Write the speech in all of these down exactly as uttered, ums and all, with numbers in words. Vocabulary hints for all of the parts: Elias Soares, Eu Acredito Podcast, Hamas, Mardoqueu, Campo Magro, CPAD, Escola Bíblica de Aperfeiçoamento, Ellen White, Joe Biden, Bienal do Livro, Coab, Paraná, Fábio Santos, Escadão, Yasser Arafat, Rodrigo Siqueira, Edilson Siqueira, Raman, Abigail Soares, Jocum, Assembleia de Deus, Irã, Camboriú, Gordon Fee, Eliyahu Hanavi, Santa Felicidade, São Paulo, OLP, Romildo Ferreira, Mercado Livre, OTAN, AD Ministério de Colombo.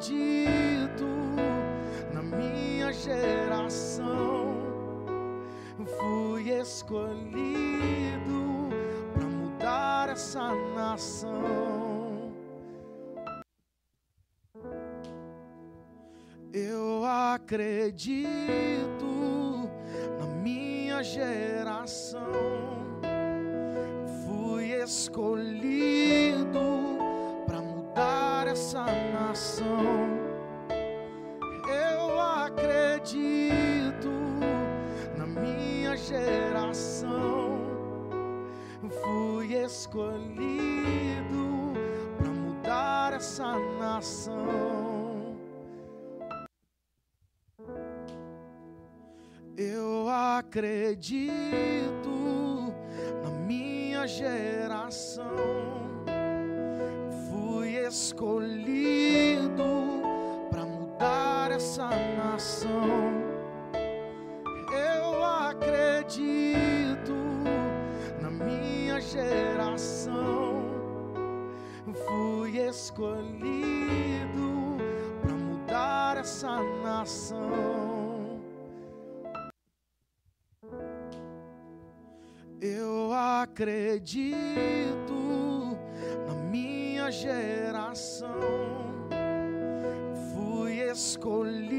acredito na minha geração. Fui escolhido para mudar essa nação. Eu acredito na minha geração. Fui escolhido para mudar essa nação. Eu acredito na minha geração. Fui escolhido para mudar essa nação. Eu acredito na minha geração. Fui escolhido para mudar essa nação. Eu acredito na minha geração. Fui escolhido para mudar essa nação. Eu acredito na minha geração. Fui escolhido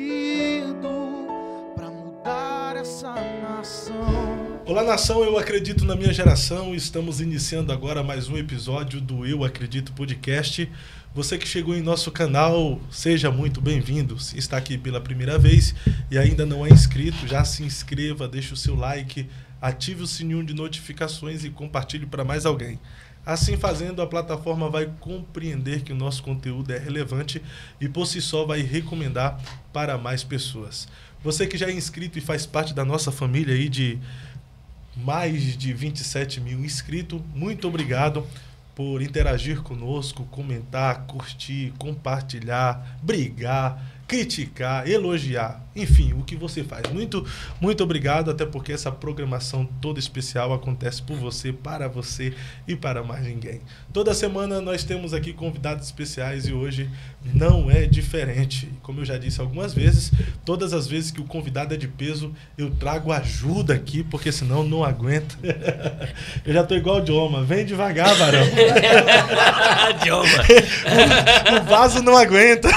para mudar essa nação. Olá, nação, eu acredito na minha geração. Estamos iniciando agora mais um episódio do Eu Acredito Podcast. Você que chegou em nosso canal, seja muito bem-vindo. Se está aqui pela primeira vez e ainda não é inscrito, já se inscreva, deixe o seu like, ative o sininho de notificações e compartilhe para mais alguém. Assim fazendo, a plataforma vai compreender que o nosso conteúdo é relevante e por si só vai recomendar para mais pessoas. Você que já é inscrito e faz parte da nossa família aí de mais de vinte e sete mil inscritos, muito obrigado por interagir conosco, comentar, curtir, compartilhar, brigar, criticar, elogiar, enfim, o que você faz. Muito, muito obrigado, até porque essa programação toda especial acontece por você, para você e para mais ninguém. Toda semana nós temos aqui convidados especiais e hoje não é diferente. Como eu já disse algumas vezes, todas as vezes que o convidado é de peso, eu trago ajuda aqui, porque senão não aguento. Eu já tô igual o Dioma, vem devagar, varão. Dioma. O vaso não aguenta.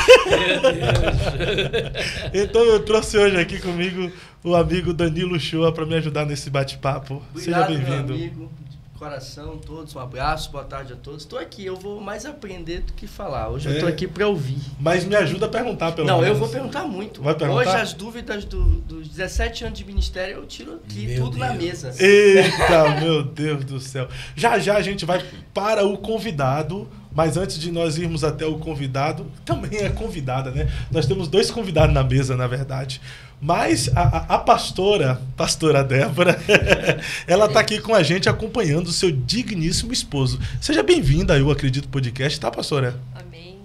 Então eu trouxe hoje aqui comigo o amigo Danilo Shoa para me ajudar nesse bate-papo. Seja bem-vindo. Amigo, de coração, todos, um abraço, boa tarde a todos. Estou aqui, eu vou mais aprender do que falar. Hoje é. eu estou aqui para ouvir. Mas me ajuda a perguntar, pelo Não, menos. Não, eu vou perguntar muito. Vai perguntar? Hoje as dúvidas do, dos dezessete anos de ministério eu tiro aqui, meu tudo Deus. na mesa. Eita, meu Deus do céu. Já já a gente vai para o convidado. Mas antes de nós irmos até o convidado, também é convidada, né? Nós temos dois convidados na mesa, na verdade. Mas a, a pastora, pastora Débora, ela está aqui com a gente acompanhando o seu digníssimo esposo. Seja bem-vinda ao Eu Acredito Podcast, tá, pastora? Amém.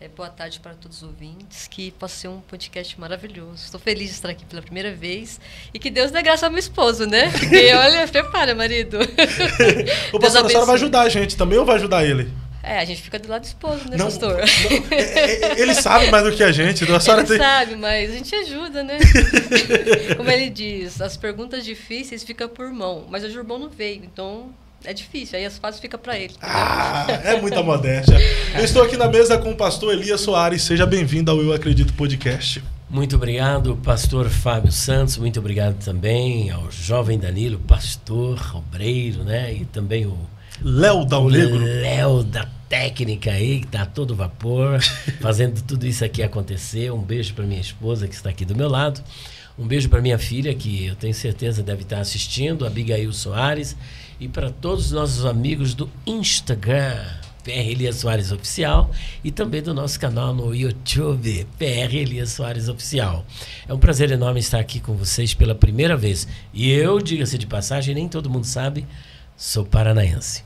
É, boa tarde para todos os ouvintes, que passei um podcast maravilhoso. Estou feliz de estar aqui pela primeira vez e que Deus dê graça ao meu esposo, né? Porque, olha, prepara, marido. Ô, pastora, a senhora vai ajudar a gente também ou vai ajudar ele? É, a gente fica do lado do esposo, né, não, pastor? Não, é, ele sabe mais do que a gente. A senhora ele tem... sabe, mas a gente ajuda, né? Como ele diz, as perguntas difíceis ficam por mão, mas hoje o irmão não veio, então é difícil, aí as fáceis ficam para ele. Ah, é muita modéstia. Eu estou aqui na mesa com o pastor Elias Soares, seja bem-vindo ao Eu Acredito Podcast. Muito obrigado, pastor Fábio Santos, muito obrigado também ao jovem Danilo, pastor, obreiro, né, e também o Léo da Olegro. Léo da técnica aí, que tá todo vapor, fazendo tudo isso aqui acontecer. Um beijo para minha esposa, que está aqui do meu lado. Um beijo para minha filha, que eu tenho certeza deve estar assistindo, a Abigail Soares. E para todos os nossos amigos do Instagram, P R Elias Soares Oficial, e também do nosso canal no YouTube, P R Elias Soares Oficial. É um prazer enorme estar aqui com vocês pela primeira vez. E eu, diga-se de passagem, nem todo mundo sabe, sou paranaense.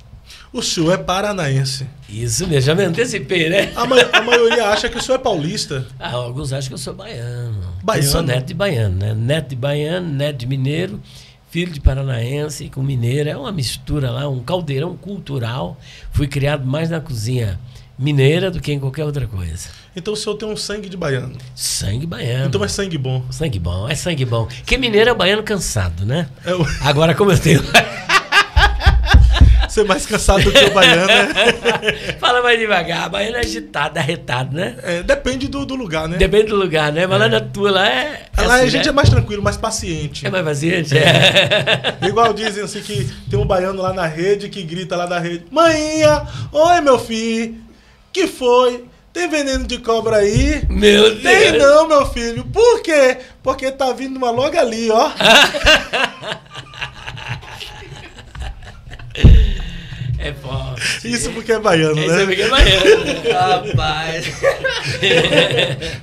O senhor é paranaense. Isso mesmo, já me antecipei, né? A, ma a maioria acha que o senhor é paulista. Ah, alguns acham que eu sou baiano. Baiano. Eu sou neto de baiano, né? Neto de baiano, neto de mineiro, filho de paranaense com mineiro. É uma mistura lá, um caldeirão cultural. Fui criado mais na cozinha mineira do que em qualquer outra coisa. Então o senhor tem um sangue de baiano. Sangue baiano. Então é sangue bom. Sangue bom, é sangue bom. Porque mineiro é baiano cansado, né? Eu... Agora como eu tenho... Você é mais cansado do que o baiano, né? Fala mais devagar. Baiano é agitado, arretado, né? É, depende do, do lugar, né? Depende do lugar, né? Mas é. Lá na tua, lá é... é lá assim, a gente né? é mais tranquilo, mais paciente. É mais paciente? É. É. Igual dizem assim que tem um baiano lá na rede que grita lá na rede. Maninha, oi meu filho, que foi? Tem veneno de cobra aí? Meu Deus! Tem não, meu filho. Por quê? Porque tá vindo uma logo ali, ó. É forte. Isso porque é baiano, né? Isso porque é baiano. Rapaz.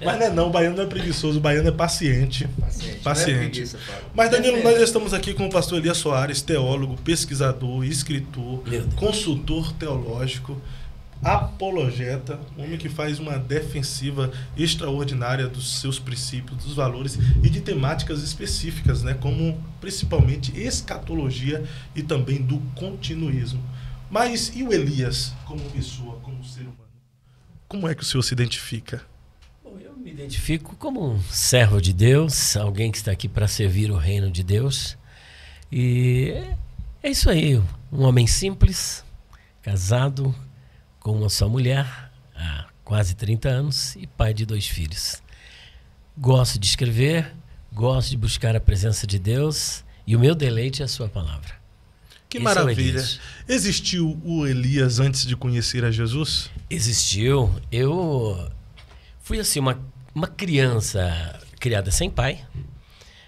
Mas não é não, o baiano não é preguiçoso, o baiano é paciente. Paciente. Paciente. Não é preguiça, mas, Danilo, é nós estamos aqui com o pastor Elias Soares, teólogo, pesquisador, escritor, consultor teológico, apologeta, um homem que faz uma defensiva extraordinária dos seus princípios, dos valores e de temáticas específicas, né? Como principalmente escatologia e também do continuismo. Mas e o Elias, como pessoa, como ser humano? Como é que o senhor se identifica? Bom, eu me identifico como um servo de Deus, alguém que está aqui para servir o reino de Deus. E é isso aí, um homem simples, casado, com uma só mulher, há quase trinta anos, e pai de dois filhos. Gosto de escrever, gosto de buscar a presença de Deus, e o meu deleite é a sua palavra. Que Esse maravilha. É o Existiu o Elias antes de conhecer a Jesus? Existiu. Eu fui assim, uma, uma criança criada sem pai.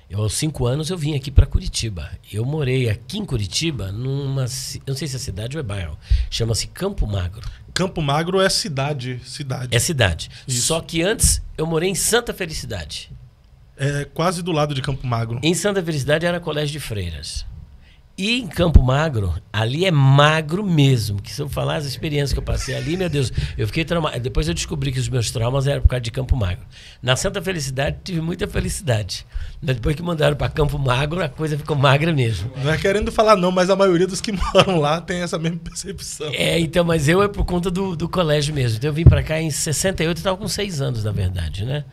Eu, aos cinco anos eu vim aqui para Curitiba. Eu morei aqui em Curitiba, numa, eu não sei se é cidade ou é bairro, chama-se Campo Magro. Campo Magro é cidade. cidade. É cidade. Isso. Só que antes eu morei em Santa Felicidade. É quase do lado de Campo Magro. Em Santa Felicidade era colégio de freiras. E em Campo Magro, ali é magro mesmo. Que se eu falar as experiências que eu passei ali, meu Deus, eu fiquei traumatizado. Depois eu descobri que os meus traumas eram por causa de Campo Magro. Na Santa Felicidade, tive muita felicidade. Mas depois que mandaram para Campo Magro, a coisa ficou magra mesmo. Não é querendo falar não, mas a maioria dos que moram lá tem essa mesma percepção. É, então, mas eu é por conta do, do colégio mesmo. Então eu vim para cá em sessenta e oito, eu estava com seis anos, na verdade, né?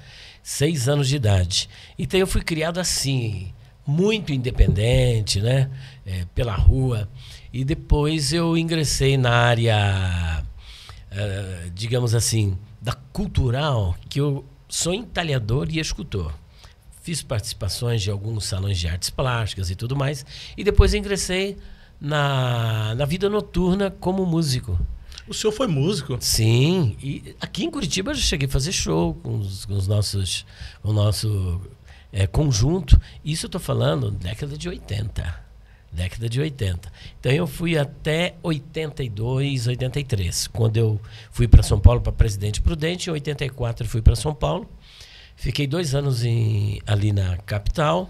Seis anos de idade. Então eu fui criado assim... muito independente, né? É, pela rua. E depois eu ingressei na área, uh, digamos assim, da cultural, que eu sou entalhador e escultor. Fiz participações de alguns salões de artes plásticas e tudo mais. E depois ingressei na, na vida noturna como músico. O senhor foi músico? Sim. E aqui em Curitiba eu já cheguei a fazer show com os, com os nossos... o nosso... É, conjunto, isso eu estou falando década de oitenta, década de oitenta. Então eu fui até oitenta e dois, oitenta e três, quando eu fui para São Paulo para Presidente Prudente. Em oitenta e quatro eu fui para São Paulo, fiquei dois anos em, ali na capital,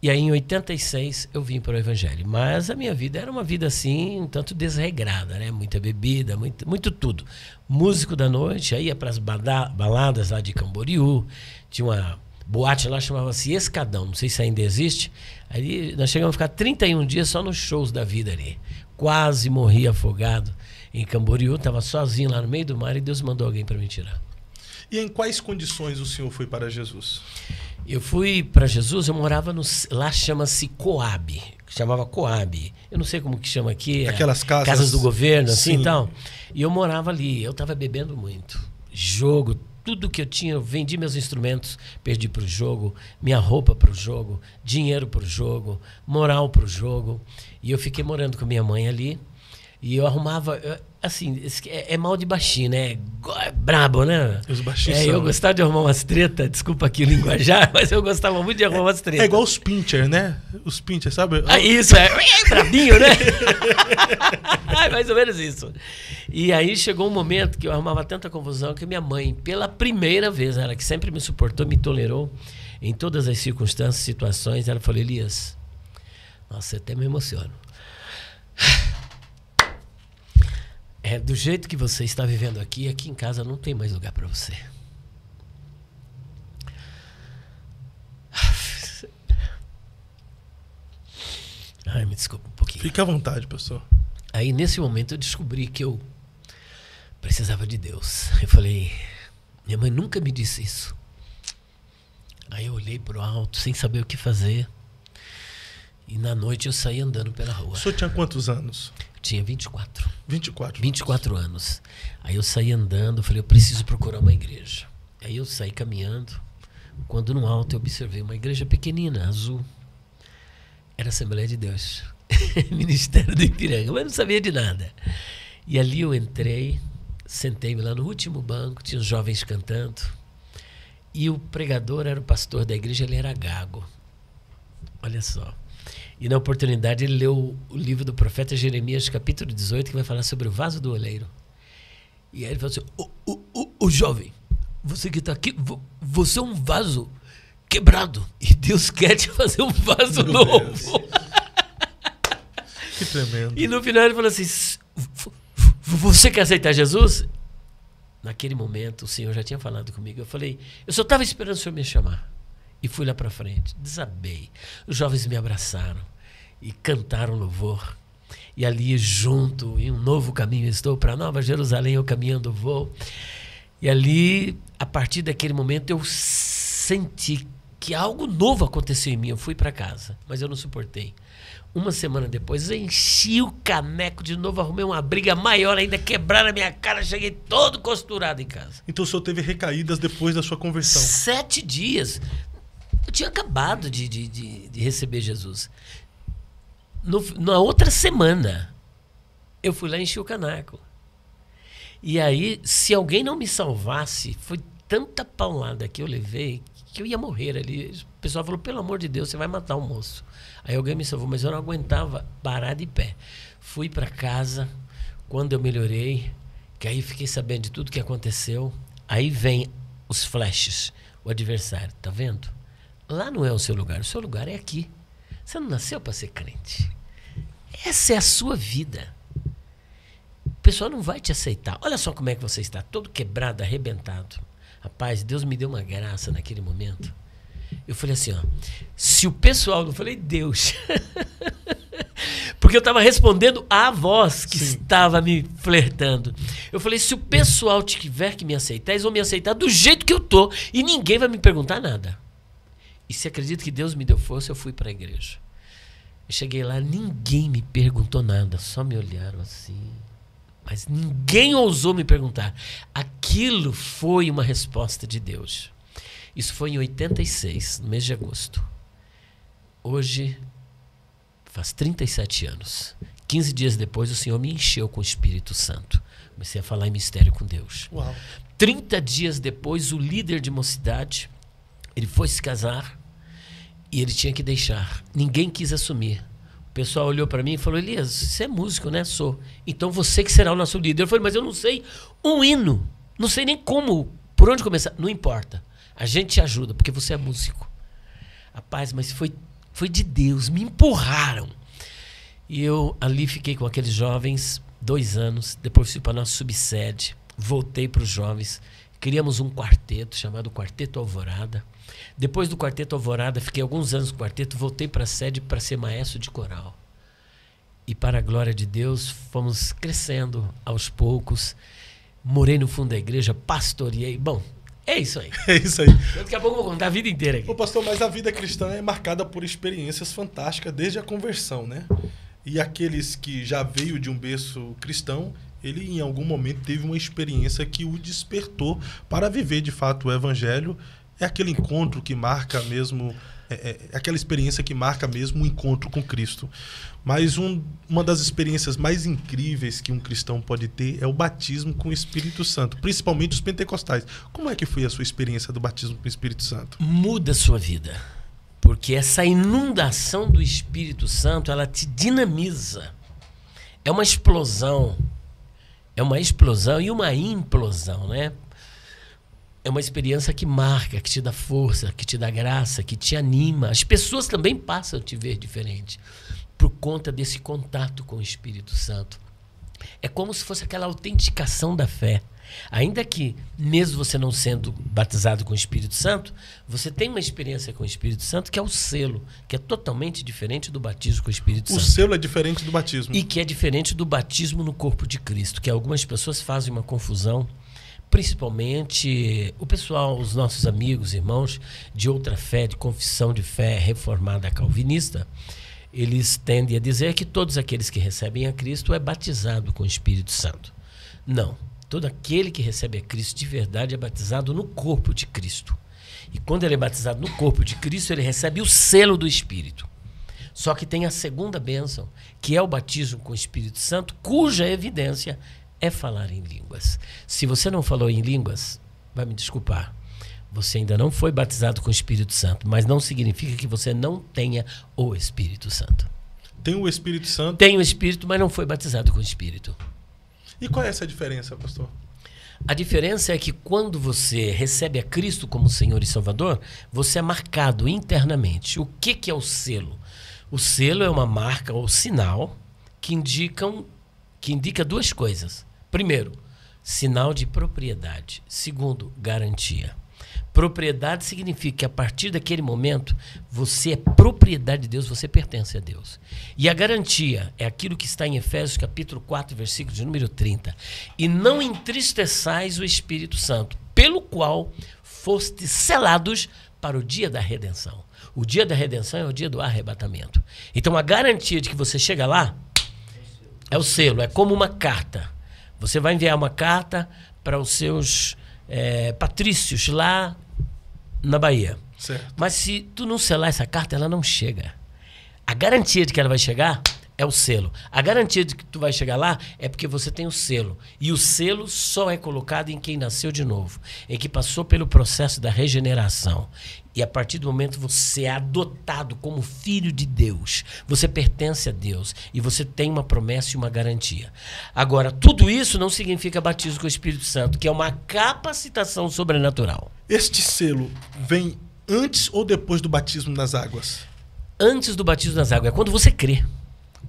e aí em oitenta e seis eu vim para o Evangelho. Mas a minha vida era uma vida assim, um tanto desregrada, né? Muita bebida, muito, muito tudo. Músico da noite, aí ia para as baladas lá de Camboriú, tinha uma... boate lá chamava-se Escadão, não sei se ainda existe. Aí nós chegamos a ficar trinta e um dias só nos shows da vida ali. Quase morri afogado em Camboriú, estava sozinho lá no meio do mar e Deus mandou alguém para me tirar. E em quais condições o senhor foi para Jesus? Eu fui para Jesus, eu morava no... lá chama-se Coab, chamava Coab. Eu não sei como que chama aqui. Aquelas casas... casas do governo, assim e tal. E eu morava ali, eu estava bebendo muito. Jogo... Tudo que eu tinha, eu vendi meus instrumentos, perdi para o jogo, minha roupa para o jogo, dinheiro para o jogo, moral para o jogo. E eu fiquei morando com minha mãe ali. E eu arrumava, eu, assim, é, é mal de baixinho, né? É brabo, né? Os baixinhos é, eu gostava de arrumar umas tretas, desculpa aqui o linguajar, mas eu gostava muito de arrumar umas tretas. É igual os pincher, né? Os pincher, sabe? Ah, isso, é, é brabinho, né? É mais ou menos isso. E aí chegou um momento que eu arrumava tanta confusão que minha mãe, pela primeira vez, ela que sempre me suportou, me tolerou em todas as circunstâncias, situações, ela falou, Elias, nossa, até me emociono. É, do jeito que você está vivendo aqui, aqui em casa não tem mais lugar para você. Ai, me desculpa um pouquinho. Fica à vontade, pessoal. Aí, nesse momento, eu descobri que eu precisava de Deus. Eu falei, minha mãe nunca me disse isso. Aí eu olhei pro alto, sem saber o que fazer. E na noite eu saí andando pela rua. O senhor tinha quantos anos? Eu tinha vinte e quatro. vinte e quatro? vinte e quatro anos. Aí eu saí andando, falei, eu preciso procurar uma igreja. Aí eu saí caminhando. Quando no alto eu observei uma igreja pequenina, azul. Era a Assembleia de Deus. Ministério do Ipiranga. Mas não sabia de nada. E ali eu entrei, sentei-me lá no último banco, tinha os jovens cantando. E o pregador era o pastor da igreja, ele era gago. Olha só. E na oportunidade ele leu o livro do profeta Jeremias, capítulo dezoito, que vai falar sobre o vaso do oleiro. E aí ele falou assim, ô oh, oh, oh, jovem, você que está aqui, você é um vaso quebrado. E Deus quer te fazer um vaso Meu novo. Que tremendo. E no final ele falou assim, você quer aceitar Jesus? Naquele momento, o Senhor já tinha falado comigo. Eu falei, eu só estava esperando o Senhor me chamar. E fui lá para frente, desabei. Os jovens me abraçaram e cantaram louvor. E ali, junto, em um novo caminho, estou para Nova Jerusalém, eu caminhando vou. E ali, a partir daquele momento, eu senti que algo novo aconteceu em mim. Eu fui para casa, mas eu não suportei. Uma semana depois, eu enchi o caneco de novo, arrumei uma briga maior ainda, quebraram a minha cara, cheguei todo costurado em casa. Então o senhor teve recaídas depois da sua conversão? Sete dias. Eu tinha acabado de, de, de, de receber Jesus. No, na outra semana, eu fui lá e enchi o caneco. E aí, se alguém não me salvasse, foi tanta paulada que eu levei, que eu ia morrer ali. O pessoal falou, pelo amor de Deus, você vai matar o moço. Aí alguém me salvou, mas eu não aguentava parar de pé. Fui para casa, quando eu melhorei, que aí fiquei sabendo de tudo que aconteceu, aí vem os flashes, o adversário, tá vendo? Lá não é o seu lugar, o seu lugar é aqui. Você não nasceu para ser crente. Essa é a sua vida. O pessoal não vai te aceitar. Olha só como é que você está, todo quebrado, arrebentado. Rapaz, Deus me deu uma graça naquele momento. Eu falei assim, ó, se o pessoal, não falei Deus, porque eu estava respondendo à voz que Sim. estava me flertando. Eu falei, se o pessoal tiver que me aceitar, eles vão me aceitar do jeito que eu tô e ninguém vai me perguntar nada. E se acredita que Deus me deu força, eu fui para a igreja. Eu cheguei lá, ninguém me perguntou nada, só me olharam assim. Mas ninguém ousou me perguntar. Aquilo foi uma resposta de Deus. Isso foi em oitenta e seis, no mês de agosto. Hoje, faz trinta e sete anos. quinze dias depois, o Senhor me encheu com o Espírito Santo. Comecei a falar em mistério com Deus. Uau. trinta dias depois, o líder de mocidade, ele foi se casar e ele tinha que deixar. Ninguém quis assumir. O pessoal olhou para mim e falou, Elias, você é músico, né? Sou. Então você que será o nosso líder. Eu falei, mas eu não sei um hino. Não sei nem como, por onde começar. Não importa. A gente te ajuda, porque você é músico. Rapaz, mas foi, foi de Deus. Me empurraram. E eu ali fiquei com aqueles jovens dois anos. Depois fui para a nossa subsede. Voltei para os jovens. Criamos um quarteto chamado Quarteto Alvorada. Depois do Quarteto Alvorada, fiquei alguns anos no quarteto, voltei para a sede para ser maestro de coral. E para a glória de Deus, fomos crescendo aos poucos. Morei no fundo da igreja, pastoreei. Bom, é isso aí. É isso aí. Daqui a pouco eu vou contar a vida inteira aqui. Ô pastor, mas a vida cristã é marcada por experiências fantásticas desde a conversão, né? E aqueles que já veio de um berço cristão, ele em algum momento teve uma experiência que o despertou para viver de fato o evangelho. É aquele encontro que marca mesmo, é, é aquela experiência que marca mesmo o encontro com Cristo. Mas um, uma das experiências mais incríveis que um cristão pode ter é o batismo com o Espírito Santo, principalmente os pentecostais. Como é que foi a sua experiência do batismo com o Espírito Santo? Muda a sua vida, porque essa inundação do Espírito Santo, ela te dinamiza. É uma explosão, é uma explosão e uma implosão, né? É uma experiência que marca, que te dá força, que te dá graça, que te anima. As pessoas também passam a te ver diferente por conta desse contato com o Espírito Santo. É como se fosse aquela autenticação da fé. Ainda que, mesmo você não sendo batizado com o Espírito Santo, você tem uma experiência com o Espírito Santo que é o selo, que é totalmente diferente do batismo com o Espírito Santo. O selo é diferente do batismo. E que é diferente do batismo no corpo de Cristo, que algumas pessoas fazem uma confusão, principalmente o pessoal, os nossos amigos, irmãos de outra fé, de confissão de fé reformada calvinista, eles tendem a dizer que todos aqueles que recebem a Cristo é batizado com o Espírito Santo. Não. Todo aquele que recebe a Cristo de verdade é batizado no corpo de Cristo. E quando ele é batizado no corpo de Cristo, ele recebe o selo do Espírito. Só que tem a segunda bênção, que é o batismo com o Espírito Santo, cuja evidência é falar em línguas. Se você não falou em línguas, vai me desculpar. Você ainda não foi batizado com o Espírito Santo, mas não significa que você não tenha o Espírito Santo. Tem o Espírito Santo? Tem o Espírito, mas não foi batizado com o Espírito. E qual é essa diferença, pastor? A diferença é que quando você recebe a Cristo como Senhor e Salvador, você é marcado internamente. O que, que é o selo? O selo é uma marca ou sinal que, indicam, que indica duas coisas. Primeiro, sinal de propriedade. Segundo, garantia. Propriedade significa que a partir daquele momento você é propriedade de Deus, você pertence a Deus. E a garantia é aquilo que está em Efésios capítulo quatro, versículo de número trinta. E não entristeçais o Espírito Santo, pelo qual fostes selados para o dia da redenção. O dia da redenção é o dia do arrebatamento. Então a garantia de que você chega lá é o selo, é como uma carta. Você vai enviar uma carta para os seus... É, patrícios lá na Bahia. Certo. Mas se tu não selar essa carta, ela não chega. A garantia de que ela vai chegar é o selo. A garantia de que tu vai chegar lá é porque você tem o selo. E o selo só é colocado em quem nasceu de novo, em que passou pelo processo da regeneração. E a partir do momento você é adotado como filho de Deus. Você pertence a Deus. E você tem uma promessa e uma garantia. Agora, tudo isso não significa batismo com o Espírito Santo, que é uma capacitação sobrenatural. Este selo vem antes ou depois do batismo nas águas? Antes do batismo nas águas. É quando você crê.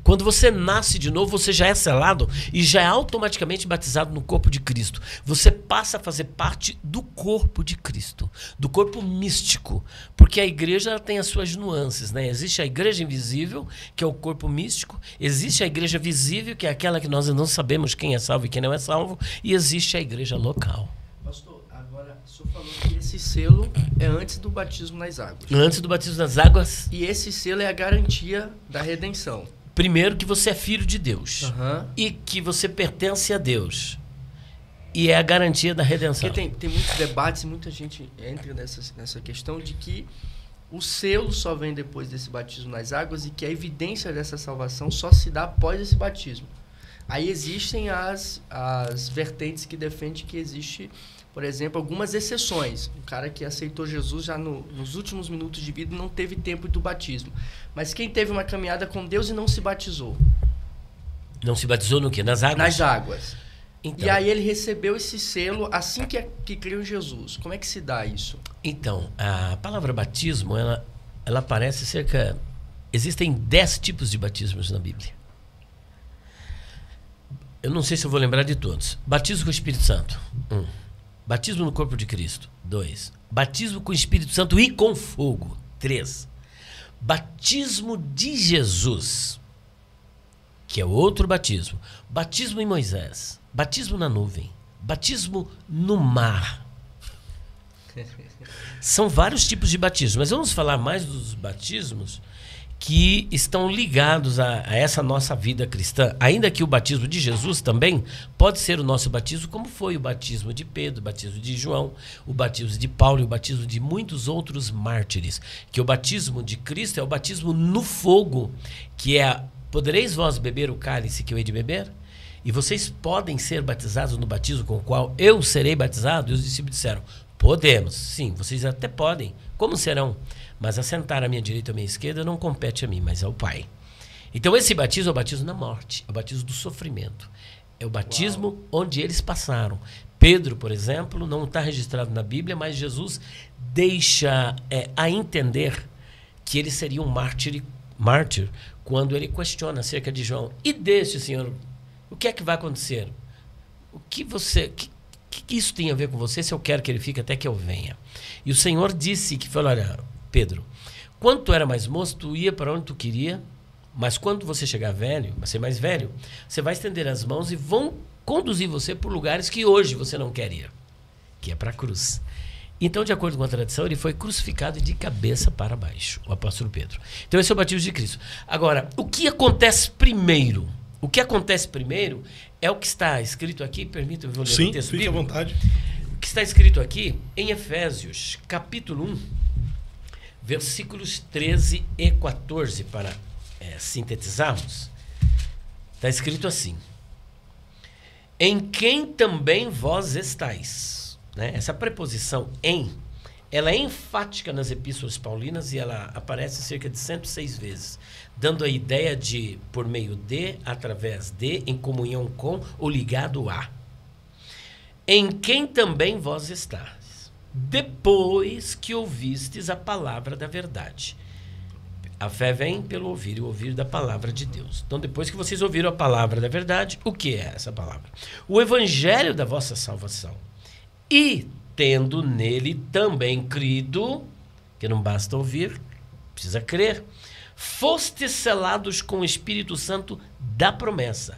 Quando você nasce de novo, você já é selado e já é automaticamente batizado no corpo de Cristo. Você passa a fazer parte do corpo de Cristo, do corpo místico, porque a igreja ela tem as suas nuances, né? Existe a igreja invisível, que é o corpo místico, existe a igreja visível, que é aquela que nós não sabemos quem é salvo e quem não é salvo, e existe a igreja local. Pastor, agora o senhor falou que esse selo é antes do batismo nas águas. Antes do batismo nas águas. E esse selo é a garantia da redenção. Primeiro, que você é filho de Deus. Uhum. E que você pertence a Deus. E é a garantia da redenção. Porque tem, tem muitos debates e muita gente entra nessa, nessa questão de que o selo só vem depois desse batismo nas águas e que a evidência dessa salvação só se dá após esse batismo. Aí existem as, as vertentes que defendem que existe, por exemplo, algumas exceções. O cara que aceitou Jesus já no, nos últimos minutos de vida não teve tempo do batismo. Mas quem teve uma caminhada com Deus e não se batizou? Não se batizou no quê? Nas águas? Nas águas. Então, e aí ele recebeu esse selo assim que, que criou em Jesus. Como é que se dá isso? Então, a palavra batismo, ela, ela aparece cerca... Existem dez tipos de batismos na Bíblia. Eu não sei se eu vou lembrar de todos. Batismo com o Espírito Santo. Um. Batismo no corpo de Cristo. Dois. Batismo com o Espírito Santo e com fogo. Três. Batismo de Jesus, que é outro batismo. Batismo em Moisés. Batismo na nuvem. Batismo no mar. São vários tipos de batismo. Mas vamos falar mais dos batismos que estão ligados a, a essa nossa vida cristã, ainda que o batismo de Jesus também pode ser o nosso batismo, como foi o batismo de Pedro, o batismo de João, o batismo de Paulo e o batismo de muitos outros mártires, que o batismo de Cristo é o batismo no fogo, que é, podereis vós beber o cálice que eu hei de beber? E vocês podem ser batizados no batismo com o qual eu serei batizado? E os discípulos disseram, podemos, sim, vocês até podem, como serão? Mas assentar à minha direita ou à minha esquerda não compete a mim, mas ao Pai. Então esse batismo é o batismo na morte, é o batismo do sofrimento. É o batismo Uau. Onde eles passaram. Pedro, por exemplo, não está registrado na Bíblia, mas Jesus deixa é, a entender que ele seria um mártir, mártir quando ele questiona acerca de João. E deste, Senhor, o que é que vai acontecer? O que você... Que, que isso tem a ver com você se eu quero que ele fique até que eu venha? E o Senhor disse que falou, olha, Pedro, quando tu era mais moço, tu ia para onde tu queria, mas quando você chegar velho, vai ser mais velho, você vai estender as mãos e vão conduzir você por lugares que hoje você não quer ir, que é para a cruz. Então, de acordo com a tradição, ele foi crucificado de cabeça para baixo, o apóstolo Pedro. Então, esse é o batismo de Cristo. Agora, o que acontece primeiro? O que acontece primeiro é o que está escrito aqui, permita-me ler o texto. Sim, fique à vontade. O que está escrito aqui em Efésios, capítulo um, versículos treze e quatorze, para é, sintetizarmos, está escrito assim: em quem também vós estáis. Né? Essa preposição em, ela é enfática nas epístolas paulinas e ela aparece cerca de cento e seis vezes, dando a ideia de por meio de, através de, em comunhão com ou ligado a. Em quem também vós estáis, depois que ouvistes a palavra da verdade. A fé vem pelo ouvir e ouvir da palavra de Deus. Então, depois que vocês ouviram a palavra da verdade, o que é essa palavra? O evangelho da vossa salvação. E, tendo nele também crido, que não basta ouvir, precisa crer, fostes selados com o Espírito Santo da promessa,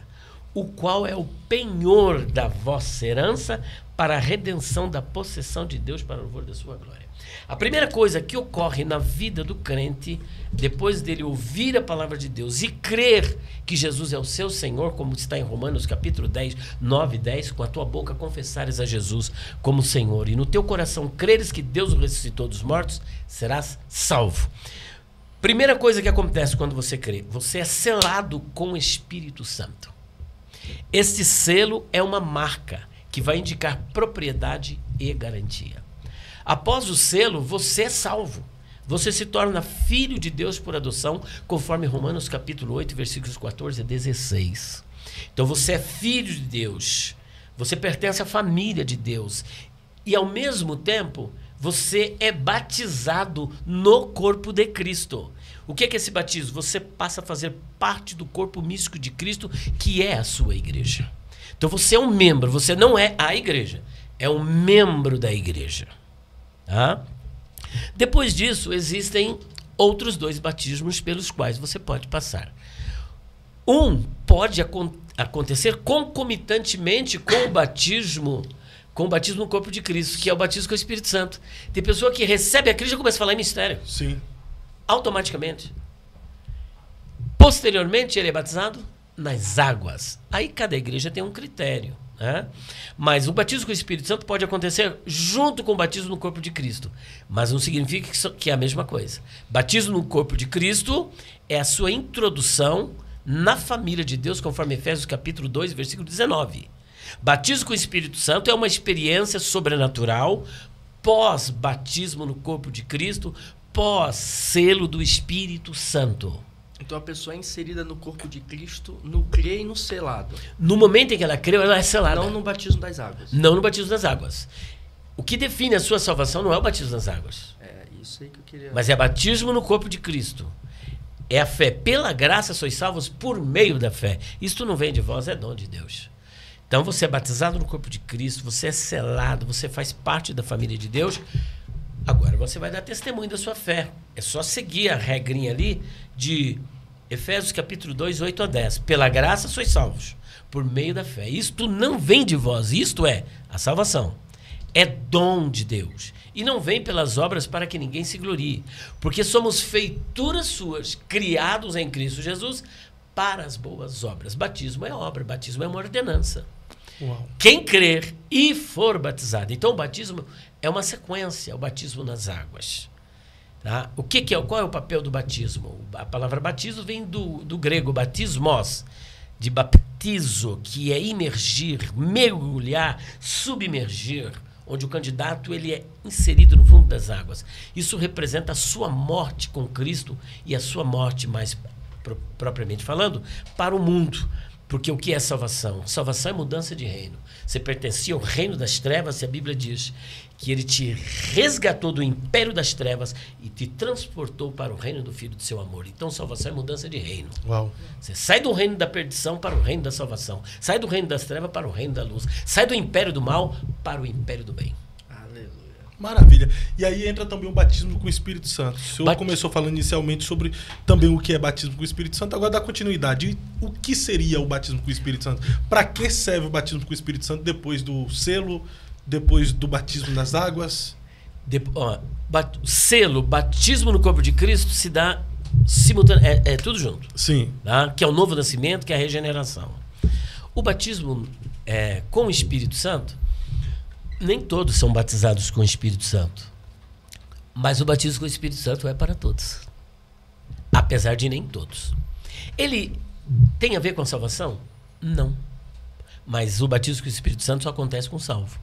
o qual é o penhor da vossa herança para a redenção da possessão de Deus para o louvor da sua glória. A primeira coisa que ocorre na vida do crente, depois dele ouvir a palavra de Deus e crer que Jesus é o seu Senhor, como está em Romanos capítulo dez, nove e dez, com a tua boca confessares a Jesus como Senhor e no teu coração creres que Deus o ressuscitou dos mortos, serás salvo. Primeira coisa que acontece quando você crê, você é selado com o Espírito Santo. Este selo é uma marca que vai indicar propriedade e garantia. Após o selo, você é salvo. Você se torna filho de Deus por adoção, conforme Romanos capítulo oito, versículos quatorze a dezesseis. Então você é filho de Deus. Você pertence à família de Deus. E ao mesmo tempo, você é batizado no corpo de Cristo. O que é, que é esse batismo? Você passa a fazer parte do corpo místico de Cristo, que é a sua igreja. Então você é um membro, você não é a igreja. É um membro da igreja. Ah. Depois disso, existem outros dois batismos pelos quais você pode passar. Um pode acon- acontecer concomitantemente com o batismo, com o batismo no corpo de Cristo, que é o batismo com o Espírito Santo. Tem pessoa que recebe a Cristo e começa a falar em mistério. Sim. Automaticamente. Posteriormente, ele é batizado nas águas. Aí cada igreja tem um critério. É? Mas o batismo com o Espírito Santo pode acontecer junto com o batismo no corpo de Cristo, mas não significa que, so, que é a mesma coisa. Batismo no corpo de Cristo é a sua introdução na família de Deus, conforme Efésios capítulo dois, versículo dezenove. Batismo com o Espírito Santo é uma experiência sobrenatural pós-batismo no corpo de Cristo, pós-selo do Espírito Santo. Então a pessoa é inserida no corpo de Cristo, no crer e no selado. No momento em que ela creu, ela é selada. Não no batismo das águas. Não no batismo das águas. O que define a sua salvação não é o batismo das águas. É isso aí que eu queria... Mas é batismo no corpo de Cristo. É a fé. Pela graça sois salvos por meio da fé. Isto não vem de vós, é dom de Deus. Então você é batizado no corpo de Cristo, você é selado, você faz parte da família de Deus. Agora você vai dar testemunho da sua fé. É só seguir a regrinha ali de Efésios capítulo dois, oito a dez. Pela graça sois salvos, por meio da fé. Isto não vem de vós, isto é a salvação. É dom de Deus. E não vem pelas obras para que ninguém se glorie. Porque somos feituras suas, criados em Cristo Jesus, para as boas obras. Batismo é obra, batismo é uma ordenança. Uau. Quem crer e for batizado. Então o batismo é uma sequência, o batismo nas águas. Tá? O que, que é, qual é o papel do batismo? A palavra batismo vem do, do grego batismos, de baptizo, que é imergir, mergulhar, submergir, onde o candidato ele é inserido no fundo das águas. Isso representa a sua morte com Cristo e a sua morte, mais pro, propriamente falando, para o mundo. Porque o que é salvação? Salvação é mudança de reino. Você pertencia ao reino das trevas, e a Bíblia diz que ele te resgatou do império das trevas e te transportou para o reino do Filho de seu amor. Então, salvação é mudança de reino. Uau. Você sai do reino da perdição para o reino da salvação. Sai do reino das trevas para o reino da luz. Sai do império do mal para o império do bem. Maravilha. E aí entra também o batismo com o Espírito Santo. O senhor Bat... começou falando inicialmente sobre também o que é batismo com o Espírito Santo. Agora dá continuidade. E o que seria o batismo com o Espírito Santo? Para que serve o batismo com o Espírito Santo depois do selo, depois do batismo nas águas? De... Ó, bat... Selo, batismo no corpo de Cristo se dá simultaneamente. É, é tudo junto. Sim. Tá? Que é o novo nascimento, que é a regeneração. O batismo é, com o Espírito Santo... Nem todos são batizados com o Espírito Santo. Mas o batismo com o Espírito Santo é para todos. Apesar de nem todos. Ele tem a ver com a salvação? Não. Mas o batismo com o Espírito Santo só acontece com o salvo.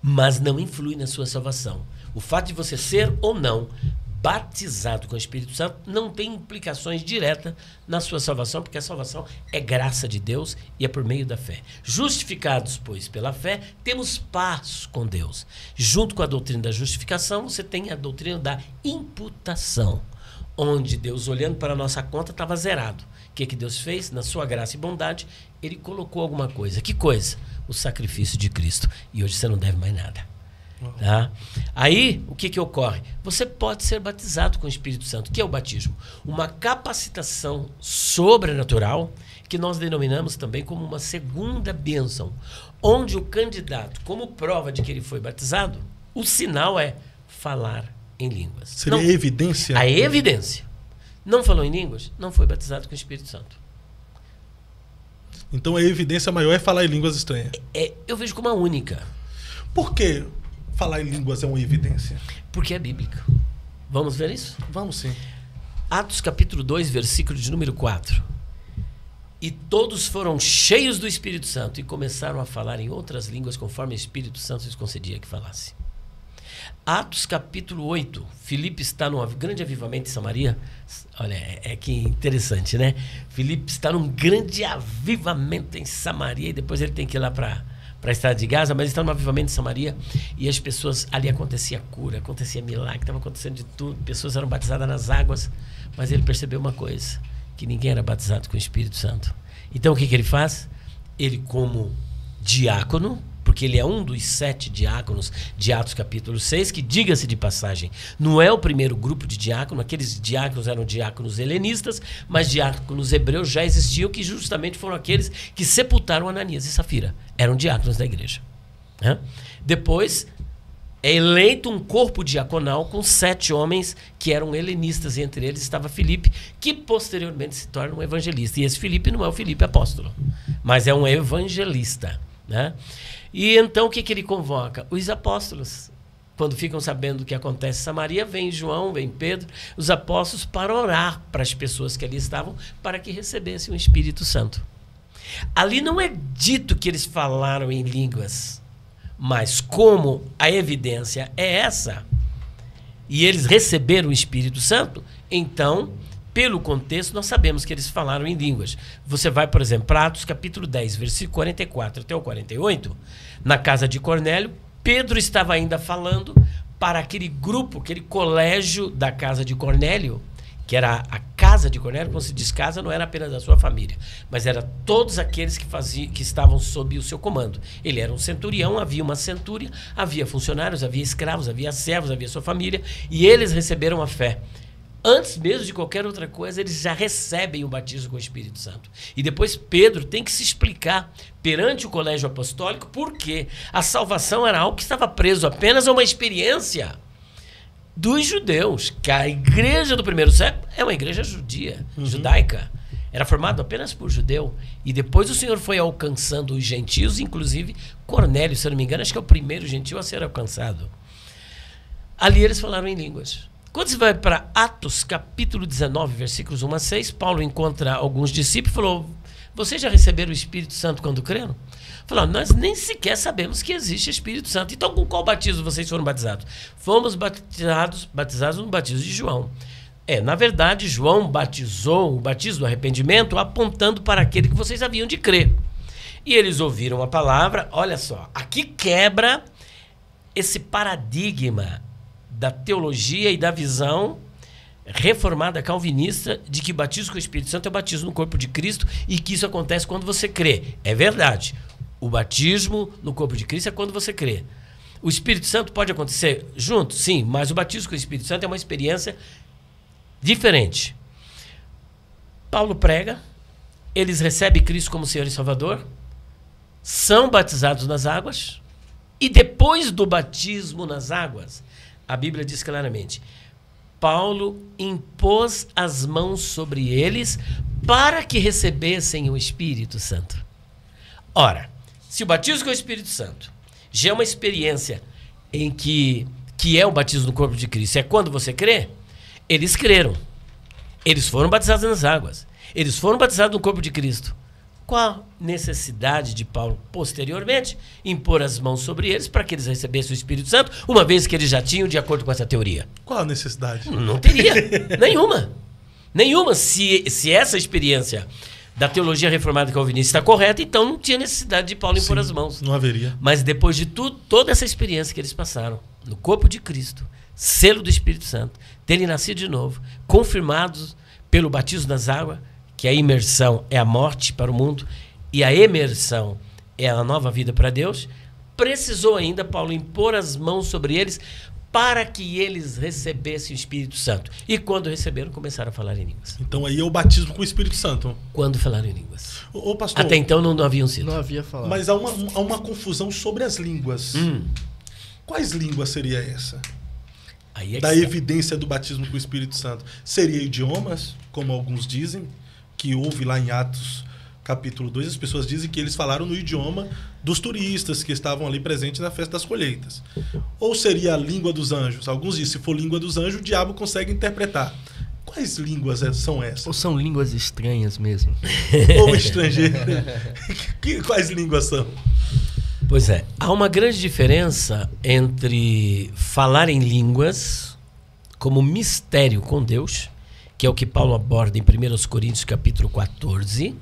Mas não influi na sua salvação. O fato de você ser ou não batizado com o Espírito Santo não tem implicações diretas na sua salvação, porque a salvação é graça de Deus e é por meio da fé. Justificados, pois, pela fé, temos paz com Deus. Junto com a doutrina da justificação, você tem a doutrina da imputação, onde Deus, olhando para a nossa conta, estava zerado. O que, que Deus fez? Na sua graça e bondade, ele colocou alguma coisa. Que coisa? O sacrifício de Cristo. E hoje você não deve mais nada. Tá? Aí, o que, que ocorre? Você pode ser batizado com o Espírito Santo. O que é o batismo? Uma capacitação sobrenatural, que nós denominamos também como uma segunda bênção, onde o candidato, como prova de que ele foi batizado, o sinal é falar em línguas. Seria não, a evidência? A evidência. Não falou em línguas? Não foi batizado com o Espírito Santo. Então a evidência maior é falar em línguas estranhas? É, é, eu vejo como a única. Por quê? Falar em línguas é uma evidência. Porque é bíblica. Vamos ver isso? Vamos sim. Atos capítulo dois, versículo de número quatro. E todos foram cheios do Espírito Santo e começaram a falar em outras línguas conforme o Espírito Santo lhes concedia que falasse. Atos capítulo oito. Filipe está num grande avivamento em Samaria. Olha, é que interessante, né? Filipe está num grande avivamento em Samaria e depois ele tem que ir lá para... para a estrada de Gaza, mas estava no avivamento de Samaria e as pessoas, ali acontecia cura, acontecia milagre, estava acontecendo de tudo, pessoas eram batizadas nas águas, mas ele percebeu uma coisa, que ninguém era batizado com o Espírito Santo. Então o que, que ele faz? Ele, como diácono, porque ele é um dos sete diáconos de Atos capítulo seis, que, diga-se de passagem, não é o primeiro grupo de diácono, aqueles diáconos eram diáconos helenistas, mas diáconos hebreus já existiam, que justamente foram aqueles que sepultaram Ananias e Safira. Eram diáconos da igreja. Né? Depois, é eleito um corpo diaconal com sete homens que eram helenistas. Entre eles estava Filipe, que posteriormente se torna um evangelista. E esse Filipe não é o Filipe apóstolo, mas é um evangelista. Né? E então o que, que ele convoca? Os apóstolos. Quando ficam sabendo o que acontece em Samaria, vem João, vem Pedro, os apóstolos, para orar para as pessoas que ali estavam, para que recebessem o Espírito Santo. Ali não é dito que eles falaram em línguas, mas como a evidência é essa, e eles receberam o Espírito Santo, então, pelo contexto, nós sabemos que eles falaram em línguas. Você vai, por exemplo, para Atos capítulo dez, versículo quarenta e quatro até o quarenta e oito, na casa de Cornélio, Pedro estava ainda falando para aquele grupo, aquele colégio da casa de Cornélio, que era a casa de Cornélio. Quando se diz casa, não era apenas a sua família, mas era todos aqueles que, faziam, que estavam sob o seu comando. Ele era um centurião, havia uma centúria, havia funcionários, havia escravos, havia servos, havia sua família, e eles receberam a fé. Antes mesmo de qualquer outra coisa, eles já recebem o batismo com o Espírito Santo. E depois Pedro tem que se explicar perante o colégio apostólico porque a salvação era algo que estava preso apenas a uma experiência dos judeus, que a igreja do primeiro século é uma igreja judia, uhum. judaica. Era formado apenas por judeu. E depois o Senhor foi alcançando os gentios, inclusive Cornélio, se eu não me engano, acho que é o primeiro gentio a ser alcançado. Ali eles falaram em línguas. Quando você vai para Atos, capítulo dezenove, versículos um a seis, Paulo encontra alguns discípulos e falou, vocês já receberam o Espírito Santo quando creram? Falaram, nós nem sequer sabemos que existe Espírito Santo. Então, com qual batismo vocês foram batizados? Fomos batizados, batizados no batismo de João. É, na verdade, João batizou, o batismo do arrependimento, apontando para aquele que vocês haviam de crer. E eles ouviram a palavra, olha só, aqui quebra esse paradigma da teologia e da visão reformada calvinista de que batismo com o Espírito Santo é batismo no corpo de Cristo e que isso acontece quando você crê. É verdade. O batismo no corpo de Cristo é quando você crê. O Espírito Santo pode acontecer junto? Sim, mas o batismo com o Espírito Santo é uma experiência diferente. Paulo prega, eles recebem Cristo como Senhor e Salvador, são batizados nas águas e depois do batismo nas águas, a Bíblia diz claramente, Paulo impôs as mãos sobre eles para que recebessem o Espírito Santo. Ora, se o batismo com o Espírito Santo já é uma experiência em que, que é o batismo no corpo de Cristo, é quando você crê, eles creram, eles foram batizados nas águas, eles foram batizados no corpo de Cristo. Qual a necessidade de Paulo, posteriormente, impor as mãos sobre eles para que eles recebessem o Espírito Santo, uma vez que eles já tinham, de acordo com essa teoria? Qual a necessidade? Não teria. Nenhuma. Nenhuma. Se, se essa experiência da teologia reformada calvinista está correta, então não tinha necessidade de Paulo impor Sim, as mãos. Não haveria. Mas depois de tudo, toda essa experiência que eles passaram no corpo de Cristo, selo do Espírito Santo, terem nascido de novo, confirmados pelo batismo nas águas, que a imersão é a morte para o mundo e a emersão é a nova vida para Deus, precisou ainda Paulo impor as mãos sobre eles para que eles recebessem o Espírito Santo. E quando receberam, começaram a falar em línguas. Então aí é o batismo com o Espírito Santo. Quando falaram em línguas. Ô, ô, pastor, até então não, não haviam sido. Não havia falado. Mas há uma, há uma confusão sobre as línguas. Hum. Quais línguas seria essa? Aí é da evidência do batismo com o Espírito Santo. Seria idiomas, como alguns dizem, que houve lá em Atos capítulo dois, as pessoas dizem que eles falaram no idioma dos turistas que estavam ali presentes na festa das colheitas. Ou seria a língua dos anjos? Alguns dizem, se for língua dos anjos, o diabo consegue interpretar. Quais línguas são essas? Ou são línguas estranhas mesmo? Ou estrangeiras? Quais línguas são? Pois é, há uma grande diferença entre falar em línguas como mistério com Deus, que é o que Paulo aborda em primeira Coríntios capítulo quatorze.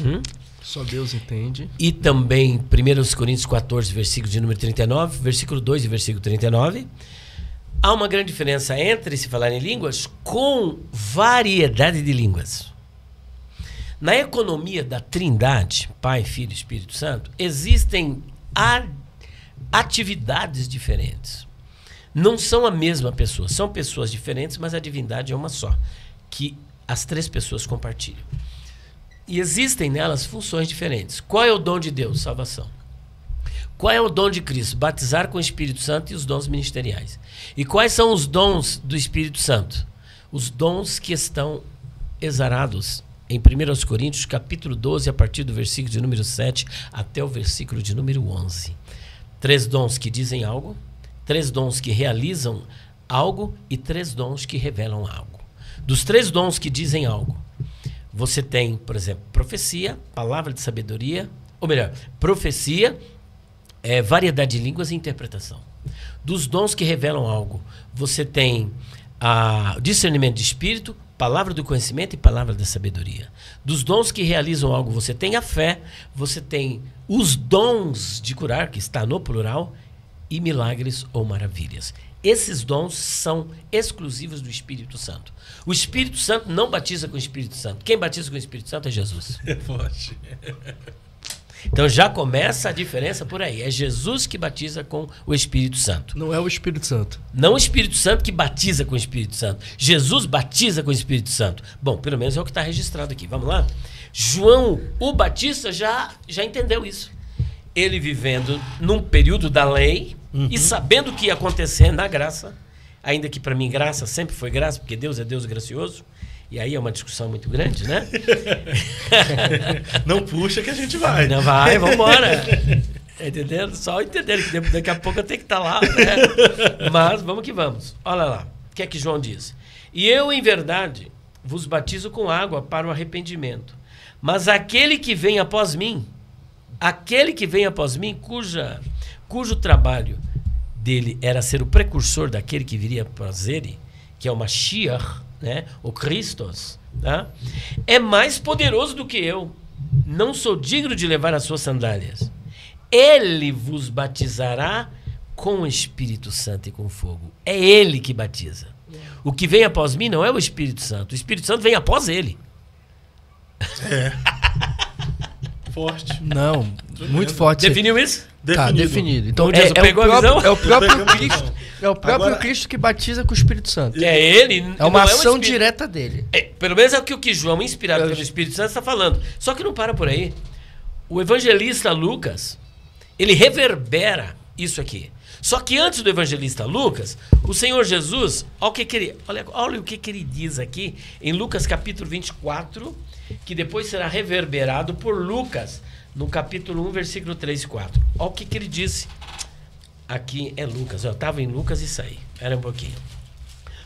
Hum? Só Deus entende. E também primeira Coríntios quatorze, versículo de número trinta e nove, versículo dois e versículo trinta e nove. Há uma grande diferença entre se falar em línguas com variedade de línguas. Na economia da Trindade, Pai, Filho e Espírito Santo, existem atividades diferentes. Não são a mesma pessoa, são pessoas diferentes, mas a divindade é uma só, que as três pessoas compartilham. E existem nelas funções diferentes. Qual é o dom de Deus? Salvação. Qual é o dom de Cristo? Batizar com o Espírito Santo e os dons ministeriais. E quais são os dons do Espírito Santo? Os dons que estão exarados em primeira Coríntios capítulo doze, a partir do versículo de número sete até o versículo de número onze. Três dons que dizem algo, três dons que realizam algo e três dons que revelam algo. Dos três dons que dizem algo, você tem, por exemplo, profecia, palavra de sabedoria, ou melhor, profecia, é, variedade de línguas e interpretação. Dos dons que revelam algo, você tem a, discernimento de espírito, palavra do conhecimento e palavra da sabedoria. Dos dons que realizam algo, você tem a fé, você tem os dons de curar, que está no plural, e milagres ou maravilhas. Esses dons são exclusivos do Espírito Santo. O Espírito Santo não batiza com o Espírito Santo. Quem batiza com o Espírito Santo é Jesus. É forte. Então já começa a diferença por aí. É Jesus que batiza com o Espírito Santo. Não é o Espírito Santo. Não o Espírito Santo que batiza com o Espírito Santo. Jesus batiza com o Espírito Santo. Bom, pelo menos é o que está registrado aqui. Vamos lá? João, o Batista, já, já entendeu isso. Ele vivendo num período da lei... Uhum. E sabendo o que ia acontecer na graça, ainda que para mim graça sempre foi graça, porque Deus é Deus gracioso, e aí é uma discussão muito grande, né? Não puxa que a gente vai. Não vai, vamos embora. Entendendo? Só entender que daqui a pouco eu tenho que estar lá, né? Mas vamos que vamos. Olha lá, o que é que João diz? E eu, em verdade, vos batizo com água para o arrependimento. Mas aquele que vem após mim, aquele que vem após mim, cuja... cujo trabalho dele era ser o precursor daquele que viria após ele, que é o Mashiach, né? O Christos, tá? É mais poderoso do que eu. Não sou digno de levar as suas sandálias. Ele vos batizará com o Espírito Santo e com fogo. É ele que batiza. O que vem após mim não é o Espírito Santo. O Espírito Santo vem após ele. É. Forte. Não, muito forte. Definiu isso? Definido. Tá, definido. Então, é, é, pegou o próprio, a visão? É o próprio Cristo. É o próprio Agora, Cristo que batiza com o Espírito Santo. Que é ele. É uma ação é um direta dele. É, pelo menos é o que o que João, inspirado Eu... pelo Espírito Santo, está falando. Só que não para por aí. O evangelista Lucas, ele reverbera isso aqui. Só que antes do evangelista Lucas, o Senhor Jesus, olha o que, que, ele, olha, olha o que, que ele diz aqui em Lucas capítulo vinte e quatro, que depois será reverberado por Lucas, no capítulo um, versículo três e quatro. Olha o que, que ele disse. Aqui é Lucas. Eu estava em Lucas e saí. Espera um pouquinho.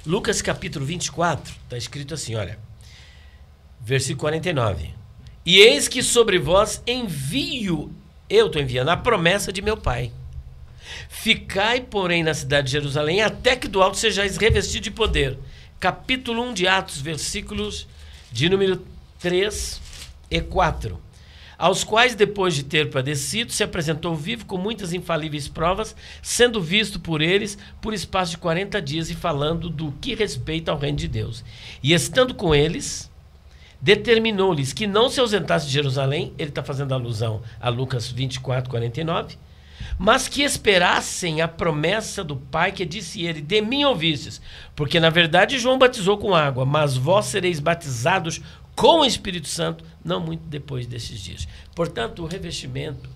Lucas capítulo vinte e quatro, está escrito assim, olha. Versículo quarenta e nove. E eis que sobre vós envio, eu estou enviando, a promessa de meu Pai. Ficai, porém, na cidade de Jerusalém, até que do alto sejais revestido de poder. Capítulo um de Atos, versículos de número três e quatro. Aos quais, depois de ter padecido, se apresentou vivo com muitas infalíveis provas, sendo visto por eles por espaço de quarenta dias e falando do que respeita ao reino de Deus. E estando com eles, determinou-lhes que não se ausentasse de Jerusalém, ele está fazendo alusão a Lucas vinte e quatro, quarenta e nove, mas que esperassem a promessa do Pai, que disse ele, de mim ouvistes, porque na verdade João batizou com água, mas vós sereis batizados com o Espírito Santo, não muito depois desses dias. Portanto, o revestimento,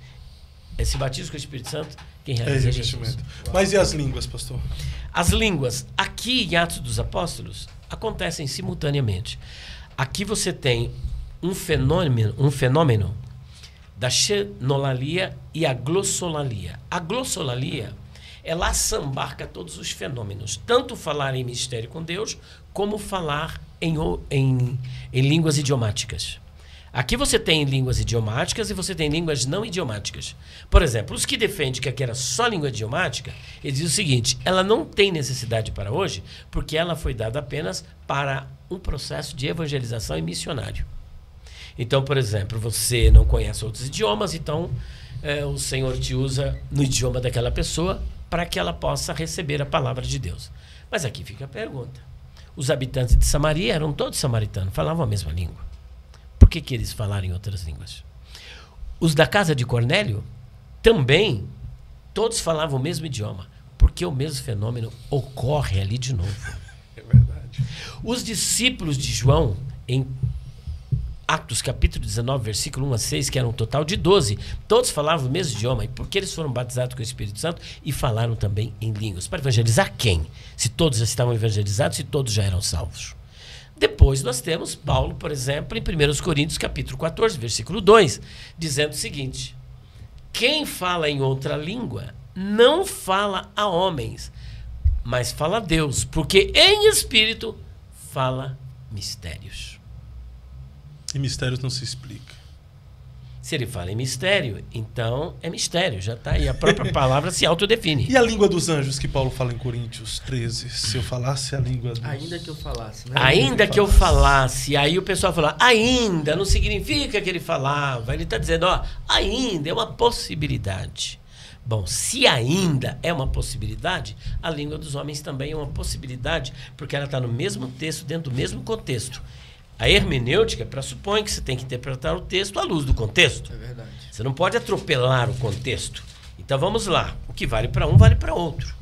esse batismo com o Espírito Santo, quem realiza é revestimento. Jesus. Mas e as línguas, pastor? As línguas, aqui em Atos dos Apóstolos, acontecem simultaneamente. Aqui você tem um fenômeno, um fenômeno da xenolalia e a glossolalia. A glossolalia, ela sambarca todos os fenômenos, tanto falar em mistério com Deus, como falar em, em, em línguas idiomáticas. Aqui você tem línguas idiomáticas e você tem línguas não idiomáticas. Por exemplo, os que defendem que aqui era só língua idiomática, eles dizem o seguinte, ela não tem necessidade para hoje, porque ela foi dada apenas para um processo de evangelização e missionário. Então, por exemplo, você não conhece outros idiomas, então é, o Senhor te usa no idioma daquela pessoa para que ela possa receber a palavra de Deus. Mas aqui fica a pergunta. Os habitantes de Samaria eram todos samaritanos, falavam a mesma língua. Por que que eles falaram em outras línguas? Os da casa de Cornélio também, todos falavam o mesmo idioma, porque o mesmo fenômeno ocorre ali de novo. É verdade. Os discípulos de João, em Atos capítulo dezenove, versículo um a seis, que era um total de doze. Todos falavam o mesmo idioma. E porque eles foram batizados com o Espírito Santo e falaram também em línguas. Para evangelizar quem? Se todos já estavam evangelizados, se todos já eram salvos. Depois nós temos Paulo, por exemplo, em primeiro Coríntios capítulo quatorze, versículo dois, dizendo o seguinte: quem fala em outra língua não fala a homens, mas fala a Deus, porque em espírito fala mistérios. E mistérios não se explica. Se ele fala em mistério, então é mistério, já está aí. A própria palavra se autodefine. E a língua dos anjos que Paulo fala em Coríntios treze? Se eu falasse a língua dos... Ainda que eu falasse. Né? Ainda que eu falasse. Aí o pessoal fala, ainda não significa que ele falava. Ele está dizendo, ó, ainda é uma possibilidade. Bom, se ainda é uma possibilidade, a língua dos homens também é uma possibilidade, porque ela está no mesmo texto, dentro do mesmo contexto. A hermenêutica pressupõe que você tem que interpretar o texto à luz do contexto. É verdade. Você não pode atropelar o contexto. Então vamos lá. O que vale para um, vale para outro.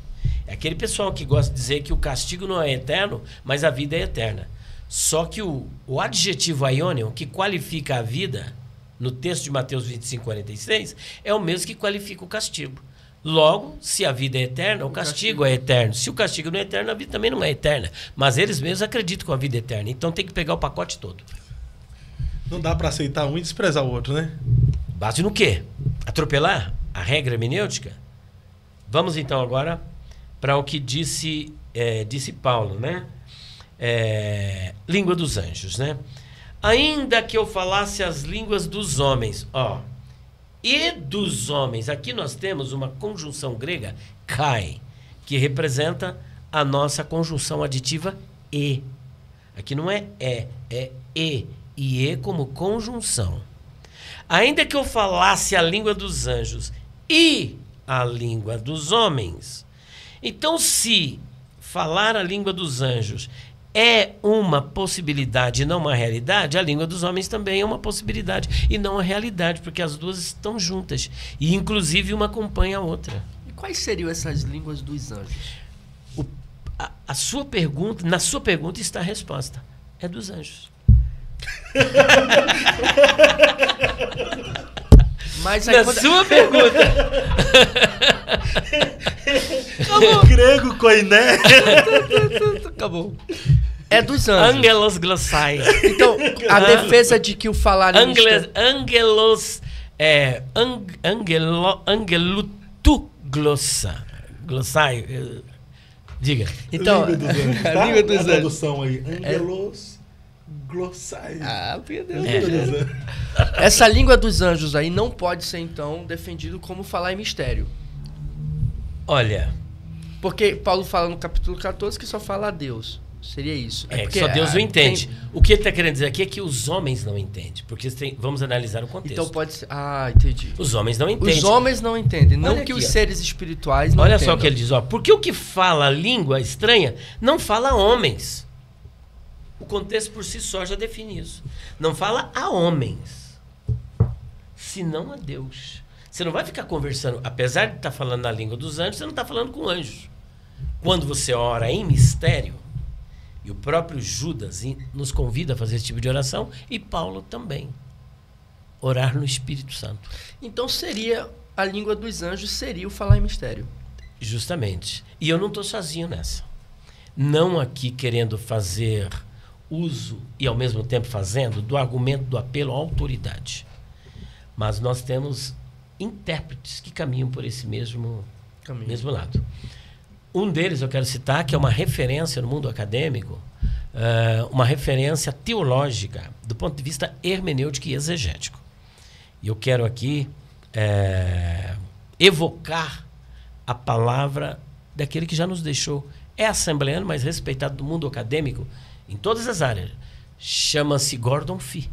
É aquele pessoal que gosta de dizer que o castigo não é eterno, mas a vida é eterna. Só que o, o adjetivo aionion, que qualifica a vida, no texto de Mateus vinte e cinco, quarenta e seis, é o mesmo que qualifica o castigo. Logo, se a vida é eterna, o castigo é eterno. Se o castigo não é eterno, a vida também não é eterna. Mas eles mesmos acreditam com a vida eterna. Então tem que pegar o pacote todo. Não dá para aceitar um e desprezar o outro, né? Base no quê? Atropelar a regra hermenêutica? Vamos então agora para o que disse, é, disse Paulo, né? É, língua dos anjos, né? Ainda que eu falasse as línguas dos homens, ó... e dos homens. Aqui nós temos uma conjunção grega, kai, que representa a nossa conjunção aditiva e. Aqui não é é, é e. E e como conjunção. Ainda que eu falasse a língua dos anjos e a língua dos homens. Então, se falar a língua dos anjos é uma possibilidade e não uma realidade, a língua dos homens também é uma possibilidade e não uma realidade, porque as duas estão juntas. E, inclusive, uma acompanha a outra. E quais seriam essas línguas dos anjos? O, a, a sua pergunta, na sua pergunta está a resposta. É dos anjos. Mas na quando... sua pergunta. Acabou. Grego, coiné. Acabou. É dos anjos. Angelos glossai. Então, a defesa de que o falar... Angelos... Angelos... É, ang, angelo, angelutu glossa. Glossai. Diga. Então, língua dos anjos. A língua dos anjos. A tradução aí. Angelos... É. Glossai. Ah, perdeu. É. Essa língua dos anjos aí não pode ser, então, defendido como falar em mistério. Olha. Porque Paulo fala no capítulo quatorze que só fala a Deus. Seria isso. É, é porque só Deus a, o entende. Tem... O que ele está querendo dizer aqui é que os homens não entendem. Porque tem... vamos analisar o contexto. Então pode ser... Ah, entendi. Os homens não entendem. Os homens não entendem. Não Olha que aqui, os ó. seres espirituais não Olha entendam. Olha só o que ele diz. Ó, porque o que fala língua estranha não fala homens. O contexto por si só já define isso. Não fala a homens, senão a Deus. Você não vai ficar conversando, apesar de estar falando na língua dos anjos, você não está falando com anjos. Quando você ora em mistério, e o próprio Judas nos convida a fazer esse tipo de oração, e Paulo também, orar no Espírito Santo. Então seria, a língua dos anjos seria o falar em mistério. Justamente. E eu não estou sozinho nessa. Não aqui querendo fazer... uso e ao mesmo tempo fazendo do argumento do apelo à autoridade. Mas nós temos intérpretes que caminham por esse mesmo, mesmo lado. Um deles eu quero citar, que é uma referência no mundo acadêmico, uh, uma referência teológica do ponto de vista hermenêutico e exegético. E eu quero aqui uh, evocar a palavra daquele que já nos deixou. É assembleano, mas respeitado do mundo acadêmico, em todas as áreas. Chama-se Gordon Fee.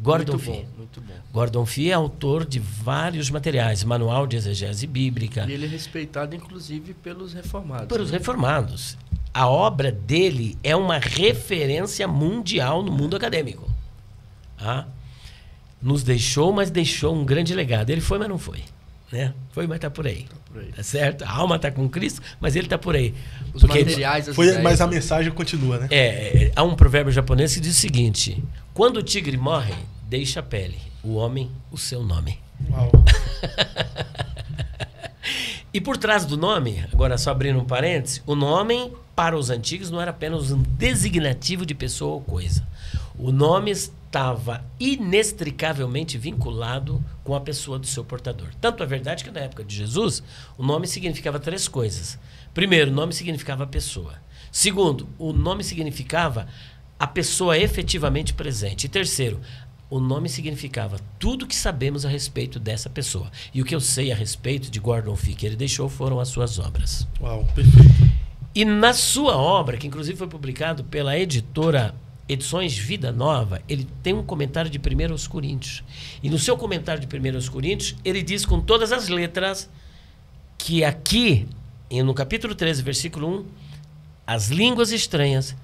Gordon muito Fee. Bom, muito bom. Gordon Fee é autor de vários materiais, manual de exegese bíblica. E ele é respeitado, inclusive, pelos reformados. Pelos né? reformados. A obra dele é uma referência mundial no mundo acadêmico. Ah, nos deixou, mas deixou um grande legado. Ele foi, mas não foi. Né? Foi, mas está por aí. Tá por aí. Tá certo? A alma está com Cristo, mas ele está por aí. Os Porque materiais... As foi, ideias, mas a mensagem continua, né? É, há um provérbio japonês que diz o seguinte: quando o tigre morre, deixa a pele. O homem, o seu nome. Uau. E por trás do nome, agora só abrindo um parênteses, o nome para os antigos não era apenas um designativo de pessoa ou coisa. O nome estava inextricavelmente vinculado com a pessoa do seu portador. Tanto é verdade que na época de Jesus, o nome significava três coisas. Primeiro, o nome significava a pessoa. Segundo, o nome significava a pessoa efetivamente presente. E terceiro, o nome significava tudo que sabemos a respeito dessa pessoa. E o que eu sei a respeito de Gordon Fee, que ele deixou, foram as suas obras. Uau, perfeito. E na sua obra, que inclusive foi publicado pela editora Edições Vida Nova, ele tem um comentário de primeira aos Coríntios. E no seu comentário de primeira aos Coríntios, ele diz com todas as letras que aqui, no capítulo treze, versículo um, as línguas estranhas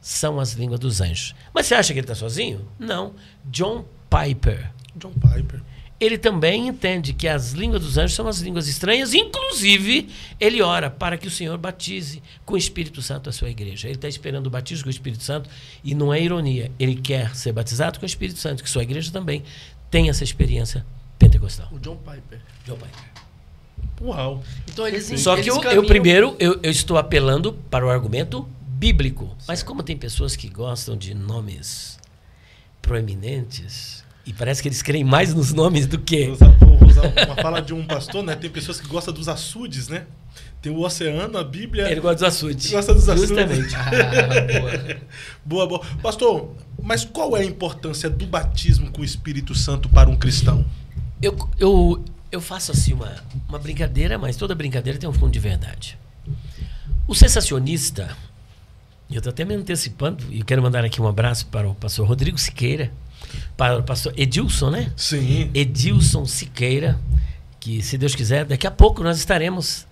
são as línguas dos anjos. Mas você acha que ele está sozinho? Não. John Piper. John Piper. Ele também entende que as línguas dos anjos são as línguas estranhas, inclusive ele ora para que o Senhor batize com o Espírito Santo a sua igreja. Ele está esperando o batismo com o Espírito Santo e não é ironia, ele quer ser batizado com o Espírito Santo, que sua igreja também tem essa experiência pentecostal. O John Piper. John Piper. Uau. Então eles, eles Só que eu, caminham... eu primeiro, eu, eu estou apelando para o argumento bíblico, certo. Mas como tem pessoas que gostam de nomes proeminentes... E parece que eles creem mais nos nomes do que... Vou usar, vou usar uma fala de um pastor, né? Tem pessoas que gostam dos açudes, né? Tem o oceano, a Bíblia... Ele gosta dos açudes. Ele gosta dos açudes. Justamente. Ah, boa. boa, boa. Pastor, mas qual é a importância do batismo com o Espírito Santo para um cristão? Eu, eu, eu faço assim uma, uma brincadeira, mas toda brincadeira tem um fundo de verdade. O sensacionista... Eu estou até me antecipando e quero mandar aqui um abraço para o pastor Rodrigo Siqueira, para o pastor Edilson, né? Sim. Edilson Siqueira, que se Deus quiser, daqui a pouco nós estaremos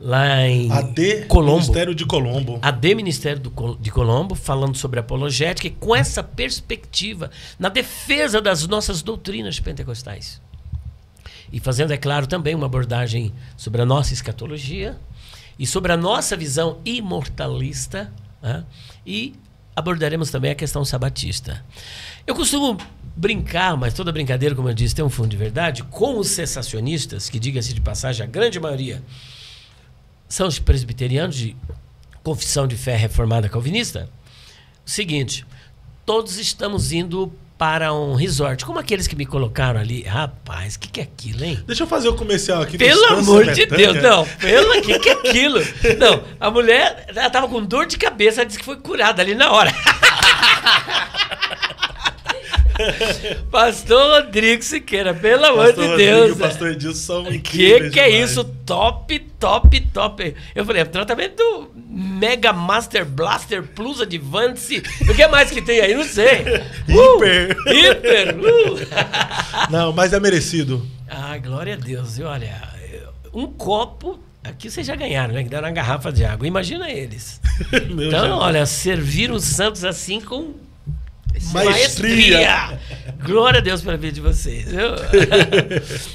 lá em A D Colombo. Ministério de Colombo. A D Ministério do, de Colombo, falando sobre apologética e com essa perspectiva na defesa das nossas doutrinas pentecostais. E fazendo, é claro, também uma abordagem sobre a nossa escatologia e sobre a nossa visão imortalista, né? E abordaremos também a questão sabatista. Eu costumo brincar, mas toda brincadeira, como eu disse, tem um fundo de verdade, com os cessacionistas, que, diga-se de passagem, a grande maioria são os presbiterianos de confissão de fé reformada calvinista. O seguinte, todos estamos indo para um resort, como aqueles que me colocaram ali. Rapaz, o que, que é aquilo, hein? Deixa eu fazer o comercial aqui. Pelo amor de Deus, não. Pelo que, que é aquilo? Não, a mulher, ela tava com dor de cabeça, ela disse que foi curada ali na hora. Pastor Rodrigo Siqueira, pelo amor de Deus. Pastor Edilson, são incríveis. Que que é isso? Top, top, top. Eu falei, é tratamento Mega Master Blaster Plus Advance. O que mais que tem aí? Não sei. Hiper. Uh, hiper. Uh. Não, mas é merecido. Ah, glória a Deus. E olha, um copo... Aqui vocês já ganharam, né? Que deram uma garrafa de água. Imagina eles. Meu então, Deus. Olha, serviram os santos assim com... Maestria. Maestria! Glória a Deus pela vida de vocês. Eu...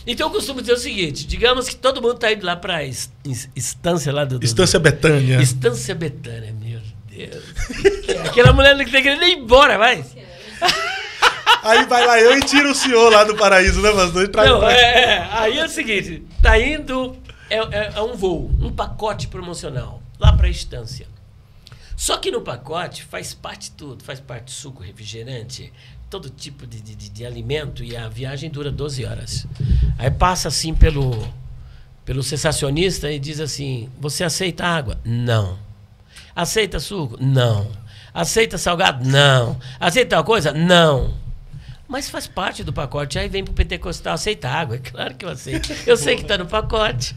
Então eu costumo dizer o seguinte, digamos que todo mundo está indo lá para a estância lá do... Estância Betânia. Estância Betânia, meu Deus. Aquela mulher não tem que nem ir embora, vai. Aí vai lá eu e tiro o senhor lá do paraíso, né, pastor? E traz não, pra... é, aí é o seguinte, tá indo é, é, é um voo, um pacote promocional lá para a estância. Só que no pacote faz parte tudo, faz parte suco, refrigerante, todo tipo de, de, de alimento, e a viagem dura doze horas. Aí passa assim pelo, pelo cessacionista e diz assim, você aceita água? Não. Aceita suco? Não. Aceita salgado? Não. Aceita tal coisa? Não. Mas faz parte do pacote. Aí vem pro pentecostal, aceita água? É claro que eu aceito. Eu sei que tá no pacote.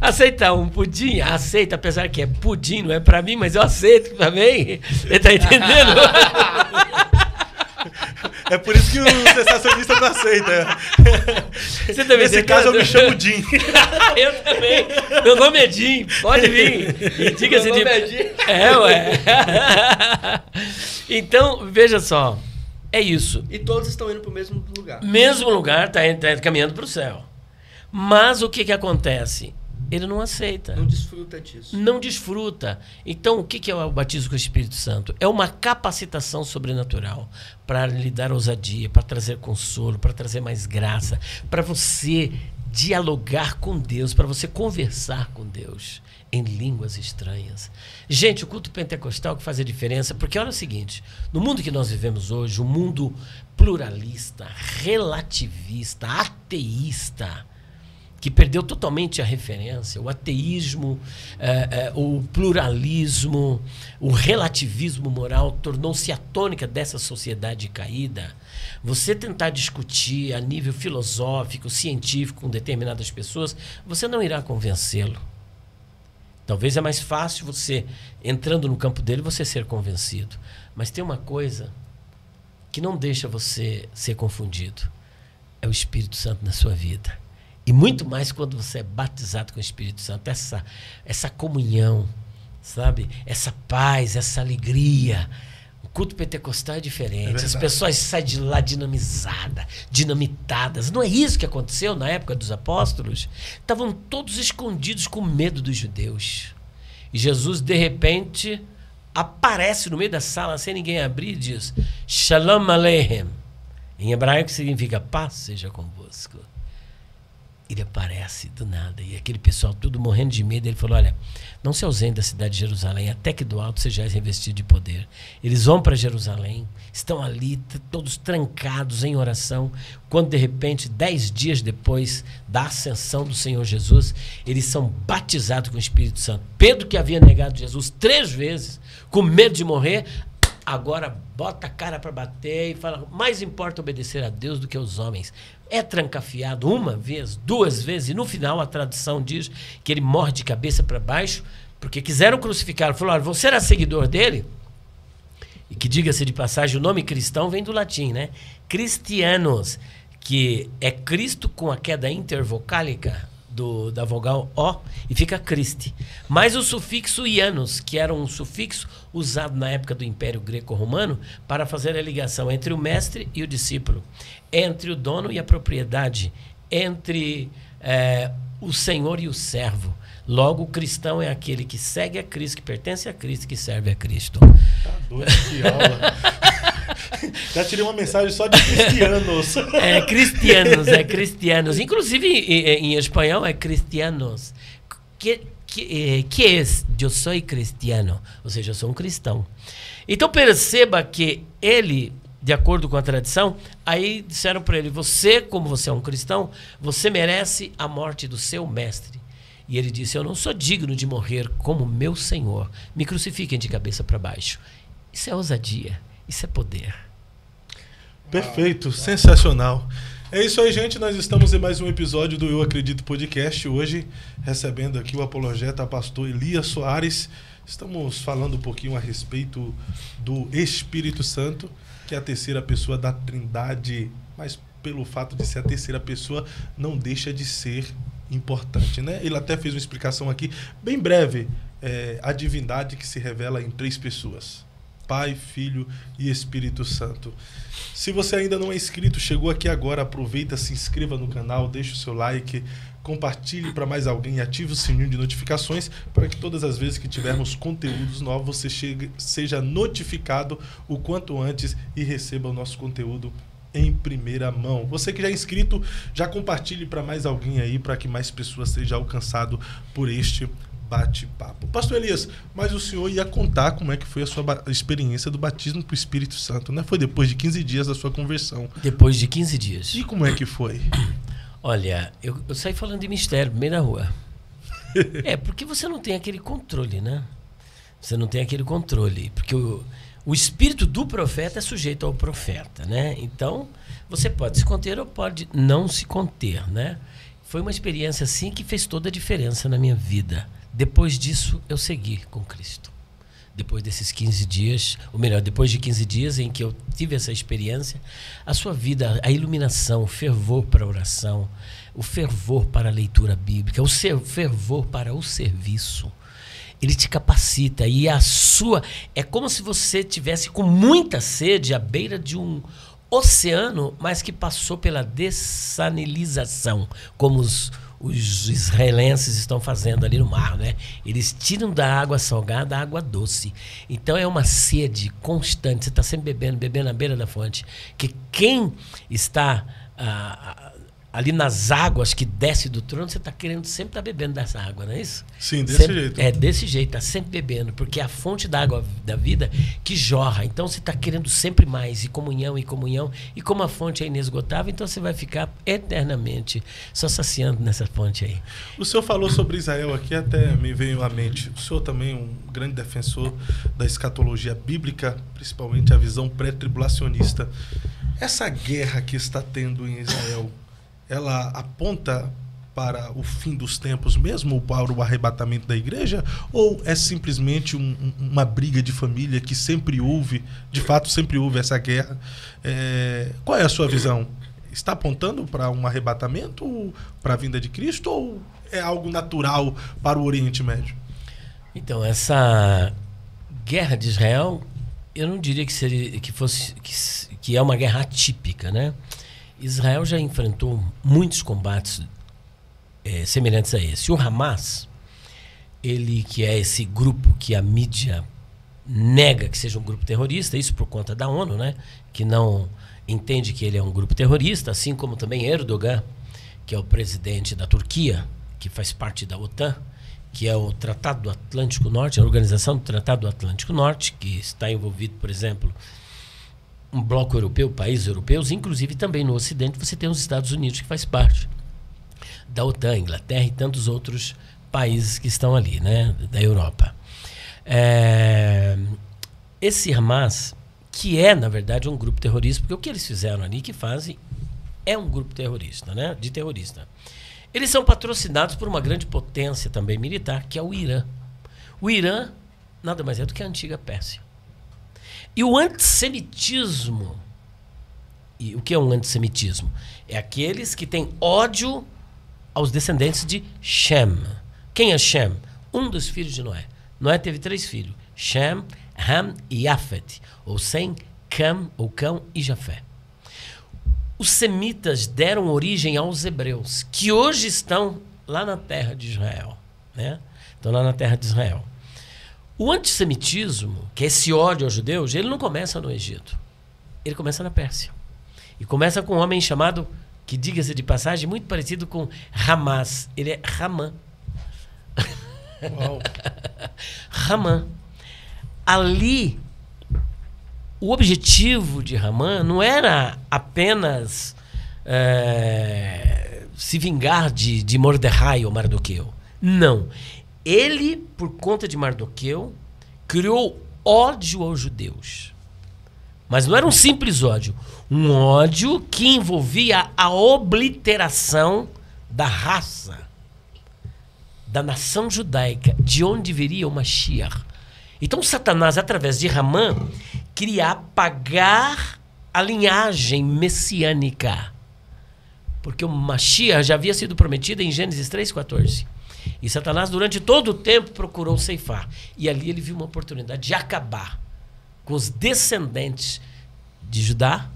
Aceita um pudim? Aceita, apesar que é pudim, não é pra mim, mas eu aceito também. Você tá entendendo? É por isso que o sensacionista não aceita. Você também. Nesse caso eu me chamo Jim. Eu também. Meu nome é Jim. Pode vir. E diga-se de... Meu nome é Jim. É, ué. Então, veja só. É isso. E todos estão indo para o mesmo lugar. Mesmo lugar, está tá caminhando para o céu. Mas o que, que acontece? Ele não aceita. Não desfruta disso. Não desfruta. Então, o que, que é o batismo com o Espírito Santo? É uma capacitação sobrenatural para lhe dar ousadia, para trazer consolo, para trazer mais graça, para você dialogar com Deus, para você conversar com Deus em línguas estranhas. Gente, o culto pentecostal que faz a diferença, porque olha o seguinte, no mundo que nós vivemos hoje, um mundo pluralista, relativista, ateísta, que perdeu totalmente a referência, o ateísmo, eh, eh, o pluralismo, o relativismo moral tornou-se a tônica dessa sociedade caída. Você tentar discutir a nível filosófico, científico com determinadas pessoas, você não irá convencê-lo. Talvez é mais fácil você, entrando no campo dele, você ser convencido. Mas tem uma coisa que não deixa você ser confundido. É o Espírito Santo na sua vida. E muito mais quando você é batizado com o Espírito Santo. Essa, essa comunhão, sabe? Essa paz, essa alegria. O culto pentecostal é diferente. É. As pessoas saem de lá dinamizadas, dinamitadas. Não é isso que aconteceu na época dos apóstolos? Estavam todos escondidos com medo dos judeus. E Jesus, de repente, aparece no meio da sala, sem ninguém abrir, e diz, Shalom Aleichem. Em hebraico significa paz seja convosco. Ele aparece do nada. E aquele pessoal tudo morrendo de medo. Ele falou, olha, não se ausente da cidade de Jerusalém, até que do alto sejais revestido de poder. Eles vão para Jerusalém, estão ali, todos trancados em oração. Quando, de repente, dez dias depois da ascensão do Senhor Jesus, eles são batizados com o Espírito Santo. Pedro, que havia negado Jesus três vezes, com medo de morrer, agora bota a cara para bater e fala, mais importa obedecer a Deus do que aos homens. É trancafiado uma vez, duas vezes, e no final a tradução diz que ele morre de cabeça para baixo, porque quiseram crucificar, falaram, você era seguidor dele? que, diga-se de passagem, o nome cristão vem do latim, né? Cristianos, que é Cristo com a queda intervocálica do, da vogal O, e fica Christi. Mas o sufixo ianos, que era um sufixo usado na época do Império Greco-Romano para fazer a ligação entre o mestre e o discípulo, entre o dono e a propriedade, entre é, o senhor e o servo. Logo, o cristão é aquele que segue a Cristo, que pertence a Cristo, que serve a Cristo. Tá doido, que aula. Já tirei uma mensagem só de cristianos. É, cristianos, é cristianos. Inclusive, em, em espanhol, é cristianos. Que, que, que é eu sou cristiano? Ou seja, eu sou um cristão. Então, perceba que ele, de acordo com a tradição, aí disseram para ele, você, como você é um cristão, você merece a morte do seu mestre. E ele disse, eu não sou digno de morrer como meu Senhor. Me crucifiquem de cabeça para baixo. Isso é ousadia. Isso é poder. Perfeito, ah, sensacional. É isso aí, gente. Nós estamos em mais um episódio do Eu Acredito Podcast. Hoje, recebendo aqui o apologeta, pastor Elias Soares. Estamos falando um pouquinho a respeito do Espírito Santo, que é a terceira pessoa da Trindade. Mas pelo fato de ser a terceira pessoa, não deixa de ser importante, né? Ele até fez uma explicação aqui, bem breve. É, a divindade que se revela em três pessoas. Pai, Filho e Espírito Santo. Se você ainda não é inscrito, chegou aqui agora, aproveita, se inscreva no canal, deixe o seu like, compartilhe para mais alguém, ative o sininho de notificações para que todas as vezes que tivermos conteúdos novos, você chegue, seja notificado o quanto antes e receba o nosso conteúdo em primeira mão. Você que já é inscrito, já compartilhe para mais alguém aí, para que mais pessoas sejam alcançadas por este bate-papo. Pastor Elias, mas o senhor ia contar como é que foi a sua experiência do batismo com o Espírito Santo, né? Foi depois de quinze dias da sua conversão. Depois de quinze dias. E como é que foi? Olha, eu, eu saí falando de mistério no meio da rua. É, porque você não tem aquele controle, né? Você não tem aquele controle. Porque o, o espírito do profeta é sujeito ao profeta, né? Então, você pode se conter ou pode não se conter, né? Foi uma experiência, assim, que fez toda a diferença na minha vida. Depois disso, eu segui com Cristo. Depois desses quinze dias, ou melhor, depois de quinze dias em que eu tive essa experiência, a sua vida, a iluminação, o fervor para a oração, o fervor para a leitura bíblica, o fervor para o serviço, ele te capacita. E a sua... É como se você tivesse com muita sede à beira de um oceano, mas que passou pela dessanilização, como os... os israelenses estão fazendo ali no mar, né? Eles tiram da água salgada a água doce. Então é uma sede constante. Você está sempre bebendo, bebendo à beira da fonte. Que quem está ah, ali nas águas que desce do trono, você está querendo sempre estar tá bebendo dessa água, não é isso? Sim, desse sempre, jeito. É, desse jeito. Está sempre bebendo, porque é a fonte da água da vida que jorra. Então você está querendo sempre mais, e comunhão, e comunhão. E como a fonte é inesgotável, então você vai ficar eternamente só saciando nessa fonte aí. O senhor falou sobre Israel aqui, até me veio à mente. O senhor também é um grande defensor da escatologia bíblica, principalmente a visão pré-tribulacionista. Essa guerra que está tendo em Israel, ela aponta para o fim dos tempos mesmo, para o arrebatamento da igreja? Ou é simplesmente um, uma briga de família que sempre houve, de fato sempre houve essa guerra? É, qual é a sua visão? Está apontando para um arrebatamento, para a vinda de Cristo? Ou é algo natural para o Oriente Médio? Então, essa guerra de Israel, eu não diria que, seria, que, fosse, que, que é uma guerra atípica, né? Israel já enfrentou muitos combates é, semelhantes a esse. O Hamas, ele que é esse grupo que a mídia nega que seja um grupo terrorista, isso por conta da ONU, né? Que não entende que ele é um grupo terrorista, assim como também Erdogan, que é o presidente da Turquia, que faz parte da OTAN, que é o Tratado do Atlântico Norte, a Organização do Tratado do Atlântico Norte, que está envolvido, por exemplo... um bloco europeu, países europeus, inclusive também no Ocidente você tem os Estados Unidos, que faz parte da OTAN, Inglaterra e tantos outros países que estão ali, né, da Europa. É, esse Hamas, que é, na verdade, um grupo terrorista, porque o que eles fizeram ali, que fazem, é um grupo terrorista, né, de terrorista. Eles são patrocinados por uma grande potência também militar, que é o Irã. O Irã nada mais é do que a antiga Pérsia. E o antissemitismo, e o que é um antissemitismo? É aqueles que têm ódio aos descendentes de Shem. Quem é Shem? Um dos filhos de Noé. Noé teve três filhos, Shem, Ham e Jafet, ou Sem, Cam, ou Cão e Jafé. Os semitas deram origem aos hebreus, que hoje estão lá na terra de Israel, né? Estão lá na terra de Israel. O antissemitismo, que é esse ódio aos judeus, ele não começa no Egito. Ele começa na Pérsia. E começa com um homem chamado, que diga-se de passagem, muito parecido com Hamas. Ele é Raman. Raman. Ali, o objetivo de Raman não era apenas é, se vingar de, de Mordecai ou Mardoqueu. Não. Ele, por conta de Mardoqueu, criou ódio aos judeus. Mas não era um simples ódio. Um ódio que envolvia a obliteração da raça, da nação judaica, de onde viria o Mashiach. Então Satanás, através de Raman, queria apagar a linhagem messiânica. Porque o Mashiach já havia sido prometido em Gênesis três, quatorze. E Satanás, durante todo o tempo, procurou ceifar. E ali ele viu uma oportunidade de acabar com os descendentes de Judá,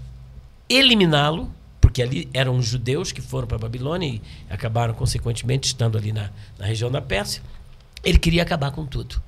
eliminá-lo, porque ali eram judeus que foram para a Babilônia e acabaram, consequentemente, estando ali na, na região da Pérsia. Ele queria acabar com tudo.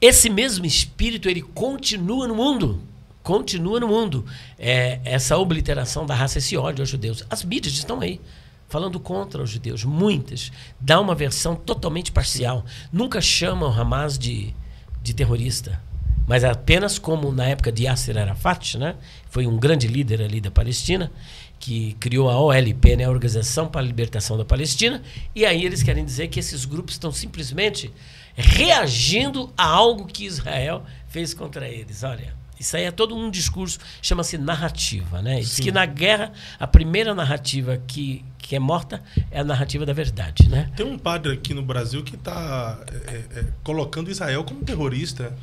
Esse mesmo espírito, ele continua no mundo. Continua no mundo. É, essa obliteração da raça, esse ódio aos judeus. As mídias estão aí, falando contra os judeus, muitas, dá uma versão totalmente parcial. Nunca chamam o Hamas de, de terrorista, mas apenas como na época de Yasser Arafat, né? Foi um grande líder ali da Palestina, que criou a O L P, né? A Organização para a Libertação da Palestina, e aí eles querem dizer que esses grupos estão simplesmente reagindo a algo que Israel fez contra eles. Olha, isso aí é todo um discurso, chama-se narrativa, né? Diz que na guerra, a primeira narrativa que, que é morta é a narrativa da verdade, né? Tem um padre aqui no Brasil que está é, é, colocando Israel como terrorista.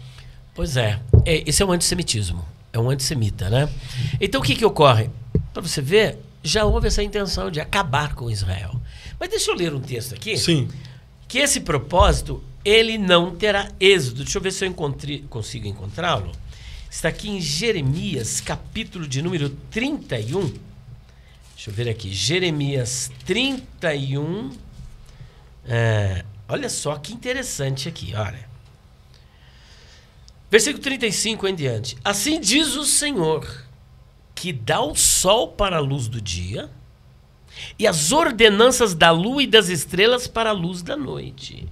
Pois é, é, esse é um antissemitismo, é um antissemita, né? Então o que, que ocorre? Para você ver, já houve essa intenção de acabar com Israel. Mas deixa eu ler um texto aqui. Sim. Que esse propósito, ele não terá êxito. Deixa eu ver se eu encontre, consigo encontrá-lo. Está aqui em Jeremias, capítulo de número trinta e um. Deixa eu ver aqui. Jeremias trinta e um. É, olha só que interessante aqui, olha. Versículo trinta e cinco em diante. Assim diz o Senhor, que dá o sol para a luz do dia, e as ordenanças da lua e das estrelas para a luz da noite,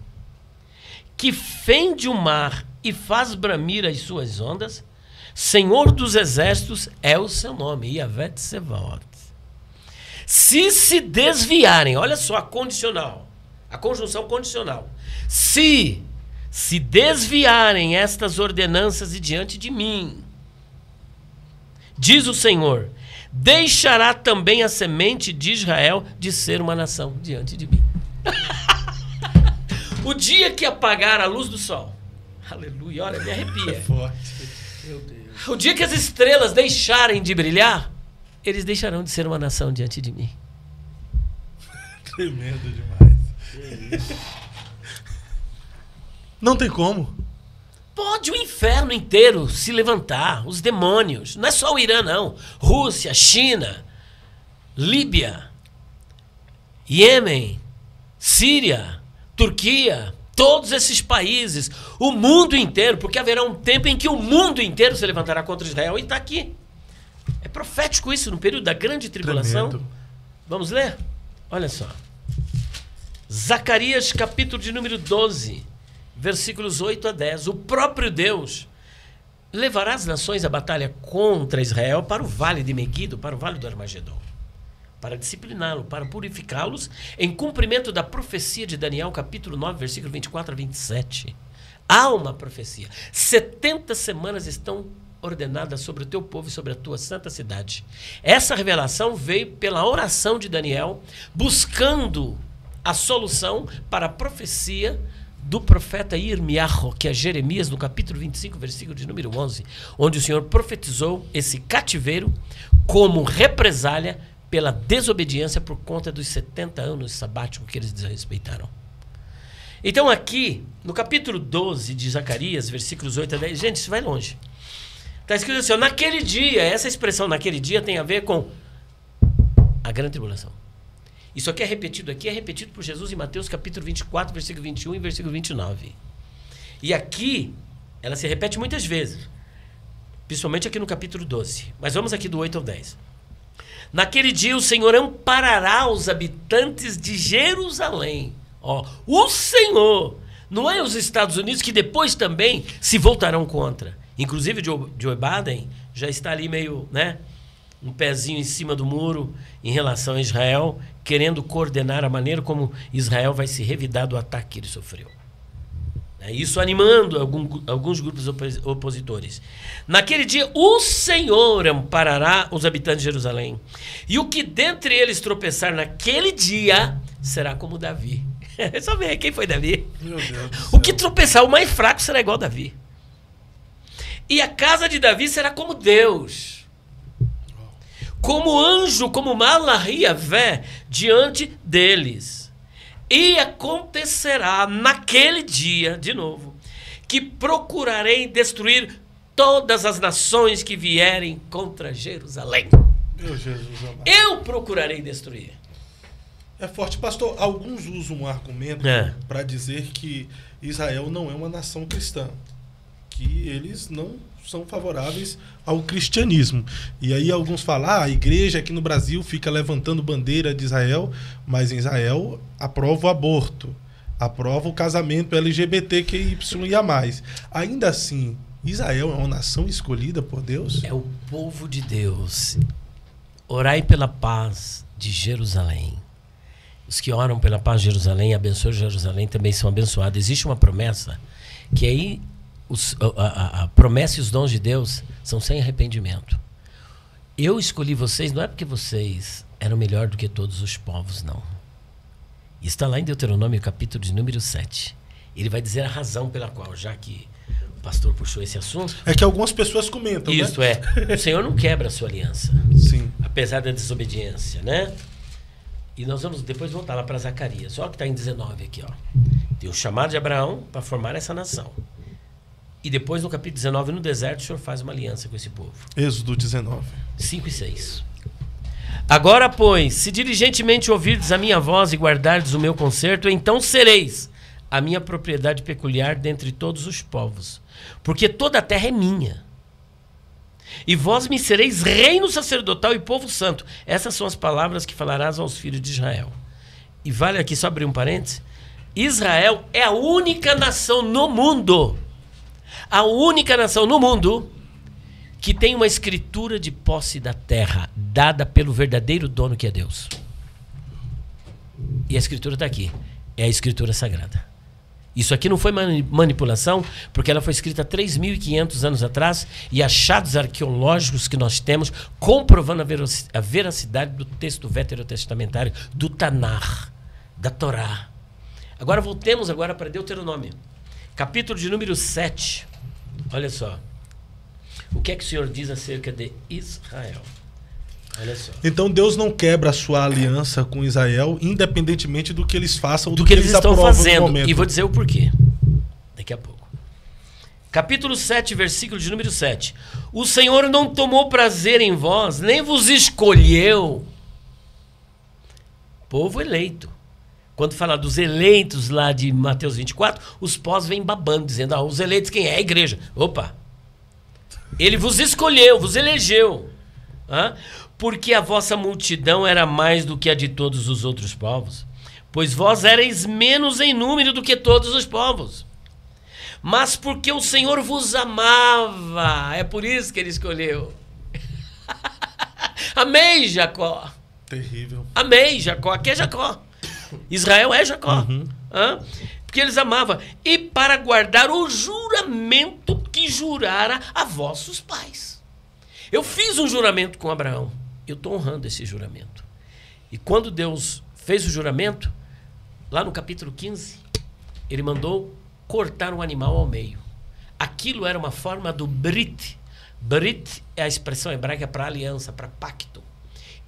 que fende o mar e faz bramir as suas ondas. Senhor dos exércitos é o seu nome, Yahvé Tsevaot. Se se desviarem, olha só a condicional, a conjunção condicional. Se se desviarem estas ordenanças e diante de mim, diz o Senhor, deixará também a semente de Israel de ser uma nação diante de mim. O dia que apagar a luz do sol, aleluia, olha, me arrepia. Forte. Meu Deus. O dia que as estrelas deixarem de brilhar, eles deixarão de ser uma nação diante de mim. Tremendo demais. Que isso? Não tem como. Pode o inferno inteiro se levantar, os demônios. Não é só o Irã, não. Rússia, China, Líbia, Iêmen, Síria, Turquia. Todos esses países, o mundo inteiro, porque haverá um tempo em que o mundo inteiro se levantará contra Israel e está aqui. É profético isso, no período da grande tribulação. Tremendo. Vamos ler? Olha só. Zacarias, capítulo de número doze, versículos oito a dez. O próprio Deus levará as nações à batalha contra Israel para o vale de Meguido, para o vale do Armagedom, para discipliná-lo, para purificá-los, em cumprimento da profecia de Daniel, capítulo nove, versículo vinte e quatro a vinte e sete. Há uma profecia. setenta semanas estão ordenadas sobre o teu povo e sobre a tua santa cidade. Essa revelação veio pela oração de Daniel, buscando a solução para a profecia do profeta Irmiaho, que é Jeremias, no capítulo vinte e cinco, versículo de número onze, onde o Senhor profetizou esse cativeiro como represália pela desobediência por conta dos setenta anos sabáticos que eles desrespeitaram. Então aqui, no capítulo doze de Zacarias, versículos oito a dez, gente, isso vai longe. Está escrito assim, naquele dia, essa expressão naquele dia tem a ver com a grande tribulação. Isso aqui é repetido, aqui é repetido por Jesus em Mateus capítulo vinte e quatro, versículo vinte e um e versículo vinte e nove. E aqui, ela se repete muitas vezes, principalmente aqui no capítulo doze. Mas vamos aqui do oito ao dez. Naquele dia o Senhor amparará os habitantes de Jerusalém. Ó, o Senhor, não é os Estados Unidos que depois também se voltarão contra. Inclusive Joe Biden já está ali meio, né, um pezinho em cima do muro em relação a Israel, querendo coordenar a maneira como Israel vai se revidar do ataque que ele sofreu. Isso animando algum, alguns grupos opositores. Naquele dia o Senhor amparará os habitantes de Jerusalém, e o que dentre eles tropeçar naquele dia será como Davi. Só vem quem foi Davi. Meu Deus do céu. O que tropeçar, o mais fraco será igual a Davi. E a casa de Davi será como Deus, como anjo, como Malaquias diante deles. E acontecerá naquele dia, de novo, que procurarei destruir todas as nações que vierem contra Jerusalém. Meu Jesus amado. Eu procurarei destruir. É forte, pastor. Alguns usam um argumento é. para dizer que Israel não é uma nação cristã, que eles não são favoráveis ao cristianismo. E aí alguns falam, ah, a igreja aqui no Brasil fica levantando bandeira de Israel, mas em Israel aprova o aborto, aprova o casamento L G B T Q I Y e a mais. Ainda assim, Israel é uma nação escolhida por Deus? É o povo de Deus. Orai pela paz de Jerusalém. Os que oram pela paz de Jerusalém, abençoam Jerusalém, também são abençoados. Existe uma promessa que aí Os, a, a, a promessa e os dons de Deus são sem arrependimento. Eu escolhi vocês não é porque vocês eram melhor do que todos os povos, não. Está lá em Deuteronômio, capítulo de número sete. Ele vai dizer a razão pela qual, já que o pastor puxou esse assunto... É que algumas pessoas comentam, isso, né? Isso, é. O Senhor não quebra a sua aliança. Sim. Apesar da desobediência, né? E nós vamos depois voltar lá para Zacarias. Olha o que está em dezenove aqui, ó. Tem o chamado de Abraão para formar essa nação. E depois, no capítulo dezenove, no deserto, o Senhor faz uma aliança com esse povo. Êxodo dezenove. cinco e seis. Agora, pois, se diligentemente ouvirdes a minha voz e guardardes o meu concerto, então sereis a minha propriedade peculiar dentre todos os povos, porque toda a terra é minha. E vós me sereis reino sacerdotal e povo santo. Essas são as palavras que falarás aos filhos de Israel. E vale aqui, só abrir um parênteses, Israel é a única nação no mundo... A única nação no mundo que tem uma escritura de posse da terra dada pelo verdadeiro dono, que é Deus. E a escritura está aqui. É a escritura sagrada. Isso aqui não foi manipulação, porque ela foi escrita três mil e quinhentos anos atrás, e achados arqueológicos que nós temos comprovando a veracidade do texto veterotestamentário, do Tanar, da Torá. Agora voltemos agora para Deuteronômio, capítulo de número sete. Olha só. O que é que o Senhor diz acerca de Israel? Olha só. Então Deus não quebra a sua aliança com Israel, independentemente do que eles façam ou do, do que, que eles estão fazendo. E vou dizer o porquê daqui a pouco. Capítulo sete, versículo de número sete. O Senhor não tomou prazer em vós, nem vos escolheu. Povo eleito. Quando fala dos eleitos lá de Mateus vinte e quatro, os pós vêm babando, dizendo, ah, os eleitos quem é? A igreja. Opa! Ele vos escolheu, vos elegeu, ah? porque a vossa multidão era mais do que a de todos os outros povos, pois vós erais menos em número do que todos os povos. Mas porque o Senhor vos amava, é por isso que ele escolheu. Amei Jacó. Terrível. Amei Jacó, aqui é Jacó. Israel é Jacó, uhum. ah, porque eles amavam, e para guardar o juramento que jurara a vossos pais. Eu fiz um juramento com Abraão, eu estou honrando esse juramento. E quando Deus fez o juramento, lá no capítulo quinze, ele mandou cortar um animal ao meio. Aquilo era uma forma do Brit. Brit é a expressão hebraica para aliança, para pacto.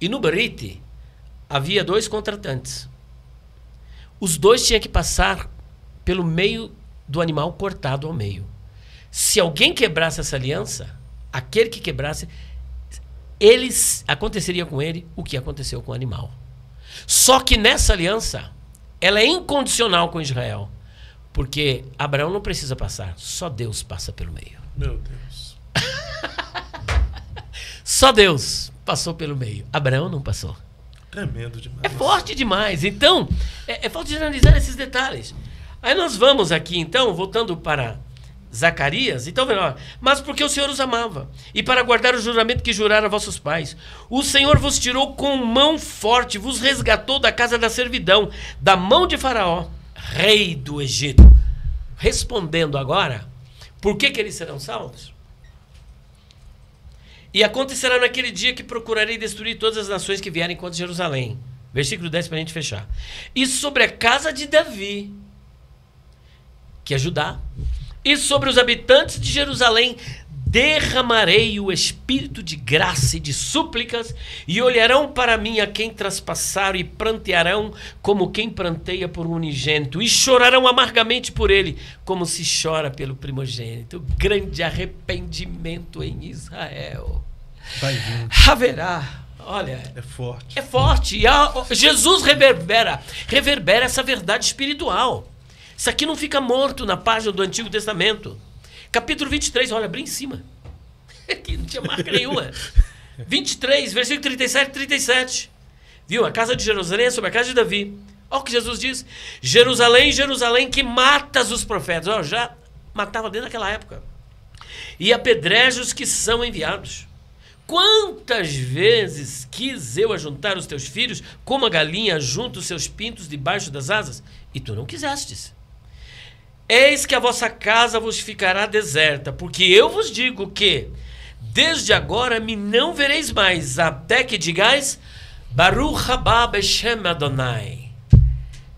E no Brit havia dois contratantes. Os dois tinham que passar pelo meio do animal cortado ao meio. Se alguém quebrasse essa aliança, aquele que quebrasse, eles, aconteceria com ele o que aconteceu com o animal. Só que nessa aliança, ela é incondicional com Israel. Porque Abraão não precisa passar, só Deus passa pelo meio. Meu Deus. Só Deus passou pelo meio. Abraão não passou. Tremendo demais. É forte demais. Então, é, é falta de analisar esses detalhes. Aí nós vamos aqui, então, voltando para Zacarias. Então, mas porque o Senhor os amava, e para guardar o juramento que juraram a vossos pais, o Senhor vos tirou com mão forte, vos resgatou da casa da servidão, da mão de Faraó, rei do Egito. Respondendo agora, por que que eles serão salvos? E acontecerá naquele dia que procurarei destruir todas as nações que vierem contra Jerusalém. Versículo dez, para a gente fechar. E sobre a casa de Davi, que é Judá, e sobre os habitantes de Jerusalém derramarei o espírito de graça e de súplicas, e olharão para mim a quem traspassaram, e prantearão como quem pranteia por um unigênito, e chorarão amargamente por ele, como se chora pelo primogênito. Grande arrependimento em Israel. Vai vir. Haverá. Olha, é forte. É forte. E a, Jesus reverbera, reverbera essa verdade espiritual. Isso aqui não fica morto na página do Antigo Testamento. Capítulo vinte e três, olha, bem em cima. Aqui não tinha marca nenhuma. vinte e três, versículo trinta e sete, trinta e sete. Viu? A casa de Jerusalém sobre a casa de Davi. Olha o que Jesus diz. Jerusalém, Jerusalém, que matas os profetas. Olha, já matava desde aquela época. E apedreja os que são enviados. Quantas vezes quis eu ajuntar os teus filhos, como a galinha ajunta os seus pintos debaixo das asas? E tu não quisestes. Eis que a vossa casa vos ficará deserta, porque eu vos digo que desde agora me não vereis mais, até que digais Baruch haba b'shem Adonai.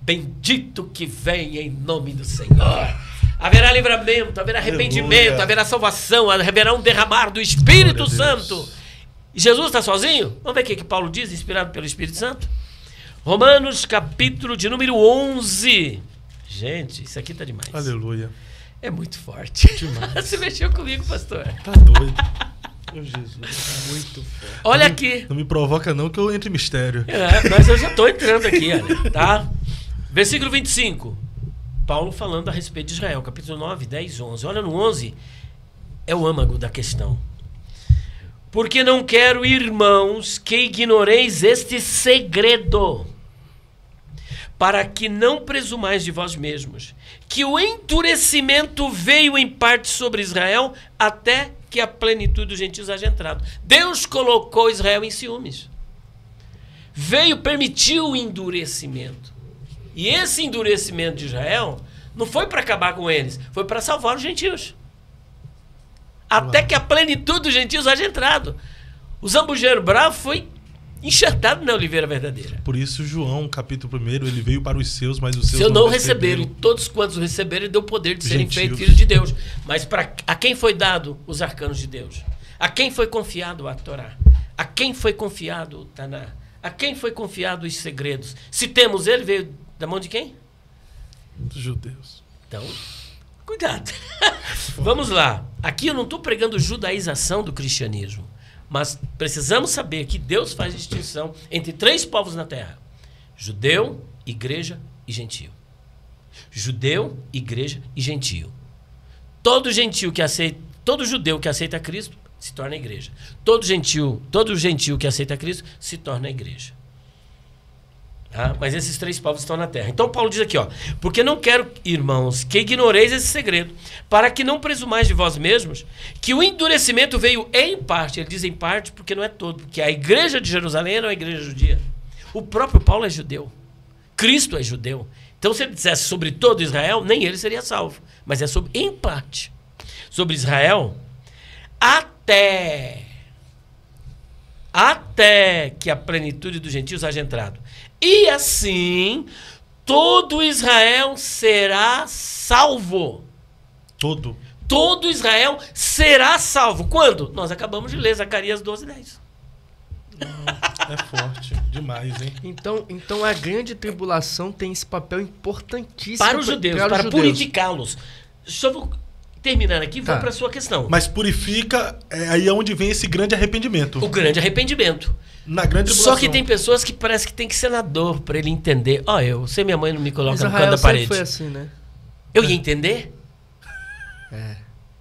Bendito que vem em nome do Senhor. Haverá livramento, haverá arrependimento, Aleluia. Haverá salvação, haverá um derramar do Espírito Glória Santo. E Jesus está sozinho? Vamos ver o que, que Paulo diz, inspirado pelo Espírito Santo? Romanos capítulo de número onze. Gente, isso aqui tá demais. Aleluia. É muito forte. Demais. Você mexeu comigo, pastor. Tá doido. Meu Jesus, tá muito forte. Olha não, aqui. Não me provoca não que eu entre em mistério. É, mas eu já tô entrando aqui, olha, tá? Versículo vinte e cinco. Paulo falando a respeito de Israel. Capítulo nove, dez, onze. Olha no onze. É o âmago da questão. Porque não quero, irmãos, que ignoreis este segredo, para que não presumais de vós mesmos, que o endurecimento veio em parte sobre Israel, até que a plenitude dos gentios haja entrado. Deus colocou Israel em ciúmes. Veio, permitiu o endurecimento. E esse endurecimento de Israel não foi para acabar com eles, foi para salvar os gentios. Até que a plenitude dos gentios haja entrado. O zambujeiro bravo foi enxertado na oliveira verdadeira. Por isso João, capítulo primeiro, ele veio para os seus, mas os seus Se não o receberam. receberam. Todos quantos o receberam, ele deu o poder de serem feitos filhos de Deus. Mas para a quem foi dado os arcanos de Deus? A quem foi confiado a Torá? A quem foi confiado o Taná? A quem foi confiado os segredos? Se temos ele, veio da mão de quem? Dos judeus. Então, cuidado. Vamos lá. Aqui eu não estou pregando judaização do cristianismo. Mas precisamos saber que Deus faz distinção entre três povos na terra. Judeu, igreja e gentio. Judeu, igreja e gentio. Todo gentio que aceita, todo judeu que aceita Cristo se torna igreja. Todo gentio, todo gentio que aceita Cristo se torna igreja. Tá? Mas esses três povos estão na terra. Então Paulo diz aqui, ó, porque não quero, irmãos, que ignoreis esse segredo, para que não presumais de vós mesmos, que o endurecimento veio em parte. Ele diz em parte porque não é todo, porque a igreja de Jerusalém não é a igreja judia. O próprio Paulo é judeu, Cristo é judeu. Então se ele dissesse sobre todo Israel, nem ele seria salvo. Mas é sobre, em parte, sobre Israel, até até que a plenitude dos gentios haja entrado. E assim, todo Israel será salvo. Todo? Todo Israel será salvo. Quando? Nós acabamos de ler Zacarias doze, dez. É forte demais, hein? Então, então a grande tribulação tem esse papel importantíssimo para os judeus, para, para, para purificá-los. Só vou terminar aqui e tá. vou para a sua questão. Mas purifica, é aí é onde vem esse grande arrependimento. O grande arrependimento. Na grande tribulação. Só que tem pessoas que parece que tem que ser na dor para ele entender. Ó, oh, eu sei minha mãe não me coloca no canto da parede. Foi assim, né? Eu é. ia entender? É.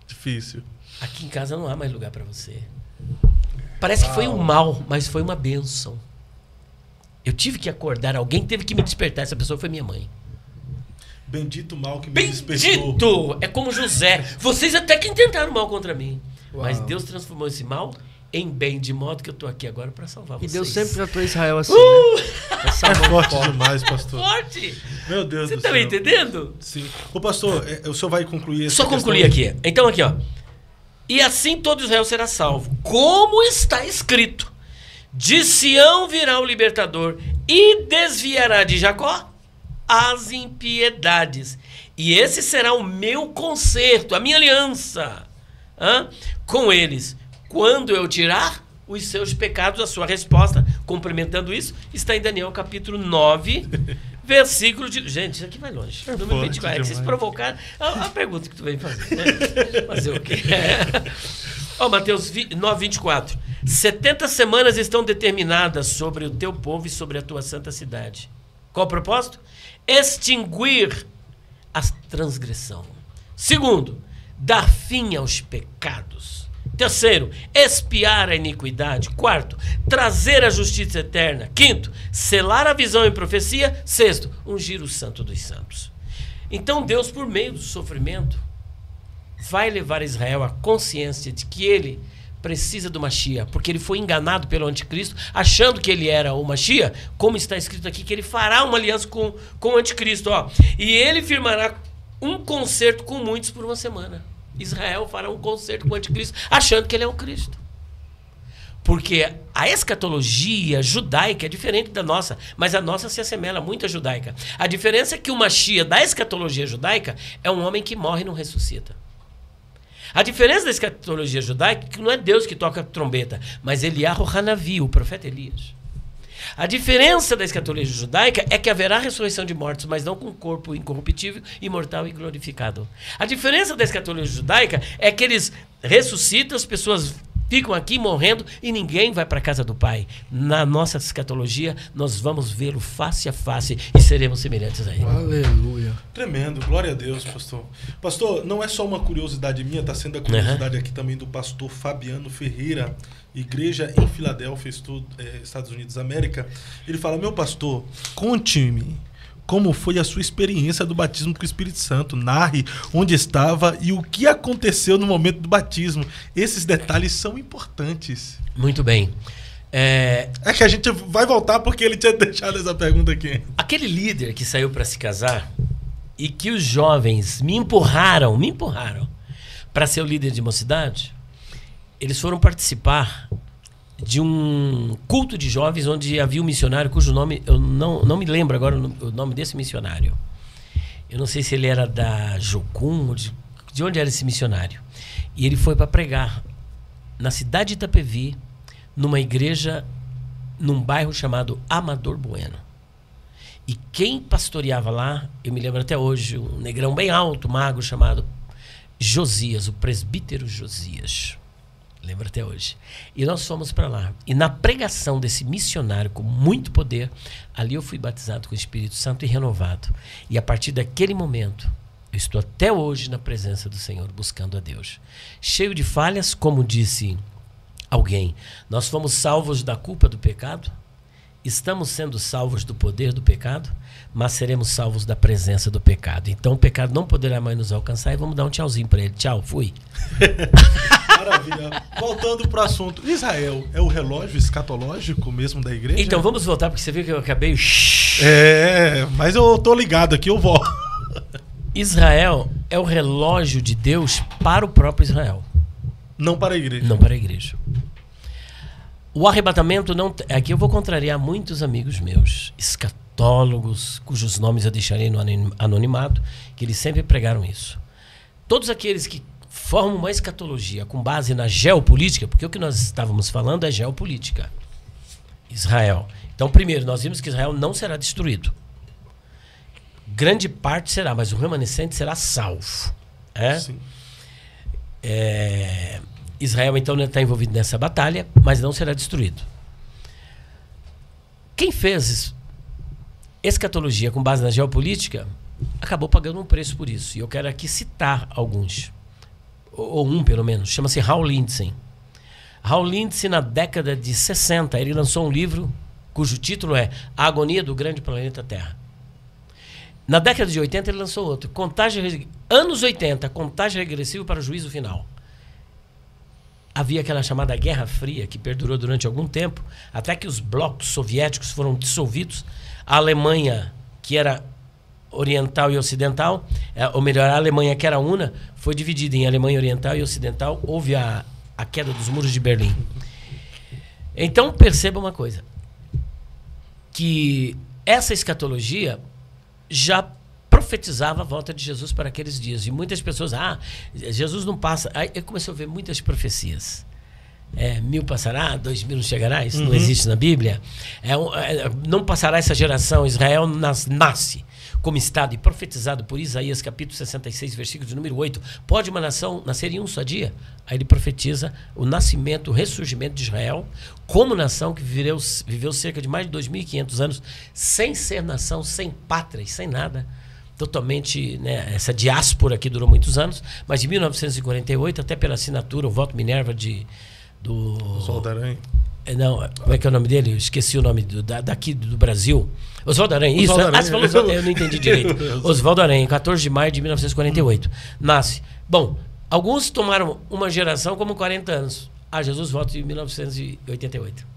Difícil. Aqui em casa não há mais lugar para você. Parece que foi um mal, mas foi uma bênção. Eu tive que acordar, alguém teve que me despertar. Essa pessoa foi minha mãe. Bendito mal que me Bendito. despertou. Bendito! É como José. Vocês até que intentaram mal contra mim. Uau. Mas Deus transformou esse mal em bem, de modo que eu tô aqui agora para salvar vocês. E Deus sempre tratou Israel assim, uh! né? Essa é forte, forte demais, pastor. Forte! Meu Deus Você do tá céu. Você tá me entendendo? Sim. Ô, pastor, o senhor vai concluir essa Só concluir aqui. Então, aqui, ó. E assim todo Israel será salvo, como está escrito. De Sião virá o libertador e desviará de Jacó as impiedades. E esse será o meu concerto, a minha aliança, hã? com eles. Quando eu tirar os seus pecados, a sua resposta, complementando isso, está em Daniel capítulo nove, versículo de... Gente, isso aqui vai longe. É, Número vinte e quatro. É que vocês provocaram... A, a pergunta que tu veio fazer. Né? Fazer o quê? Ó, é. oh, Mateus nove, vinte e quatro. setenta semanas estão determinadas sobre o teu povo e sobre a tua santa cidade. Qual o propósito? Extinguir a transgressão. Segundo, dar fim aos pecados. Terceiro, expiar a iniquidade. Quarto, trazer a justiça eterna. Quinto, selar a visão e profecia. Sexto, ungir o santo dos santos. Então Deus, por meio do sofrimento, vai levar Israel à consciência de que ele precisa do Mashiach, porque ele foi enganado pelo anticristo, achando que ele era o Mashiach, como está escrito aqui, que ele fará uma aliança com, com o anticristo. Ó. E ele firmará um concerto com muitos por uma semana. Israel fará um concerto com o anticristo, achando que ele é o Cristo. Porque a escatologia judaica é diferente da nossa, mas a nossa se assemelha muito à judaica. A diferença é que o Mashiach da escatologia judaica é um homem que morre e não ressuscita. A diferença da escatologia judaica é que não é Deus que toca a trombeta, mas Eliyahu Hanavi, o profeta Elias. A diferença da escatologia judaica é que haverá ressurreição de mortos, mas não com um corpo incorruptível, imortal e glorificado. A diferença da escatologia judaica é que eles ressuscitam, as pessoas ficam aqui morrendo e ninguém vai para a casa do Pai. Na nossa escatologia, nós vamos vê-lo face a face e seremos semelhantes a ele. Aleluia. Tremendo. Glória a Deus, pastor. Pastor, não é só uma curiosidade minha, está sendo a curiosidade uhum. aqui também do pastor Fabiano Ferreira, igreja em Filadélfia, Estados Unidos da América. Ele fala: meu pastor, conte-me como foi a sua experiência do batismo com o Espírito Santo. Narre onde estava e o que aconteceu no momento do batismo. Esses detalhes são importantes. Muito bem. É, é que a gente vai voltar porque ele tinha deixado essa pergunta aqui. Aquele líder que saiu para se casar e que os jovens me empurraram, me empurraram para ser o líder de mocidade... Eles foram participar de um culto de jovens onde havia um missionário cujo nome... Eu não, não me lembro agora o nome desse missionário. Eu não sei se ele era da Jocum, de, de onde era esse missionário. E ele foi para pregar na cidade de Itapevi, numa igreja, num bairro chamado Amador Bueno. E quem pastoreava lá, eu me lembro até hoje, um negrão bem alto, magro, chamado Josias, o presbítero Josias. Lembro até hoje. E nós fomos para lá. E na pregação desse missionário com muito poder, ali eu fui batizado com o Espírito Santo e renovado. E a partir daquele momento, eu estou até hoje na presença do Senhor, buscando a Deus. Cheio de falhas, como disse alguém, nós fomos salvos da culpa do pecado, estamos sendo salvos do poder do pecado, mas seremos salvos da presença do pecado. Então o pecado não poderá mais nos alcançar e vamos dar um tchauzinho para ele. Tchau, fui. Maravilha. Voltando para o assunto, Israel é o relógio escatológico mesmo da igreja? Então vamos voltar, porque você viu que eu acabei... É, mas eu tô ligado aqui, eu volto. Israel é o relógio de Deus para o próprio Israel. Não para a igreja. Não para a igreja. O arrebatamento não... Aqui eu vou contrariar muitos amigos meus, escatológicos. escatólogos, cujos nomes eu deixarei no anonimato, que eles sempre pregaram isso. Todos aqueles que formam uma escatologia com base na geopolítica, porque o que nós estávamos falando é geopolítica. Israel. Então, primeiro, nós vimos que Israel não será destruído. Grande parte será, mas o remanescente será salvo. É? Sim. É... Israel, então, está envolvido nessa batalha, mas não será destruído. Quem fez escatologia com base na geopolítica acabou pagando um preço por isso. E eu quero aqui citar alguns. Ou um, pelo menos. Chama-se Hal Lindsey. Hal Lindsey, na década de sessenta, ele lançou um livro cujo título é A Agonia do Grande Planeta Terra. Na década de oitenta, ele lançou outro. Contagem, anos oitenta, contagem regressiva para o juízo final. Havia aquela chamada Guerra Fria, que perdurou durante algum tempo, até que os blocos soviéticos foram dissolvidos. A Alemanha, que era oriental e ocidental, ou melhor, a Alemanha, que era una, foi dividida em Alemanha oriental e ocidental. Houve a, a queda dos muros de Berlim. Então, perceba uma coisa. Que essa escatologia já profetizava a volta de Jesus para aqueles dias. E muitas pessoas, ah, Jesus não passa. Aí eu comecei a ver muitas profecias. É, mil passará, dois mil não chegará, isso uhum. não existe na Bíblia. É, é, não passará essa geração, Israel nas, nasce como Estado, e profetizado por Isaías, capítulo sessenta e seis, versículo de número oito. Pode uma nação nascer em um só dia? Aí ele profetiza o nascimento, o ressurgimento de Israel, como nação que viveu, viveu cerca de mais de dois mil e quinhentos anos, sem ser nação, sem pátria, sem nada. Totalmente, né, essa diáspora que durou muitos anos, mas de mil novecentos e quarenta e oito, até pela assinatura, o voto Minerva de... do Osvaldo Aranha. Não, como é que é o nome dele? Eu esqueci o nome do, da, daqui do Brasil. Osvaldo Aranha, isso. Aranha. Ah, você falou Osvaldo, eu não entendi direito. Osvaldo Aranha, quatorze de maio de mil novecentos e quarenta e oito. Nasce. Bom, alguns tomaram uma geração como quarenta anos. Ah, Jesus volta em mil novecentos e oitenta e oito.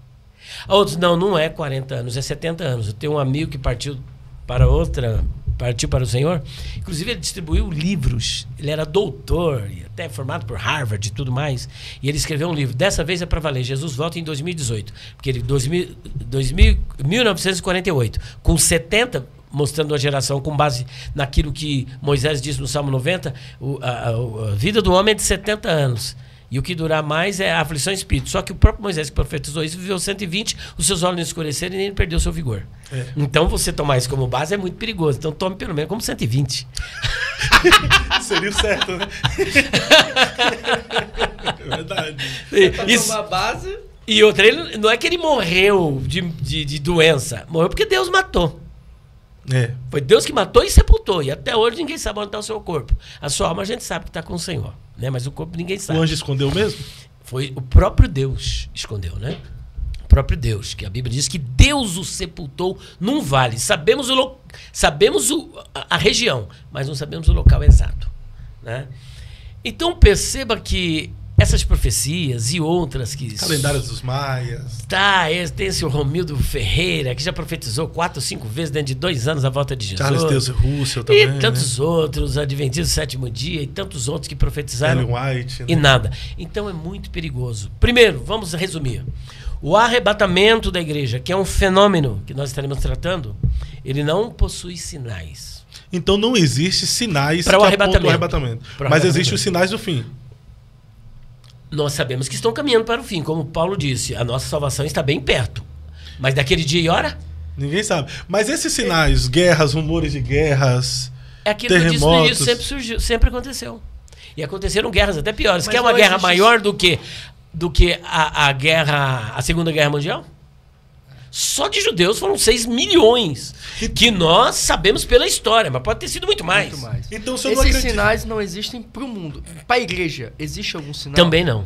Outros, não, não é quarenta anos, é setenta anos. Eu tenho um amigo que partiu para outra... partiu para o Senhor. Inclusive, ele distribuiu livros. Ele era doutor, até formado por Harvard e tudo mais. E ele escreveu um livro. Dessa vez é para valer. Jesus volta em dois mil e dezoito. Porque ele, dois mil, dois mil, mil novecentos e quarenta e oito, com setenta, mostrando a geração com base naquilo que Moisés disse no Salmo noventa, o, a, a vida do homem é de setenta anos. E o que durar mais é a aflição e espírito. Só que o próprio Moisés, que profetizou isso, viveu cento e vinte, os seus olhos não escureceram e nem perdeu seu vigor. É. Então, você tomar isso como base é muito perigoso. Então, tome pelo menos como cento e vinte. Seria o certo, né? É verdade. É pra isso. Tomar base. E outra, ele, não é que ele morreu de, de, de doença. Morreu porque Deus matou. É. Foi Deus que matou e sepultou. E até hoje ninguém sabe onde está o seu corpo. A sua alma a gente sabe que está com o Senhor, né? Mas o corpo ninguém sabe. O anjo escondeu mesmo? Foi o próprio Deus escondeu, né? O próprio Deus, que a Bíblia diz que Deus o sepultou num vale. Sabemos, o lo... sabemos o... a região, mas não sabemos o local exato, né? Então perceba que essas profecias e outras que... Calendários dos maias. Tá, tem esse Romildo Ferreira, que já profetizou quatro, cinco vezes dentro de dois anos a volta de Jesus. Charles Deus e Russell também. E tantos, né, outros, Adventistas do Sétimo Dia, e tantos outros que profetizaram. Ellen White. E né? nada. Então é muito perigoso. Primeiro, vamos resumir. O arrebatamento da igreja, que é um fenômeno que nós estaremos tratando, ele não possui sinais. Então não existe sinais para o arrebatamento. arrebatamento. Mas arrebatamento. Existem os sinais do fim. Nós sabemos que estão caminhando para o fim, como Paulo disse, a nossa salvação está bem perto. Mas daquele dia e hora? Ninguém sabe. Mas esses sinais, é, guerras, rumores de guerras, é aquilo terremotos... que eu disse no início, sempre surgiu, sempre aconteceu. E aconteceram guerras até piores. Mas quer uma guerra existe... maior do que, do que a, a guerra, a Segunda Guerra Mundial? Só de judeus foram seis milhões, que nós sabemos pela história, mas pode ter sido muito mais. Muito mais. Então, se eu Esses não acredito... sinais não existem para o mundo. Para a igreja, existe algum sinal? Também não.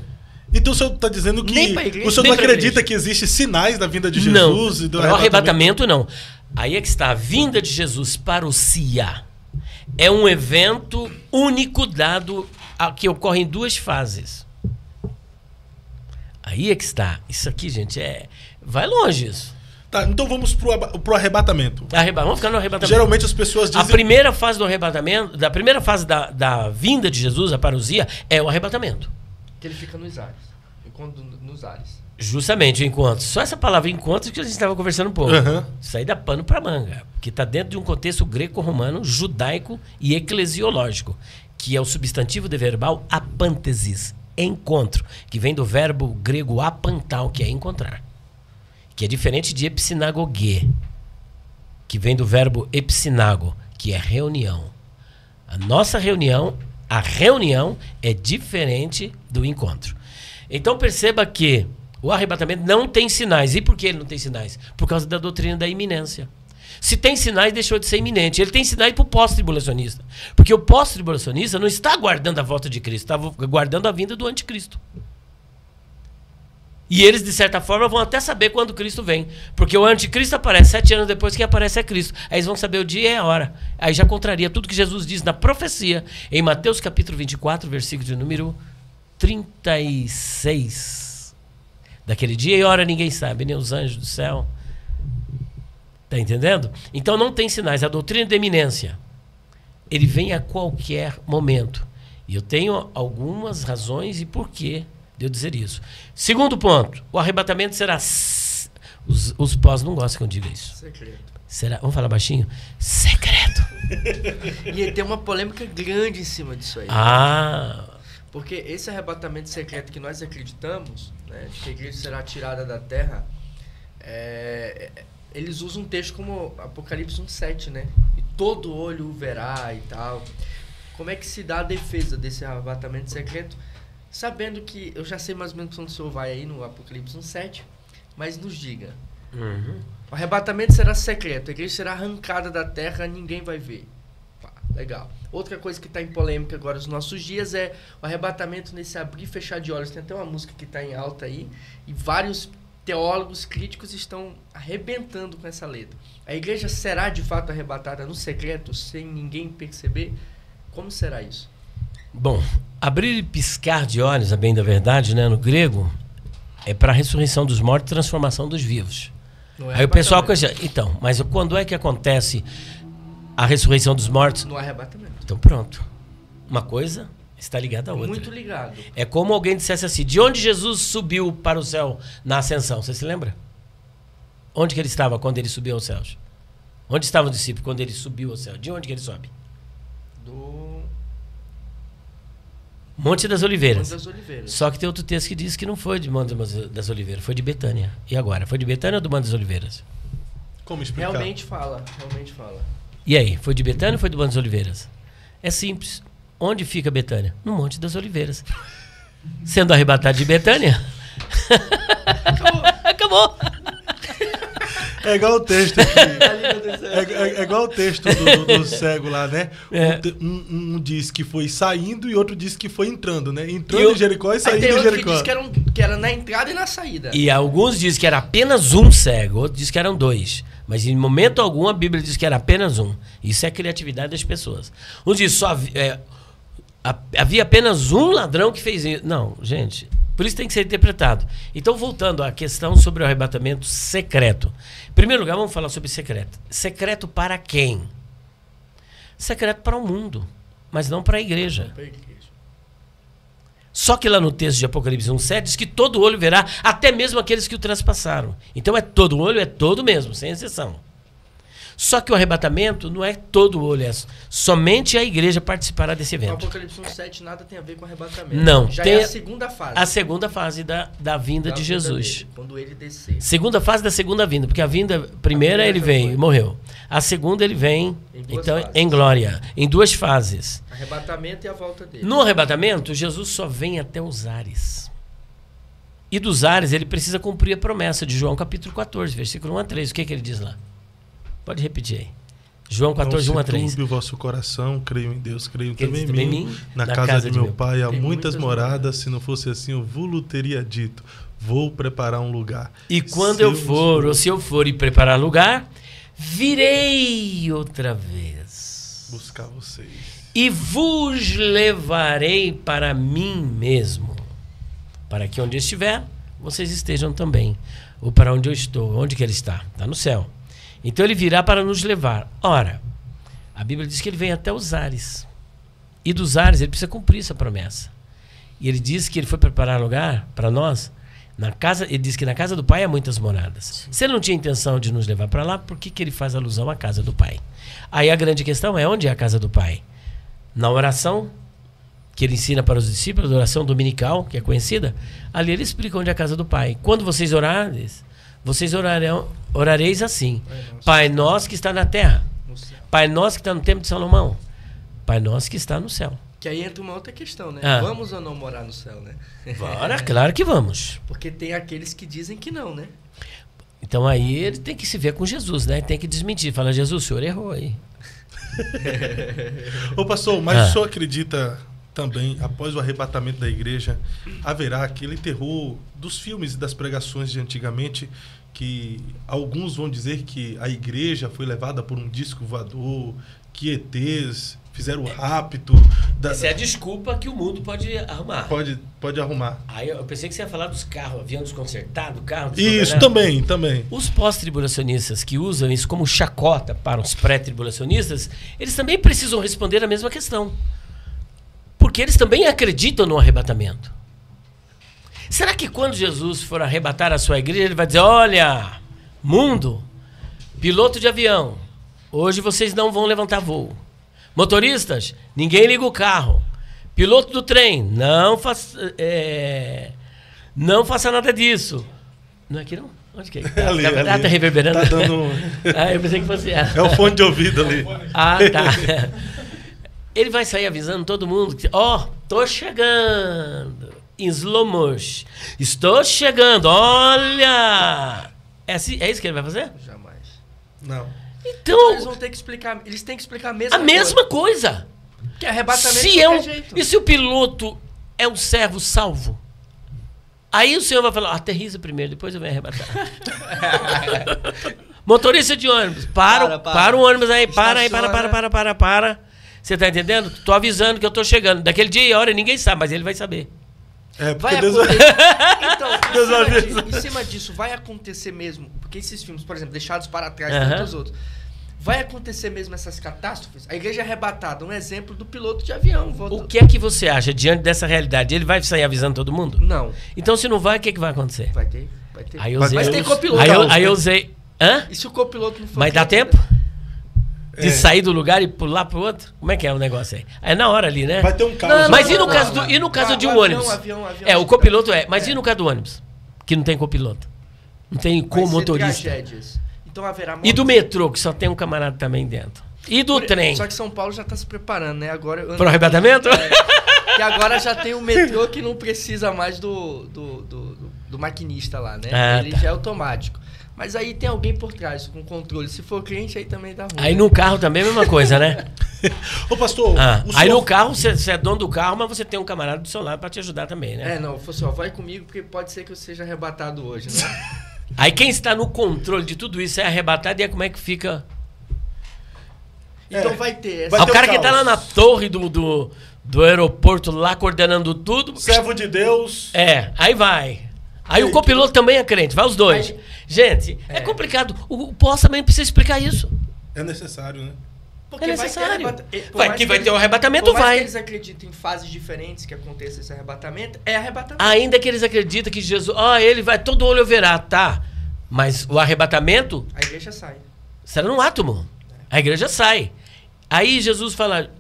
Então o senhor está dizendo que nem pra igreja, o senhor nem não acredita que existem sinais da vinda de Jesus? Não, e do arrebatamento? arrebatamento não. Aí é que está, a vinda de Jesus para o Siá é um evento único dado a, que ocorre em duas fases. Aí é que está. Isso aqui, gente, é vai longe isso. Tá, então vamos pro, pro arrebatamento. Arreba vamos ficar no arrebatamento. Geralmente as pessoas dizem... A primeira fase do arrebatamento, da primeira fase da, da vinda de Jesus, a parousia, é o arrebatamento. Que ele fica no Isaac. quanto nos ares. Justamente, enquanto. Só essa palavra enquanto que a gente estava conversando um pouco. Uhum. Isso aí dá pano para manga, que está dentro de um contexto greco-romano, judaico e eclesiológico, que é o substantivo de verbal apântesis, encontro, que vem do verbo grego apantal, que é encontrar, que é diferente de epsinagoge, que vem do verbo epsinago, que é reunião. A nossa reunião, a reunião é diferente do encontro. Então perceba que o arrebatamento não tem sinais. E por que ele não tem sinais? Por causa da doutrina da iminência. Se tem sinais, deixou de ser iminente. Ele tem sinais para o pós-tribulacionista. Porque o pós-tribulacionista não está aguardando a volta de Cristo, está aguardando a vinda do anticristo. E eles, de certa forma, vão até saber quando Cristo vem. Porque o anticristo aparece sete anos depois, quem aparece é Cristo. Aí eles vão saber o dia e a hora. Aí já contraria tudo que Jesus diz na profecia, em Mateus capítulo vinte e quatro, versículo de número trinta e seis. Daquele dia e hora ninguém sabe, nem os anjos do céu. Está entendendo? Então não tem sinais. A doutrina da iminência, ele vem a qualquer momento. E eu tenho algumas razões e porquê de eu dizer isso. Segundo ponto, o arrebatamento será... Os, os pós não gostam que eu diga isso. Secreto. Será... Vamos falar baixinho? Secreto. E tem uma polêmica grande em cima disso aí. Ah. Porque esse arrebatamento secreto que nós acreditamos, né, de que a igreja será tirada da terra, é... eles usam um texto como Apocalipse um sete, né? E todo olho o verá e tal. Como é que se dá a defesa desse arrebatamento secreto? Sabendo que, eu já sei mais ou menos onde o senhor vai aí no Apocalipse um sete, mas nos diga. Uhum. O arrebatamento será secreto, a igreja será arrancada da terra, ninguém vai ver. Pá, legal. Outra coisa que está em polêmica agora nos nossos dias é o arrebatamento nesse abrir e fechar de olhos. Tem até uma música que está em alta aí, e vários... teólogos, críticos estão arrebentando com essa letra. A igreja será de fato arrebatada no secreto, sem ninguém perceber? Como será isso? Bom, abrir e piscar de olhos, a bem da verdade, né, no grego, é para a ressurreição dos mortos e transformação dos vivos. Não é aí o pessoal... Então, mas quando é que acontece a ressurreição dos mortos? No arrebatamento. Então pronto. Uma coisa... está ligado a outra. Muito ligado. É como alguém dissesse assim, de onde Jesus subiu para o céu na ascensão? Você se lembra? Onde que ele estava quando ele subiu aos céus? Onde estava o discípulo quando ele subiu ao céu? De onde que ele sobe? Do... Monte das Oliveiras. Monte das Oliveiras. Só que tem outro texto que diz que não foi de Monte das Oliveiras, foi de Betânia. E agora? Foi de Betânia ou do Monte das Oliveiras? Como explicar? Realmente fala, realmente fala. E aí? Foi de Betânia ou foi do Monte das Oliveiras? É simples. Onde fica Betânia? No Monte das Oliveiras. Sendo arrebatado de Betânia? Acabou. Acabou. É igual o texto. É, é, é igual o texto do, do, do cego lá, né? É. Um, um diz que foi saindo e outro diz que foi entrando, né? Entrando eu, em Jericó e saindo em Jericó. Que diz que era, um, que era na entrada e na saída. E alguns dizem que era apenas um cego, outros dizem que eram dois. Mas em momento algum a Bíblia diz que era apenas um. Isso é a criatividade das pessoas. Um diz só é, havia apenas um ladrão que fez isso. Não, gente, por isso tem que ser interpretado. Então, voltando à questão sobre o arrebatamento secreto. Em primeiro lugar, vamos falar sobre secreto. Secreto para quem? Secreto para o mundo, mas não para a igreja. Só que lá no texto de Apocalipse um sete diz que todo olho verá, até mesmo aqueles que o transpassaram. Então é todo olho, é todo mesmo, sem exceção. Só que o arrebatamento não é todo olho, é somente a igreja participará desse evento. O Apocalipse um sete nada tem a ver com arrebatamento. Não. Já tem é a segunda fase. A segunda fase da, da vinda da de Jesus. Dele, quando ele descer. Segunda fase da segunda vinda, porque a vinda primeira a ele vem e morreu. A segunda ele vem em, então, em glória, em duas fases. Arrebatamento e a volta dele. No arrebatamento, Jesus só vem até os ares. E dos ares ele precisa cumprir a promessa de João capítulo quatorze, versículo um a três. O que, é que ele diz lá? Pode repetir aí. João quatorze, um a três. Não se turbe o vosso coração, creio em Deus, creio também em mim. Na, na casa, casa de meu, meu pai há muitas, muitas moradas, moradas, se não fosse assim eu vou-lo teria dito, vou preparar um lugar. E quando se eu for, ou se eu for e preparar lugar, virei outra vez buscar vocês. E vos levarei para mim mesmo, para que onde eu estiver, vocês estejam também. Ou para onde eu estou, onde que ele está? Está no céu. Então ele virá para nos levar. Ora, a Bíblia diz que ele vem até os ares. E dos ares ele precisa cumprir essa promessa. E ele disse que ele foi preparar lugar para nós. Na casa, ele diz que na casa do pai há muitas moradas. Sim. Se ele não tinha intenção de nos levar para lá, por que que ele faz alusão à casa do pai? Aí a grande questão é, onde é a casa do pai? Na oração que ele ensina para os discípulos, a oração dominical, que é conhecida, ali ele explica onde é a casa do pai. Quando vocês orarem, vocês orarão, orareis assim: Pai nosso que está na terra, Pai nosso que está no templo de Salomão, Pai nosso que está no céu. Que aí entra uma outra questão, né? Ah. Vamos ou não morar no céu, né? Bora, claro que vamos. Porque tem aqueles que dizem que não, né? Então aí ele tem que se ver com Jesus, né? Tem que desmentir, falar: Jesus, o senhor errou aí. Ô pastor, mas ah. o senhor acredita também, após o arrebatamento da igreja, haverá aquele terror dos filmes e das pregações de antigamente, que alguns vão dizer que a igreja foi levada por um disco voador, que E Tês... fizeram o rapto. Da... Essa é a desculpa que o mundo pode arrumar. Pode, pode arrumar. Aí eu pensei que você ia falar dos carros, avião desconcertado, carro desconcertado. Isso, também, também. Os pós-tribulacionistas que usam isso como chacota para os pré-tribulacionistas, eles também precisam responder a mesma questão. Porque eles também acreditam no arrebatamento. Será que quando Jesus for arrebatar a sua igreja, ele vai dizer: olha, mundo, piloto de avião, hoje vocês não vão levantar voo. Motoristas, ninguém liga o carro. Piloto do trem, não faça, é, não faça nada disso. Não é aqui não? Onde que é? Tá, ali, tá, ali. Ah, tá reverberando? Tá dando... ah, eu pensei que fosse... Ah. É o fone de ouvido ali. Ah, tá. Ele vai sair avisando todo mundo: ó, oh, tô chegando. Em slow motion. Estou chegando, olha! É, assim, é isso que ele vai fazer? Jamais. Não. Então, então eles vão ter que explicar, eles têm que explicar a mesma a coisa. A mesma coisa. Que arrebatamento se é um, jeito. E se o piloto é um servo salvo? Aí o senhor vai falar: aterriza primeiro, depois eu venho arrebatar. Motorista de ônibus, para, para, para. para o ônibus aí, para aí, para, para, para, para, para. Você tá entendendo? Tô avisando que eu tô chegando. Daquele dia e hora ninguém sabe, mas ele vai saber. É, porque vai Deus... Então, em cima, disso, em cima disso, vai acontecer mesmo, porque esses filmes, por exemplo, Deixados para Trás, uhum. tantos outros, vai acontecer mesmo essas catástrofes? A igreja arrebatada, um exemplo do piloto de avião. Vou... O que é que você acha diante dessa realidade? Ele vai sair avisando todo mundo? Não. Então, se não vai, o que, é que vai acontecer? Vai ter, vai ter. Aí eu usei, mas tem copiloto. Aí eu, aí eu usei... Hã? E se o copiloto não for... Mas dá tempo? De é. sair do lugar e pular pro outro? Como é que é o negócio aí? É na hora ali, né? Vai ter um caso. Não, mas não, e no não, caso, não, do, não. E no caso ah, de um avião, ônibus? Avião, avião, é, o copiloto é. Mas é. e no caso do ônibus? Que não tem copiloto. Não tem co-motorista. Então haverá morte. E do metrô, que só tem um camarada também dentro. E do Por, trem. Só que São Paulo já tá se preparando, né? Agora... Para o arrebatamento? É, e agora já tem o metrô que não precisa mais do, do, do, do, do maquinista lá, né? Ah, Ele tá. já é automático. Mas aí tem alguém por trás, com controle. Se for cliente, aí também dá ruim. Aí no carro também é a mesma coisa, né? Ô, pastor... Ah, o aí senhor... no carro, você é dono do carro, mas você tem um camarada do seu lado para te ajudar também, né? É, não. O senhor vai comigo, porque pode ser que eu seja arrebatado hoje, né? Aí quem está no controle de tudo isso é arrebatado, e é como é que fica... É, então vai ter... Essa... Vai ter o cara um que está lá na torre do, do, do aeroporto, lá coordenando tudo... Servo de Deus... É, aí vai... Aí o copiloto também é crente, vai os dois. Aí, gente, é, é complicado. O pós também precisa explicar isso. É necessário, né? Porque é necessário. Vai que, arrebata... vai, que vai ter o um arrebatamento, por mais vai. Que eles acreditam em fases diferentes que aconteça esse arrebatamento, é arrebatamento. Ainda que eles acreditam que Jesus, ó, oh, ele vai, todo olho verá, tá? Mas o arrebatamento... A igreja sai. Será num átomo. É. A igreja sai. Aí Jesus fala: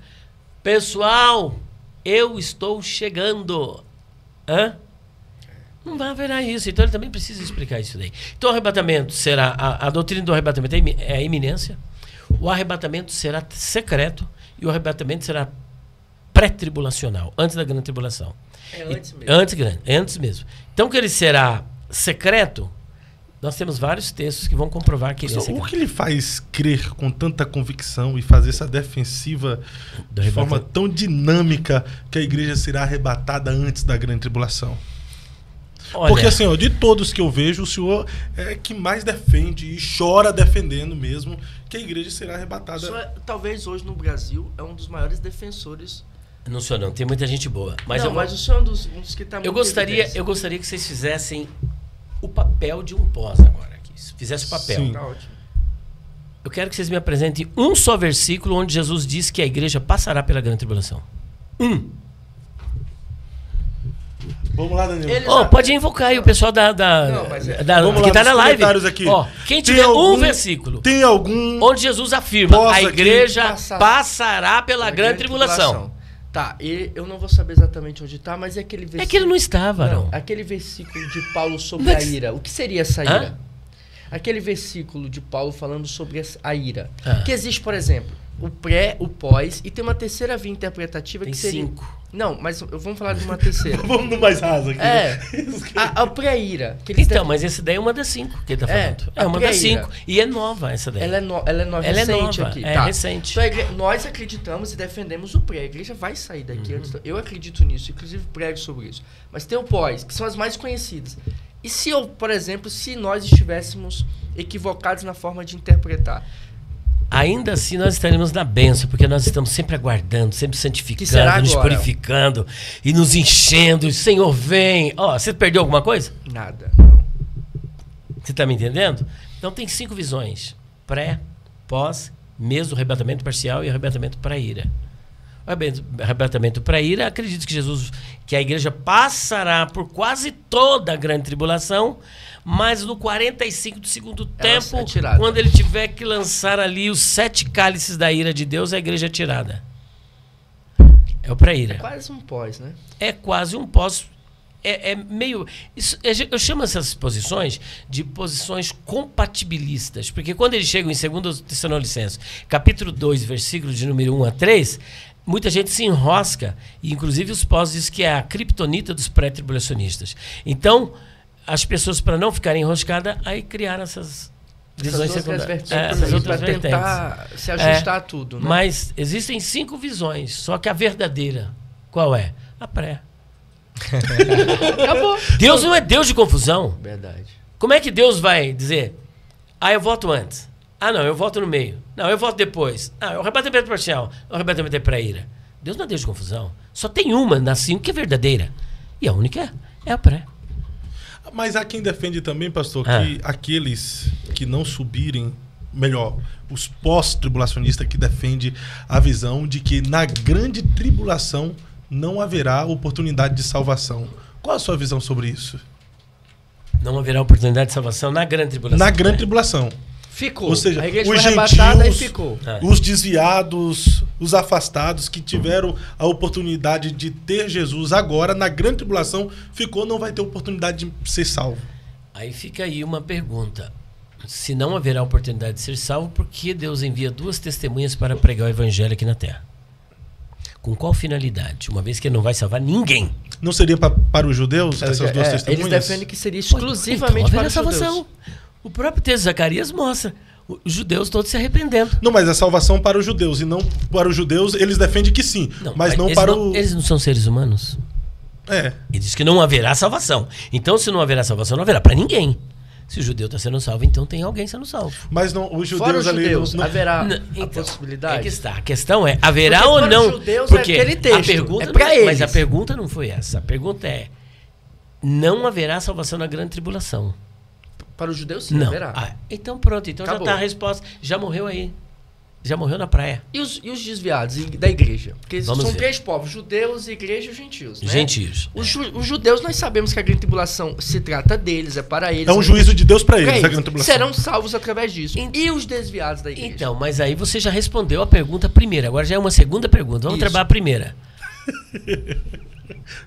pessoal, eu estou chegando. Hã? Não vai haver isso. Então ele também precisa explicar isso daí. Então o arrebatamento será... A, a doutrina do arrebatamento é a iminência. O arrebatamento será secreto. E o arrebatamento será pré-tribulacional. Antes da grande tribulação. É antes mesmo. E, antes, antes mesmo. Então que ele será secreto... Nós temos vários textos que vão comprovar que ele é secreto. O que ele faz crer com tanta convicção e fazer essa defensiva de forma tão dinâmica que a igreja será arrebatada antes da grande tribulação? Olha. Porque, assim, ó, de todos que eu vejo, o senhor é que mais defende e chora defendendo mesmo que a igreja será arrebatada. O senhor, talvez hoje no Brasil, é um dos maiores defensores. Não sou não, tem muita gente boa. Mas não, eu, mas o senhor é um dos, um dos que está muito... Eu gostaria, eu gostaria que vocês fizessem o papel de um pós agora. Aqui. Fizesse o papel. Sim. Tá ótimo. Eu quero que vocês me apresentem um só versículo onde Jesus diz que a igreja passará pela grande tribulação. Um. Vamos lá, Danilo. Ele oh, já... Pode invocar aí o pessoal da, da, não, mas é... da que está na live. Aqui. Oh, quem tiver algum, um versículo tem algum onde Jesus afirma a igreja passar... passará pela grande, grande tribulação. tribulação. Tá, e eu não vou saber exatamente onde está, mas é aquele versículo... É que ele não estava, não. não. Aquele versículo de Paulo sobre mas... a ira. O que seria essa ira? Hã? Aquele versículo de Paulo falando sobre a ira. Hã? Que existe, por exemplo, o pré, o pós, e tem uma terceira via interpretativa tem que seria... cinco. Não, mas vamos falar de uma terceira. Vamos no mais raso aqui. É, a, a pré-ira. Então, tá... mas essa daí é uma das cinco que ele tá falando. É, é uma das cinco. E é nova essa daí. Ela é, no, ela é nova, ela recente é nova, aqui. É tá. recente. Então, igre... Nós acreditamos e defendemos o pré. A igreja vai sair daqui. Uhum. Eu acredito nisso, inclusive prego sobre isso. Mas tem o pós, que são as mais conhecidas. E se eu, por exemplo, se nós estivéssemos equivocados na forma de interpretar... Ainda assim nós estaremos na bênção, porque nós estamos sempre aguardando, sempre santificando, nos purificando e nos enchendo. O Senhor vem. Ó, oh, você perdeu alguma coisa? Nada. Você está me entendendo? Então tem cinco visões: pré, pós, mesmo arrebatamento parcial e arrebatamento para ira. O arrebatamento para ira, acredito que Jesus, que a igreja passará por quase toda a grande tribulação. Mas no quarenta e cinco do segundo tempo, é quando ele tiver que lançar ali os sete cálices da ira de Deus, a igreja é tirada. É o pré-ira. É quase um pós, né? É quase um pós. É, é meio... Isso, eu chamo essas posições de posições compatibilistas. Porque quando eles chegam em dois Tessalonicenses, capítulo dois, versículo de número um a três, muita gente se enrosca. E inclusive os pós dizem que é a criptonita dos pré-tribulacionistas. Então... As pessoas, para não ficarem enroscadas, aí criaram essas visões secundárias. É, essas outras vertentes. Para tentar se ajustar é, a tudo. Né? Mas existem cinco visões, só que a verdadeira, qual é? A pré. Acabou. Deus não é Deus de confusão. Verdade. Como é que Deus vai dizer, ah, eu voto antes. Ah, não, eu voto no meio. Não, eu voto depois. Ah, eu arrebatamento parcial. Eu arrebatamento é para ira. Deus não é Deus de confusão. Só tem uma nas cinco que é verdadeira. E a única é a pré. Mas há quem defende também, pastor, ah. que aqueles que não subirem, melhor, os pós-tribulacionistas que defendem a visão de que na grande tribulação não haverá oportunidade de salvação. Qual a sua visão sobre isso? Não haverá oportunidade de salvação na grande tribulação. Na grande tribulação. Ficou. Ou seja, a igreja os foi gentios, e ficou. Os desviados, os afastados que tiveram a oportunidade de ter Jesus agora, na grande tribulação, ficou, não vai ter oportunidade de ser salvo. Aí fica aí uma pergunta. Se não haverá oportunidade de ser salvo, por que Deus envia duas testemunhas para pregar o evangelho aqui na terra? Com qual finalidade? Uma vez que ele não vai salvar ninguém. Não seria pra, para os judeus essas é, duas é, testemunhas? Eles defendem que seria exclusivamente então, para a salvação. Judeus. O próprio texto de Zacarias mostra os judeus todos se arrependendo. Não, mas a salvação para os judeus e não para os judeus, eles defendem que sim, não, mas não para não, o... Eles não são seres humanos? É. Ele diz que não haverá salvação. Então, se não haverá salvação, não haverá para ninguém. Se o judeu está sendo salvo, então tem alguém sendo salvo. Mas não, os judeus, fora os judeus ali... Não... Haverá não, então, a possibilidade? É que está. A questão é, haverá porque ou não? Judeus porque é aquele texto. A pergunta é para eles. Mas a pergunta não foi essa. A pergunta é, não haverá salvação na grande tribulação? Para os judeus, sim, não haverá. Ah, então pronto, então acabou. Já está a resposta. Já morreu aí. Já morreu na praia. E os, e os desviados da igreja? Porque Vamos são ver. três povos, judeus, igreja e gentios. Né? Gentios. Os, ju, os judeus, nós sabemos que a grande tribulação se trata deles, é para eles. É um juízo de Deus para eles, eles, a grande tribulação. Serão salvos através disso. E os desviados da igreja? Então, mas aí você já respondeu a pergunta primeira. Agora já é uma segunda pergunta. Vamos Isso. trabalhar a primeira.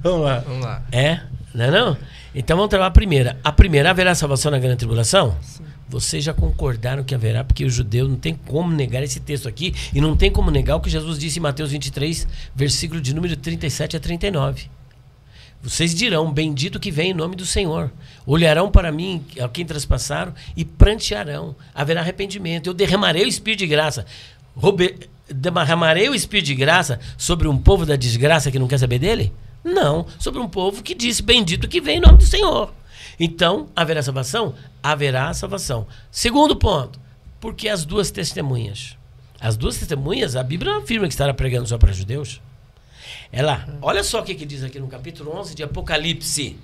Vamos lá. Vamos lá. É? Não é não? Então vamos trabalhar a primeira. A primeira, haverá salvação na grande tribulação? Sim. Vocês já concordaram que haverá, porque o judeu não tem como negar esse texto aqui e não tem como negar o que Jesus disse em Mateus vinte e três, versículo de número trinta e sete a trinta e nove. Vocês dirão, bendito que vem em nome do Senhor. Olharão para mim, a quem traspassaram, e prantearão. Haverá arrependimento. Eu derramarei o Espírito de graça. Robe... Derramarei o Espírito de graça sobre um povo da desgraça que não quer saber dele? Não, sobre um povo que disse, bendito que vem em nome do Senhor. Então, haverá salvação? Haverá salvação. Segundo ponto, porque as duas testemunhas? As duas testemunhas, a Bíblia afirma que estará pregando só para judeus. Ela, olha só o que, que diz aqui no capítulo onze de Apocalipse.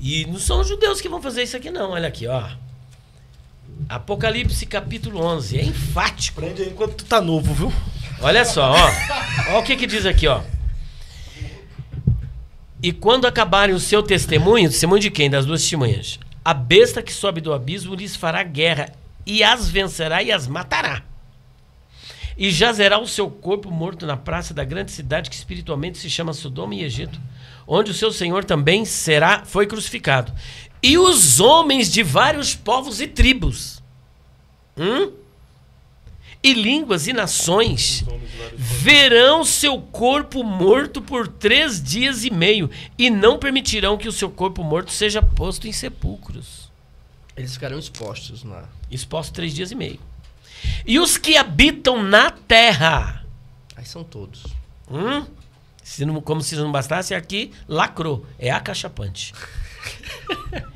E não são os judeus que vão fazer isso aqui não, olha aqui, ó. Apocalipse capítulo onze, é enfático. Prende aí enquanto tu tá novo, viu? Olha só, ó. Olha o que, que diz aqui, ó. E quando acabarem o seu testemunho, testemunho de quem? Das duas testemunhas. A besta que sobe do abismo lhes fará guerra, e as vencerá e as matará. E jazerá o seu corpo morto na praça da grande cidade que espiritualmente se chama Sodoma e Egito, onde o seu Senhor também será, foi crucificado. E os homens de vários povos e tribos, hum? e línguas e nações, verão seu corpo morto por três dias e meio, e não permitirão que o seu corpo morto seja posto em sepulcros. Eles ficarão expostos lá. Expostos três dias e meio. E os que habitam na terra. Aí são todos. Hum? Se não, como se não bastasse, aqui lacrou. É acachapante.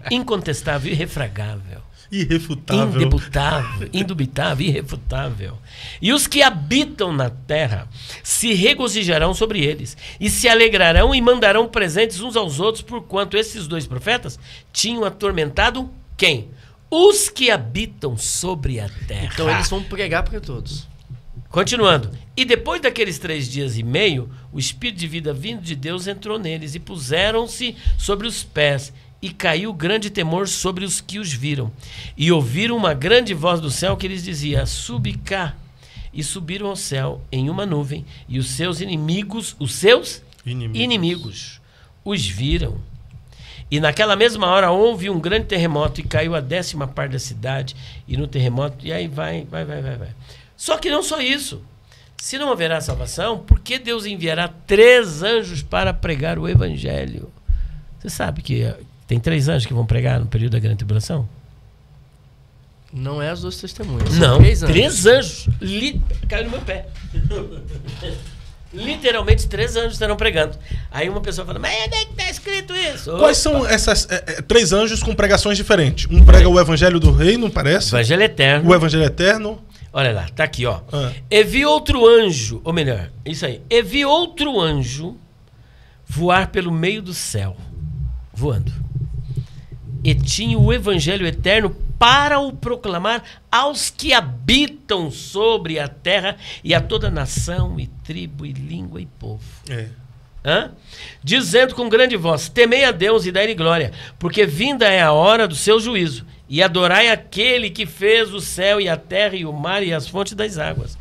Incontestável, irrefragável. Irrefutável. Indebutável, indubitável, irrefutável. E os que habitam na terra se regozijarão sobre eles, e se alegrarão e mandarão presentes uns aos outros, porquanto esses dois profetas tinham atormentado quem? Os que habitam sobre a terra. Então eles vão pregar para todos. Continuando. E depois daqueles três dias e meio, o Espírito de vida vindo de Deus entrou neles, e puseram-se sobre os pés, e caiu grande temor sobre os que os viram. E ouviram uma grande voz do céu que lhes dizia: subi cá. E subiram ao céu em uma nuvem, e os seus inimigos, os seus inimigos, inimigos os viram. E naquela mesma hora houve um grande terremoto, e caiu a décima parte da cidade, e no terremoto, e aí vai, vai, vai, vai, vai. Só que não só isso. Se não haverá salvação, por que Deus enviará três anjos para pregar o evangelho? Você sabe que tem três anjos que vão pregar no período da grande tribulação? Não é as duas testemunhas. Não, três anjos. Três anjos li... Caiu no meu pé. Literalmente três anjos estarão pregando. Aí uma pessoa fala: mas onde é que está escrito isso? Quais Opa. são essas é, é, três anjos com pregações diferentes? Um prega o evangelho do reino, parece? O evangelho eterno. O evangelho eterno. Olha lá, tá aqui, ó. Ah. E vi outro anjo, ou melhor, isso aí. E vi outro anjo voar pelo meio do céu, voando. E tinha o evangelho eterno para o proclamar aos que habitam sobre a terra, e a toda nação e tribo e língua e povo. É. Hã? Dizendo com grande voz: temei a Deus e dai-lhe glória, porque vinda é a hora do seu juízo, e adorai aquele que fez o céu e a terra e o mar e as fontes das águas.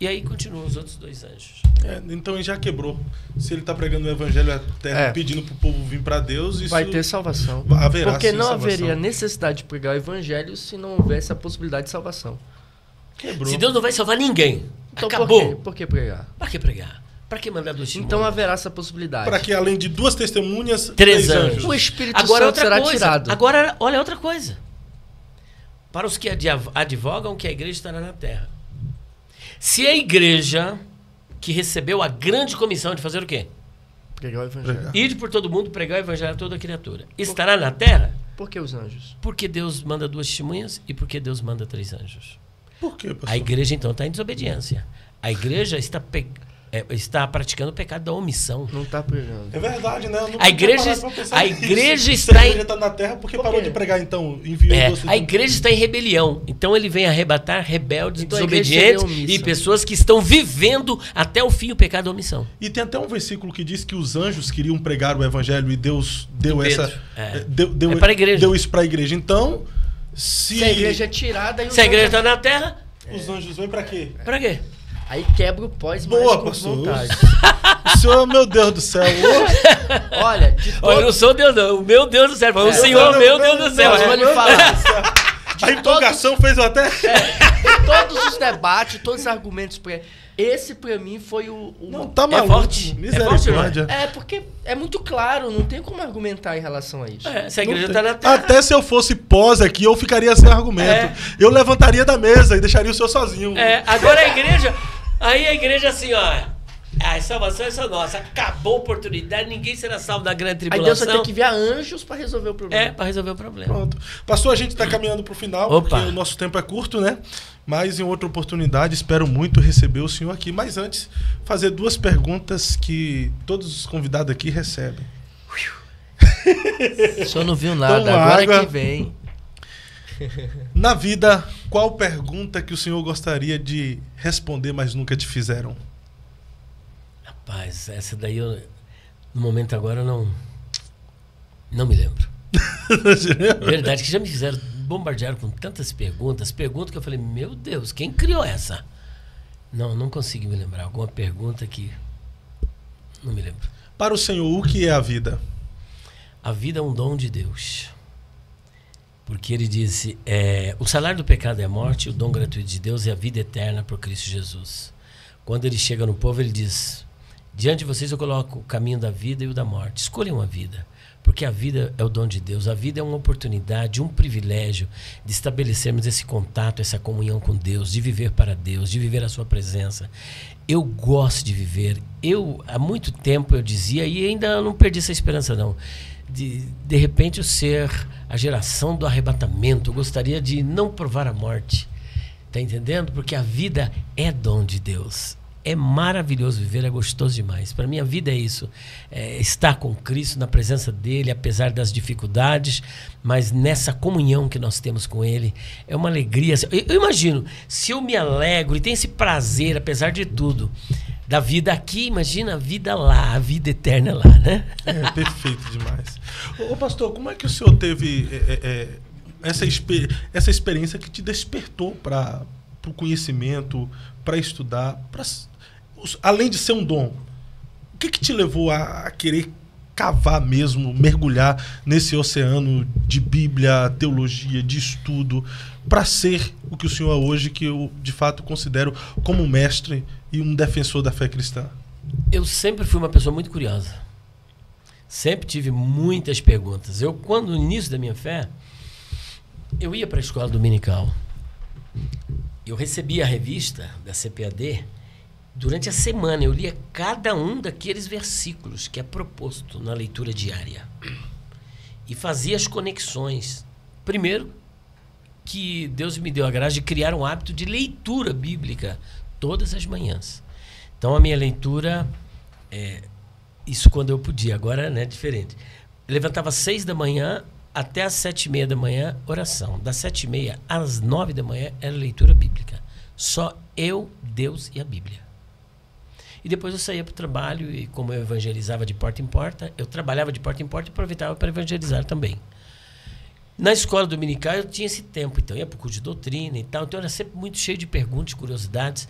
E aí continuam os outros dois anjos. É, então ele já quebrou. Se ele está pregando o evangelho à terra, é. pedindo para o povo vir para Deus, isso vai ter salvação. Haverá, Porque não salvação. haveria necessidade de pregar o evangelho se não houvesse a possibilidade de salvação. Quebrou. Se Deus não vai salvar ninguém. Então acabou. Por, por que pregar? Para que pregar? Para que mandar dois testemunhas? Então haverá essa possibilidade. Para que além de duas testemunhas, três, três anjos. O Espírito Agora, Santo será coisa. tirado. Agora, olha outra coisa. Para os que advogam que a igreja estará na terra. Se a igreja que recebeu a grande comissão de fazer o quê? Pregar o evangelho. Ir por todo mundo, pregar o evangelho a toda criatura. Estará na terra? Por que os anjos? Porque Deus manda duas testemunhas e porque Deus manda três anjos. Por quê, pastor? A igreja, então, está em desobediência. A igreja está, pe... é, está praticando o pecado da omissão. Não está pregando. É verdade, né? A igreja, a igreja está, a igreja está na terra porque por parou de pregar, então. Enviou é, a igreja está em rebelião. Então ele vem arrebatar rebeldes, então, desobedientes e pessoas que estão vivendo até o fim o pecado da omissão. E tem até um versículo que diz que os anjos queriam pregar o evangelho e Deus deu de essa... É. Deu, deu, é para a igreja. Deu isso para a igreja. Então... Se, se a igreja é tirada... Se a igreja está na terra... É. Os anjos vêm para quê? Para quê? Aí quebra o pós Boa, com pastor. vontade. O senhor, meu Deus do céu. Olha, de todo... Olha, eu não sou Deus não. O meu Deus do céu. É, o senhor, meu Deus, Deus do céu. Deus, é. Deus, falar. A empolgação todos... fez até... É, todos os debates, todos os argumentos... Pra... Esse pra mim foi o... o... Não, tá maluco. É forte. Misericórdia. É, é porque é muito claro, não tem como argumentar em relação a isso. É, se a igreja tá na terra. Até se eu fosse pós aqui, eu ficaria sem argumento. É. Eu levantaria da mesa e deixaria o senhor sozinho. É, agora a igreja... Aí a igreja assim, ó... A salvação é só nossa. Acabou a oportunidade, ninguém será salvo da grande tribulação. Aí Deus vai ter que enviar anjos para resolver o problema. É, para resolver o problema. Pronto. Pastor, a gente está caminhando para o final, Opa. porque o nosso tempo é curto, né? Mas em outra oportunidade, espero muito receber o senhor aqui. Mas antes, fazer duas perguntas que todos os convidados aqui recebem. O senhor não viu nada, Toma agora água. que vem. Na vida, qual pergunta que o senhor gostaria de responder, mas nunca te fizeram? Rapaz, essa daí eu, No momento agora, não, não me lembro. Verdade, que já me fizeram, bombardearam com tantas perguntas. Perguntas que eu falei, meu Deus, quem criou essa? Não, não consigo me lembrar. Alguma pergunta que... Não me lembro. Para o Senhor, o que é a vida? A vida é um dom de Deus. Porque ele disse, é, o salário do pecado é a morte, o dom gratuito de Deus é a vida eterna por Cristo Jesus. Quando ele chega no povo, ele diz, diante de vocês eu coloco o caminho da vida e o da morte. Escolham a vida, porque a vida é o dom de Deus. A vida é uma oportunidade, um privilégio de estabelecermos esse contato, essa comunhão com Deus, de viver para Deus, de viver a sua presença. Eu gosto de viver. Eu, há muito tempo eu dizia, e ainda não perdi essa esperança não, De, de repente eu ser a geração do arrebatamento. Eu gostaria de não provar a morte. Tá entendendo? Porque a vida é dom de Deus. É maravilhoso viver, é gostoso demais. Para mim a vida é isso. É estar com Cristo, na presença dEle, apesar das dificuldades, mas nessa comunhão que nós temos com Ele. É uma alegria. Eu, eu imagino, se eu me alegro e tenho esse prazer, apesar de tudo, da vida aqui, imagina a vida lá, a vida eterna lá, né? É, perfeito demais. Ô pastor, como é que o senhor teve é, é, essa, exper- essa experiência que te despertou para o conhecimento, para estudar, pra, além de ser um dom, o que, que te levou a, a querer cavar mesmo, mergulhar nesse oceano de Bíblia, teologia, de estudo, para ser o que o senhor é hoje, que eu de fato considero como mestre e um defensor da fé cristã? Eu sempre fui uma pessoa muito curiosa. Sempre tive muitas perguntas. Eu, quando no início da minha fé, eu ia para a escola dominical. Eu recebia a revista da C P A D. Durante a semana, eu lia cada um daqueles versículos que é proposto na leitura diária. E fazia as conexões. Primeiro, que Deus me deu a graça de criar um hábito de leitura bíblica todas as manhãs. Então a minha leitura, é, isso quando eu podia, agora é, né, diferente. Eu levantava às seis da manhã até às sete e meia da manhã, oração. Das sete e meia às nove da manhã era leitura bíblica. Só eu, Deus e a Bíblia. E depois eu saía para o trabalho e como eu evangelizava de porta em porta, eu trabalhava de porta em porta e aproveitava para evangelizar também. Na escola dominical eu tinha esse tempo, então eu ia para o curso de doutrina e tal, então eu era sempre muito cheio de perguntas, curiosidades.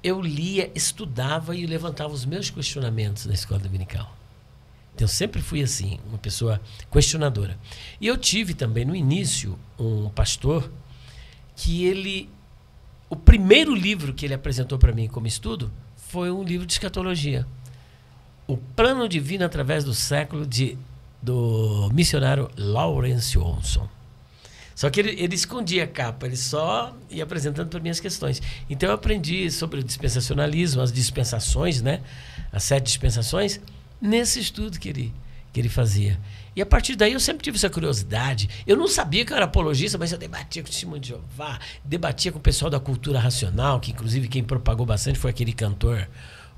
Eu lia, estudava e levantava os meus questionamentos na escola dominical. Então eu sempre fui assim, uma pessoa questionadora. E eu tive também no início um pastor que ele... O primeiro livro que ele apresentou para mim como estudo foi um livro de escatologia. O Plano Divino através do século de... do missionário Lawrence Johnson. Só que ele, ele escondia a capa, ele só ia apresentando para mim as questões. Então eu aprendi sobre o dispensacionalismo, as dispensações, né? As sete dispensações, nesse estudo que ele, que ele fazia. E a partir daí eu sempre tive essa curiosidade. Eu não sabia que eu era apologista, mas eu debatia com o Testemunho de Jeová, debatia com o pessoal da cultura racional, que inclusive quem propagou bastante foi aquele cantor...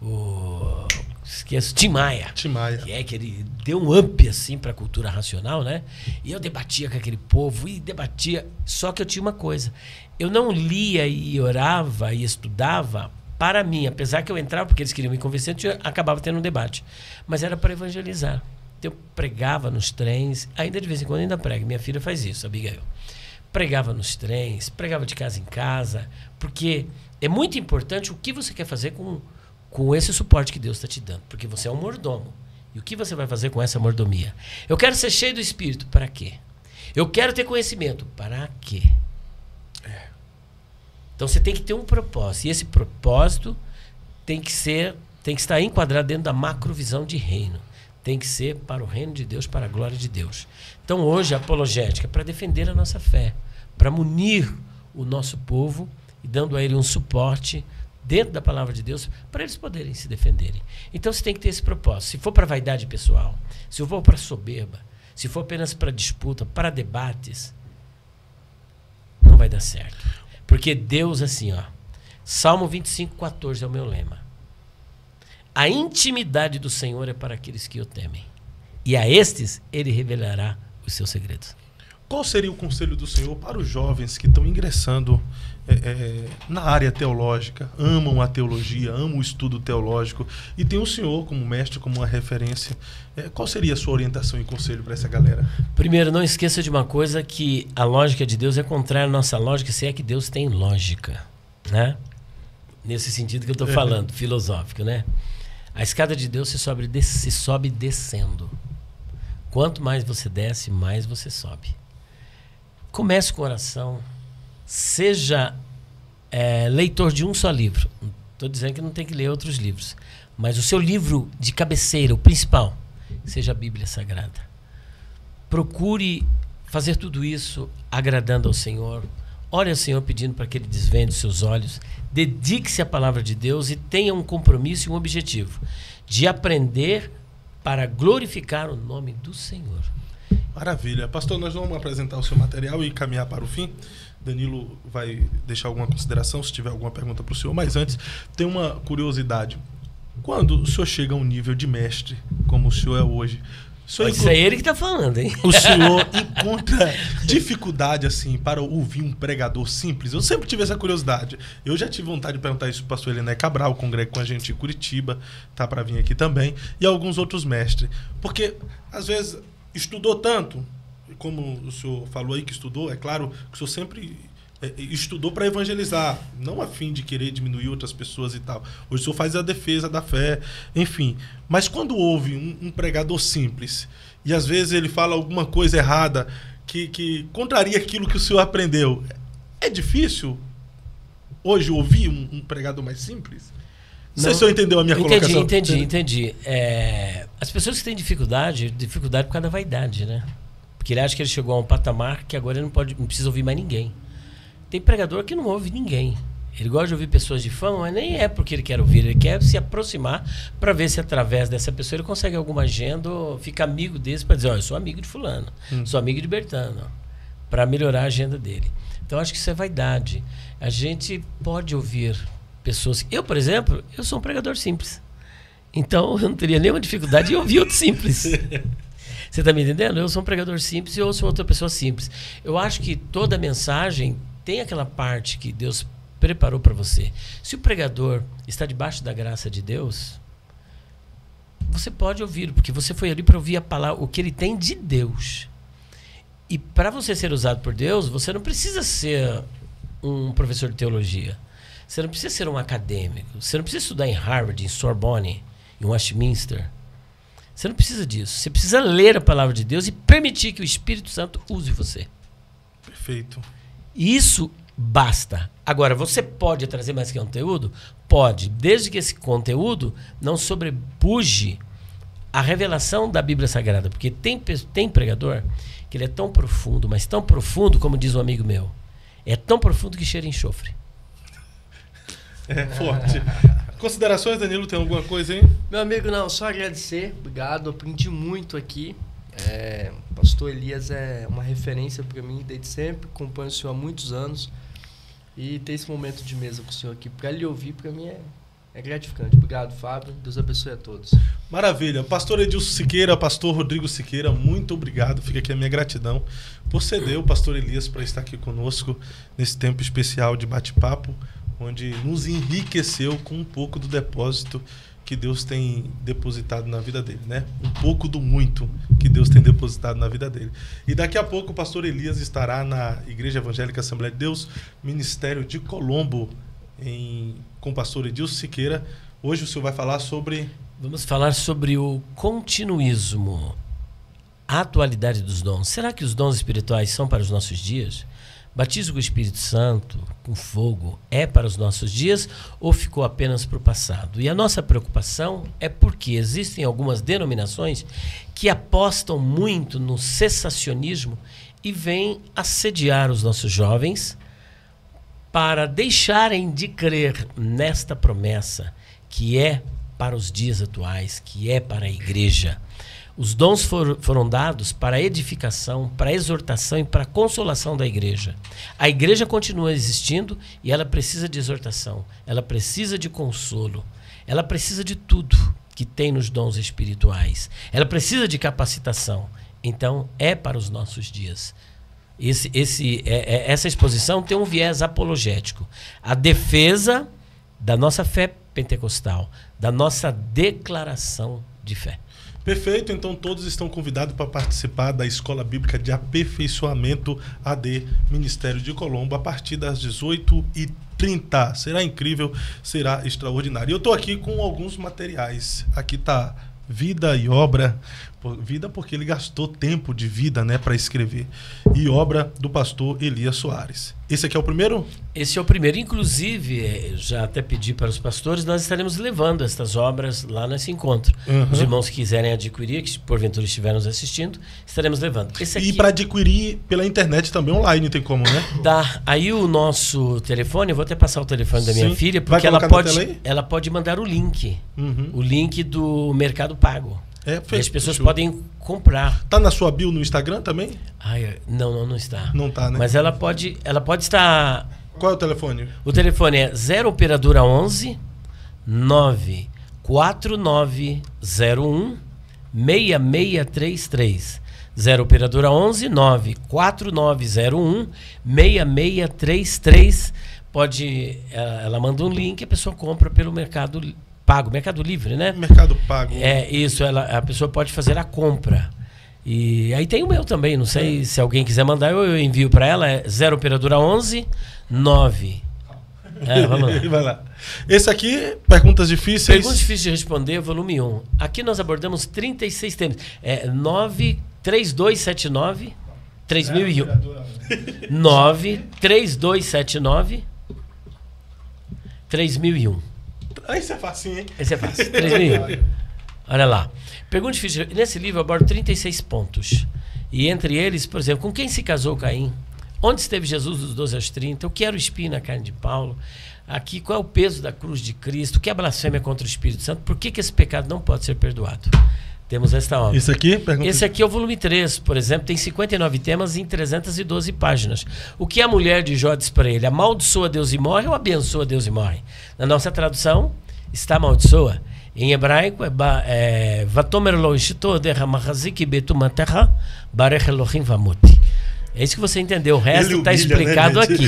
O... esqueço, Tim Maia, Tim Maia. Que é que ele deu um up assim para a cultura racional, né? E eu debatia com aquele povo e debatia, só que eu tinha uma coisa, eu não lia e orava e estudava para mim, apesar que eu entrava porque eles queriam me convencer, eu acabava tendo um debate, mas era para evangelizar. Então eu pregava nos trens, ainda de vez em quando ainda prego, minha filha faz isso, Abigail. Pregava nos trens, pregava de casa em casa, porque é muito importante o que você quer fazer com com esse suporte que Deus está te dando, porque você é um mordomo. E o que você vai fazer com essa mordomia? Eu quero ser cheio do Espírito, para quê? Eu quero ter conhecimento, para quê? É. Então você tem que ter um propósito, e esse propósito tem que ser, tem que estar enquadrado dentro da macrovisão de reino. Tem que ser para o reino de Deus, para a glória de Deus. Então hoje a apologética é para defender a nossa fé, para munir o nosso povo e dando a ele um suporte dentro da palavra de Deus, para eles poderem se defenderem. Então você tem que ter esse propósito. Se for para vaidade pessoal, se for para soberba, se for apenas para disputa, para debates, não vai dar certo. Porque Deus, assim, ó, Salmo vinte e cinco, quatorze é o meu lema. A intimidade do Senhor é para aqueles que o temem, e a estes ele revelará os seus segredos. Qual seria o conselho do Senhor para os jovens que estão ingressando é, é, na área teológica, amam a teologia, amam o estudo teológico, e tem o Senhor como mestre, como uma referência? É, qual seria a sua orientação e conselho para essa galera? Primeiro, não esqueça de uma coisa, que a lógica de Deus é contrária à nossa lógica, se é que Deus tem lógica, né? Nesse sentido que eu estou falando, é. filosófico, né? A escada de Deus se sobe, des- se sobe descendo. Quanto mais você desce, mais você sobe. Comece com oração, seja é, leitor de um só livro. Estou dizendo que não tem que ler outros livros, mas o seu livro de cabeceira, o principal, seja a Bíblia Sagrada. Procure fazer tudo isso agradando ao Senhor. Ore ao Senhor pedindo para que Ele desvende os seus olhos. Dedique-se à palavra de Deus e tenha um compromisso e um objetivo de aprender para glorificar o nome do Senhor. Maravilha. Pastor, nós vamos apresentar o seu material e caminhar para o fim. Danilo vai deixar alguma consideração, se tiver alguma pergunta para o senhor. Mas antes, tem uma curiosidade. Quando o senhor chega a um nível de mestre, como o senhor é hoje... O senhor Isso encontra... é ele que está falando, hein? O senhor encontra dificuldade, assim, para ouvir um pregador simples? Eu sempre tive essa curiosidade. Eu já tive vontade de perguntar isso para o pastor Helena Cabral, congrega com a gente em Curitiba, tá para vir aqui também, e alguns outros mestres. Porque, às vezes... Estudou tanto, como o senhor falou aí que estudou, é claro que o senhor sempre estudou para evangelizar, não a fim de querer diminuir outras pessoas e tal. Hoje o senhor faz a defesa da fé, enfim. Mas quando houve um, um pregador simples, e às vezes ele fala alguma coisa errada que, que contraria aquilo que o senhor aprendeu, é difícil hoje ouvir um, um pregador mais simples? Não sei se o senhor entendeu a minha entendi, colocação. Entendi, entendi, entendi. É, as pessoas que têm dificuldade, dificuldade por causa da vaidade, né? Porque ele acha que ele chegou a um patamar que agora ele não, pode, não precisa ouvir mais ninguém. Tem pregador que não ouve ninguém. Ele gosta de ouvir pessoas de fama, mas nem é porque ele quer ouvir. Ele quer se aproximar para ver se através dessa pessoa ele consegue alguma agenda, ou fica amigo desse para dizer, ó, oh, eu sou amigo de fulano, hum. sou amigo de Bertano, para melhorar a agenda dele. Então, acho que isso é vaidade. A gente pode ouvir... pessoas. Eu, por exemplo, eu sou um pregador simples. Então, eu não teria nenhuma dificuldade em ouvir outro simples. Você está me entendendo? Eu sou um pregador simples e eu sou outra pessoa simples. Eu acho que toda mensagem tem aquela parte que Deus preparou para você. Se o pregador está debaixo da graça de Deus, você pode ouvir, porque você foi ali para ouvir a palavra, o que ele tem de Deus. E para você ser usado por Deus, você não precisa ser um professor de teologia. Você não precisa ser um acadêmico. Você não precisa estudar em Harvard, em Sorbonne, em Westminster. Você não precisa disso. Você precisa ler a palavra de Deus e permitir que o Espírito Santo use você. Perfeito. Isso basta. Agora, você pode trazer mais conteúdo? Pode. Desde que esse conteúdo não sobrepuja a revelação da Bíblia Sagrada. Porque tem, tem pregador que ele é tão profundo, mas tão profundo, como diz um amigo meu, é tão profundo que cheira enxofre. É forte. Considerações, Danilo? Tem alguma coisa aí? Meu amigo, não. Só agradecer. Obrigado. Aprendi muito aqui. É, pastor Elias é uma referência para mim desde sempre. Acompanho o senhor há muitos anos. E ter esse momento de mesa com o senhor aqui para lhe ouvir, para mim é... é gratificante. Obrigado, Fábio. Deus abençoe a todos. Maravilha. Pastor Edilson Siqueira, pastor Rodrigo Siqueira, muito obrigado. Fica aqui a minha gratidão por ceder o pastor Elias para estar aqui conosco nesse tempo especial de bate-papo, onde nos enriqueceu com um pouco do depósito que Deus tem depositado na vida dele, né? Um pouco do muito que Deus tem depositado na vida dele. E daqui a pouco o pastor Elias estará na Igreja Evangélica Assembleia de Deus, Ministério de Colombo, Em, com o pastor Edilson Siqueira. Hoje o senhor vai falar sobre... Vamos falar sobre o continuismo, a atualidade dos dons. Será que os dons espirituais são para os nossos dias? Batismo com o Espírito Santo, com fogo, é para os nossos dias ou ficou apenas para o passado? E a nossa preocupação é porque existem algumas denominações que apostam muito no cessacionismo e vêm assediar os nossos jovens para deixarem de crer nesta promessa que é para os dias atuais, que é para a igreja. Os dons for, foram dados para edificação, para exortação e para consolação da igreja. A igreja continua existindo e ela precisa de exortação, ela precisa de consolo, ela precisa de tudo que tem nos dons espirituais, ela precisa de capacitação. Então é para os nossos dias. Esse, esse, é, é, essa exposição tem um viés apologético. A defesa da nossa fé pentecostal, da nossa declaração de fé. Perfeito, então todos estão convidados para participar da Escola Bíblica de Aperfeiçoamento A D Ministério de Colombo, a partir das dezoito e trinta. Será incrível, será extraordinário. Eu estou aqui com alguns materiais. Aqui está Vida e Obra. Vida porque ele gastou tempo de vida, né, para escrever. E Obra do pastor Elias Soares. Esse aqui é o primeiro? Esse é o primeiro. Inclusive, já até pedi para os pastores, nós estaremos levando estas obras lá nesse encontro. Uhum. Os irmãos que quiserem adquirir, que porventura estiverem nos assistindo, estaremos levando. Esse aqui... E para adquirir pela internet também, online, tem como, né? Dá. Aí o nosso telefone, eu vou até passar o telefone da minha Sim. filha, porque ela pode, ela pode mandar o link. Uhum. O link do Mercado Pago. É, fez, as pessoas fechou. podem comprar. Tá na sua bio no Instagram também? Ai, não, não, não está. Não está, né? Mas ela pode, ela pode estar... Qual é o telefone? O telefone é zero operadora onze, nove quatro nove zero um, seis seis três três. zero operadora onze, nove quatro nove zero um, seis seis três três. Pode, ela manda um link e a pessoa compra pelo Mercado Pago, Mercado Livre, né? Mercado Pago. É, isso, ela, a pessoa pode fazer a compra. E aí tem o meu também, não sei é. se alguém quiser mandar, eu, eu envio para ela, é zero operadora onze, nove. É, vamos lá. Vai lá. Esse aqui, perguntas difíceis. Perguntas difíceis de responder, volume um. Aqui nós abordamos trinta e seis temas. É nove três dois sete nove, três mil e um. nove três dois sete nove, três mil e um. Esse é facinho, hein? Esse é fácil. três mil. Olha lá. Pergunta difícil. Nesse livro eu abordo trinta e seis pontos. E entre eles, por exemplo, com quem se casou Caim? Onde esteve Jesus dos doze aos trinta? O que era o espinho na carne de Paulo? Aqui, qual é o peso da cruz de Cristo? O que é blasfêmia contra o Espírito Santo? Por que, que esse pecado não pode ser perdoado? Temos esta obra. Esse aqui? Pergunta... Esse aqui é o volume três, por exemplo, tem cinquenta e nove temas em trezentas e doze páginas. O que a mulher de Jó diz para ele? Amaldiçoa Deus e morre ou abençoa Deus e morre? Na nossa tradução, está amaldiçoa. Em hebraico, é Vatomer lo ishto derra mahazik betumaterra barech elohim vamut. É isso que você entendeu. O resto está explicado, né, aqui.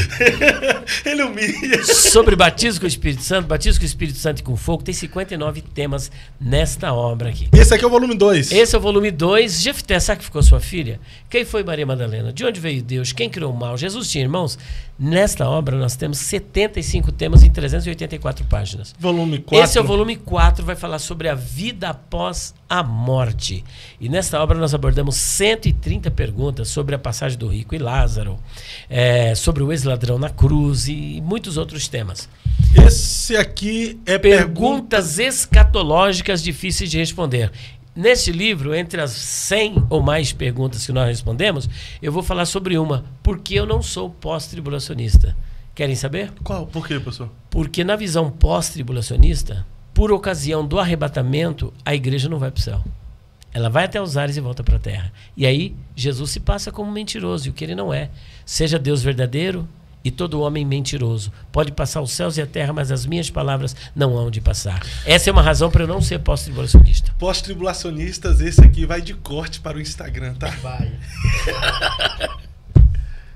Ele humilha. Sobre batismo com o Espírito Santo, batismo com o Espírito Santo e com fogo, tem cinquenta e nove temas nesta obra aqui. Esse aqui é o volume dois. Esse é o volume dois. Jefté, sabe que ficou sua filha? Quem foi Maria Madalena? De onde veio Deus? Quem criou o mal? Jesus tinha irmãos? Nesta obra nós temos setenta e cinco temas em trezentas e oitenta e quatro páginas. Volume quatro. Esse é o volume quatro, vai falar sobre a vida após a morte. E nesta obra nós abordamos cento e trinta perguntas sobre a passagem do rico e Lázaro, é, sobre o ex-ladrão na cruz e muitos outros temas. Esse aqui é perguntas pergunta... escatológicas difíceis de responder. Neste livro, entre as cem ou mais perguntas que nós respondemos, eu vou falar sobre uma. Por que eu não sou pós-tribulacionista? Querem saber? Qual? Por quê, pastor? Porque na visão pós-tribulacionista, por ocasião do arrebatamento, a igreja não vai para o céu. Ela vai até os ares e volta para a terra. E aí, Jesus se passa como mentiroso, e o que ele não é. Seja Deus verdadeiro e todo homem mentiroso. Pode passar os céus e a terra, mas as minhas palavras não hão de passar. Essa é uma razão para eu não ser pós-tribulacionista. Pós-tribulacionistas, esse aqui vai de corte para o Instagram, tá? Vai.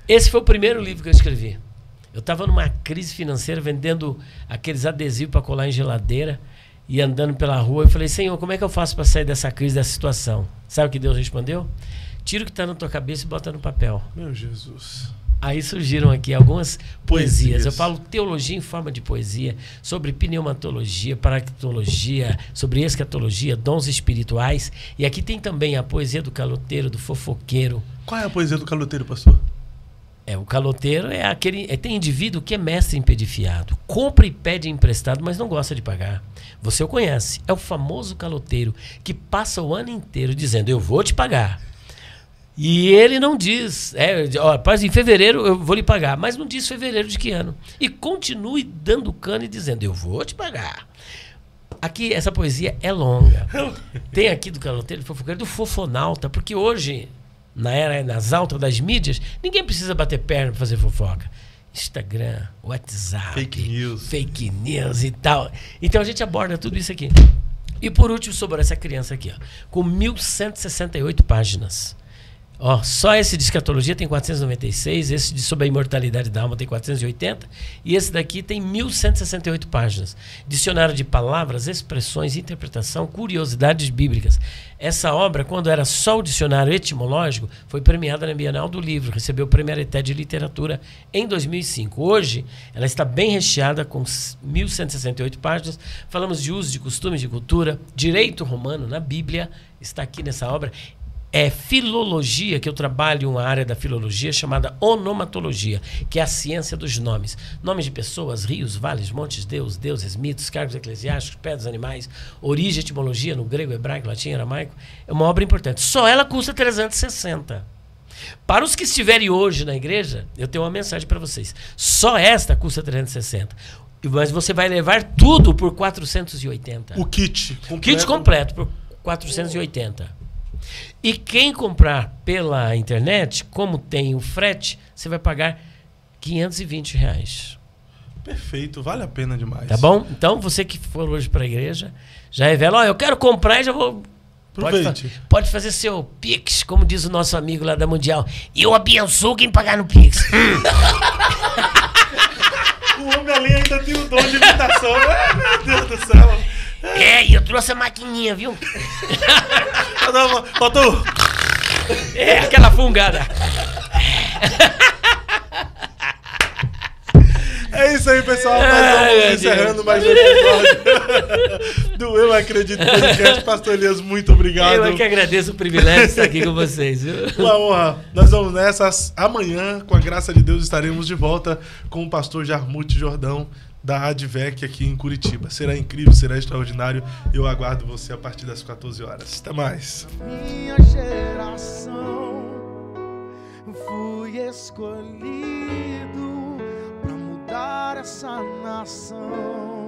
Esse foi o primeiro livro que eu escrevi. Eu estava numa crise financeira, vendendo aqueles adesivos para colar em geladeira, e andando pela rua, eu falei, Senhor, como é que eu faço para sair dessa crise, dessa situação? Sabe o que Deus respondeu? Tira o que está na tua cabeça e bota no papel. Meu Jesus. Aí surgiram aqui algumas poesias. poesias. Eu falo teologia em forma de poesia, sobre pneumatologia, paractologia, sobre escatologia, dons espirituais. E aqui tem também a poesia do caloteiro, do fofoqueiro. Qual é a poesia do caloteiro, pastor? É, o caloteiro é aquele... É, tem indivíduo que é mestre em pedifiado. Compra e pede emprestado, mas não gosta de pagar. Você o conhece. É o famoso caloteiro que passa o ano inteiro dizendo, eu vou te pagar. E ele não diz, é, ó, em fevereiro eu vou lhe pagar, mas não diz fevereiro de que ano. E continue dando cano e dizendo, eu vou te pagar. Aqui, essa poesia é longa. Tem aqui do caloteiro, do fofoqueiro, do fofonauta, porque hoje... Na era, nas altas das mídias, ninguém precisa bater perna para fazer fofoca. Instagram, WhatsApp, fake news. fake news e tal. Então a gente aborda tudo isso aqui. E por último, sobre essa criança aqui, ó, com mil cento e sessenta e oito páginas. Ó, só esse de escatologia tem quatrocentos e noventa e seis, esse de sobre a imortalidade da alma tem quatrocentos e oitenta e esse daqui tem mil cento e sessenta e oito páginas. Dicionário de palavras, expressões, interpretação, curiosidades bíblicas. Essa obra, quando era só o dicionário etimológico, foi premiada na Bienal do Livro, recebeu o Prêmio Areté de Literatura em dois mil e cinco. Hoje, ela está bem recheada com mil cento e sessenta e oito páginas. Falamos de uso, de costumes, de cultura, direito romano na Bíblia, está aqui nessa obra. É filologia, que eu trabalho uma área da filologia chamada onomatologia, que é a ciência dos nomes. Nomes de pessoas, rios, vales, montes, deus, deuses, mitos, cargos eclesiásticos, pedras, animais, origem, etimologia no grego, hebraico, latim, aramaico. É uma obra importante. Só ela custa trezentos e sessenta. Para os que estiverem hoje na igreja, eu tenho uma mensagem para vocês. Só esta custa trezentos e sessenta. Mas você vai levar tudo por quatrocentos e oitenta. O kit completo. O kit completo por quatrocentos e oitenta. E quem comprar pela internet, como tem o frete, você vai pagar quinhentos e vinte reais. Perfeito, vale a pena demais. Tá bom? Então, você que for hoje para a igreja, já revela, ó, oh, eu quero comprar e já vou... Pode, fa pode fazer seu Pix, como diz o nosso amigo lá da Mundial. E eu abençoo quem pagar no Pix. O homem ali ainda tem o dom de imitação. Ai, meu Deus do céu. É, e eu trouxe a maquininha, viu? Faltou. É, aquela fungada. É isso aí, pessoal. Nós vamos encerrando mais um episódio do Eu Acredito Podcast. Pastor Elias, muito obrigado. Eu é que agradeço o privilégio de estar aqui com vocês. Viu? Uma honra. Nós vamos nessa. Amanhã, com a graça de Deus, estaremos de volta com o pastor Jarmute Jordão, da ADVEC aqui em Curitiba. Será incrível, será extraordinário. Eu aguardo você a partir das quatorze horas. Até mais. Minha geração fui escolhido para mudar essa nação.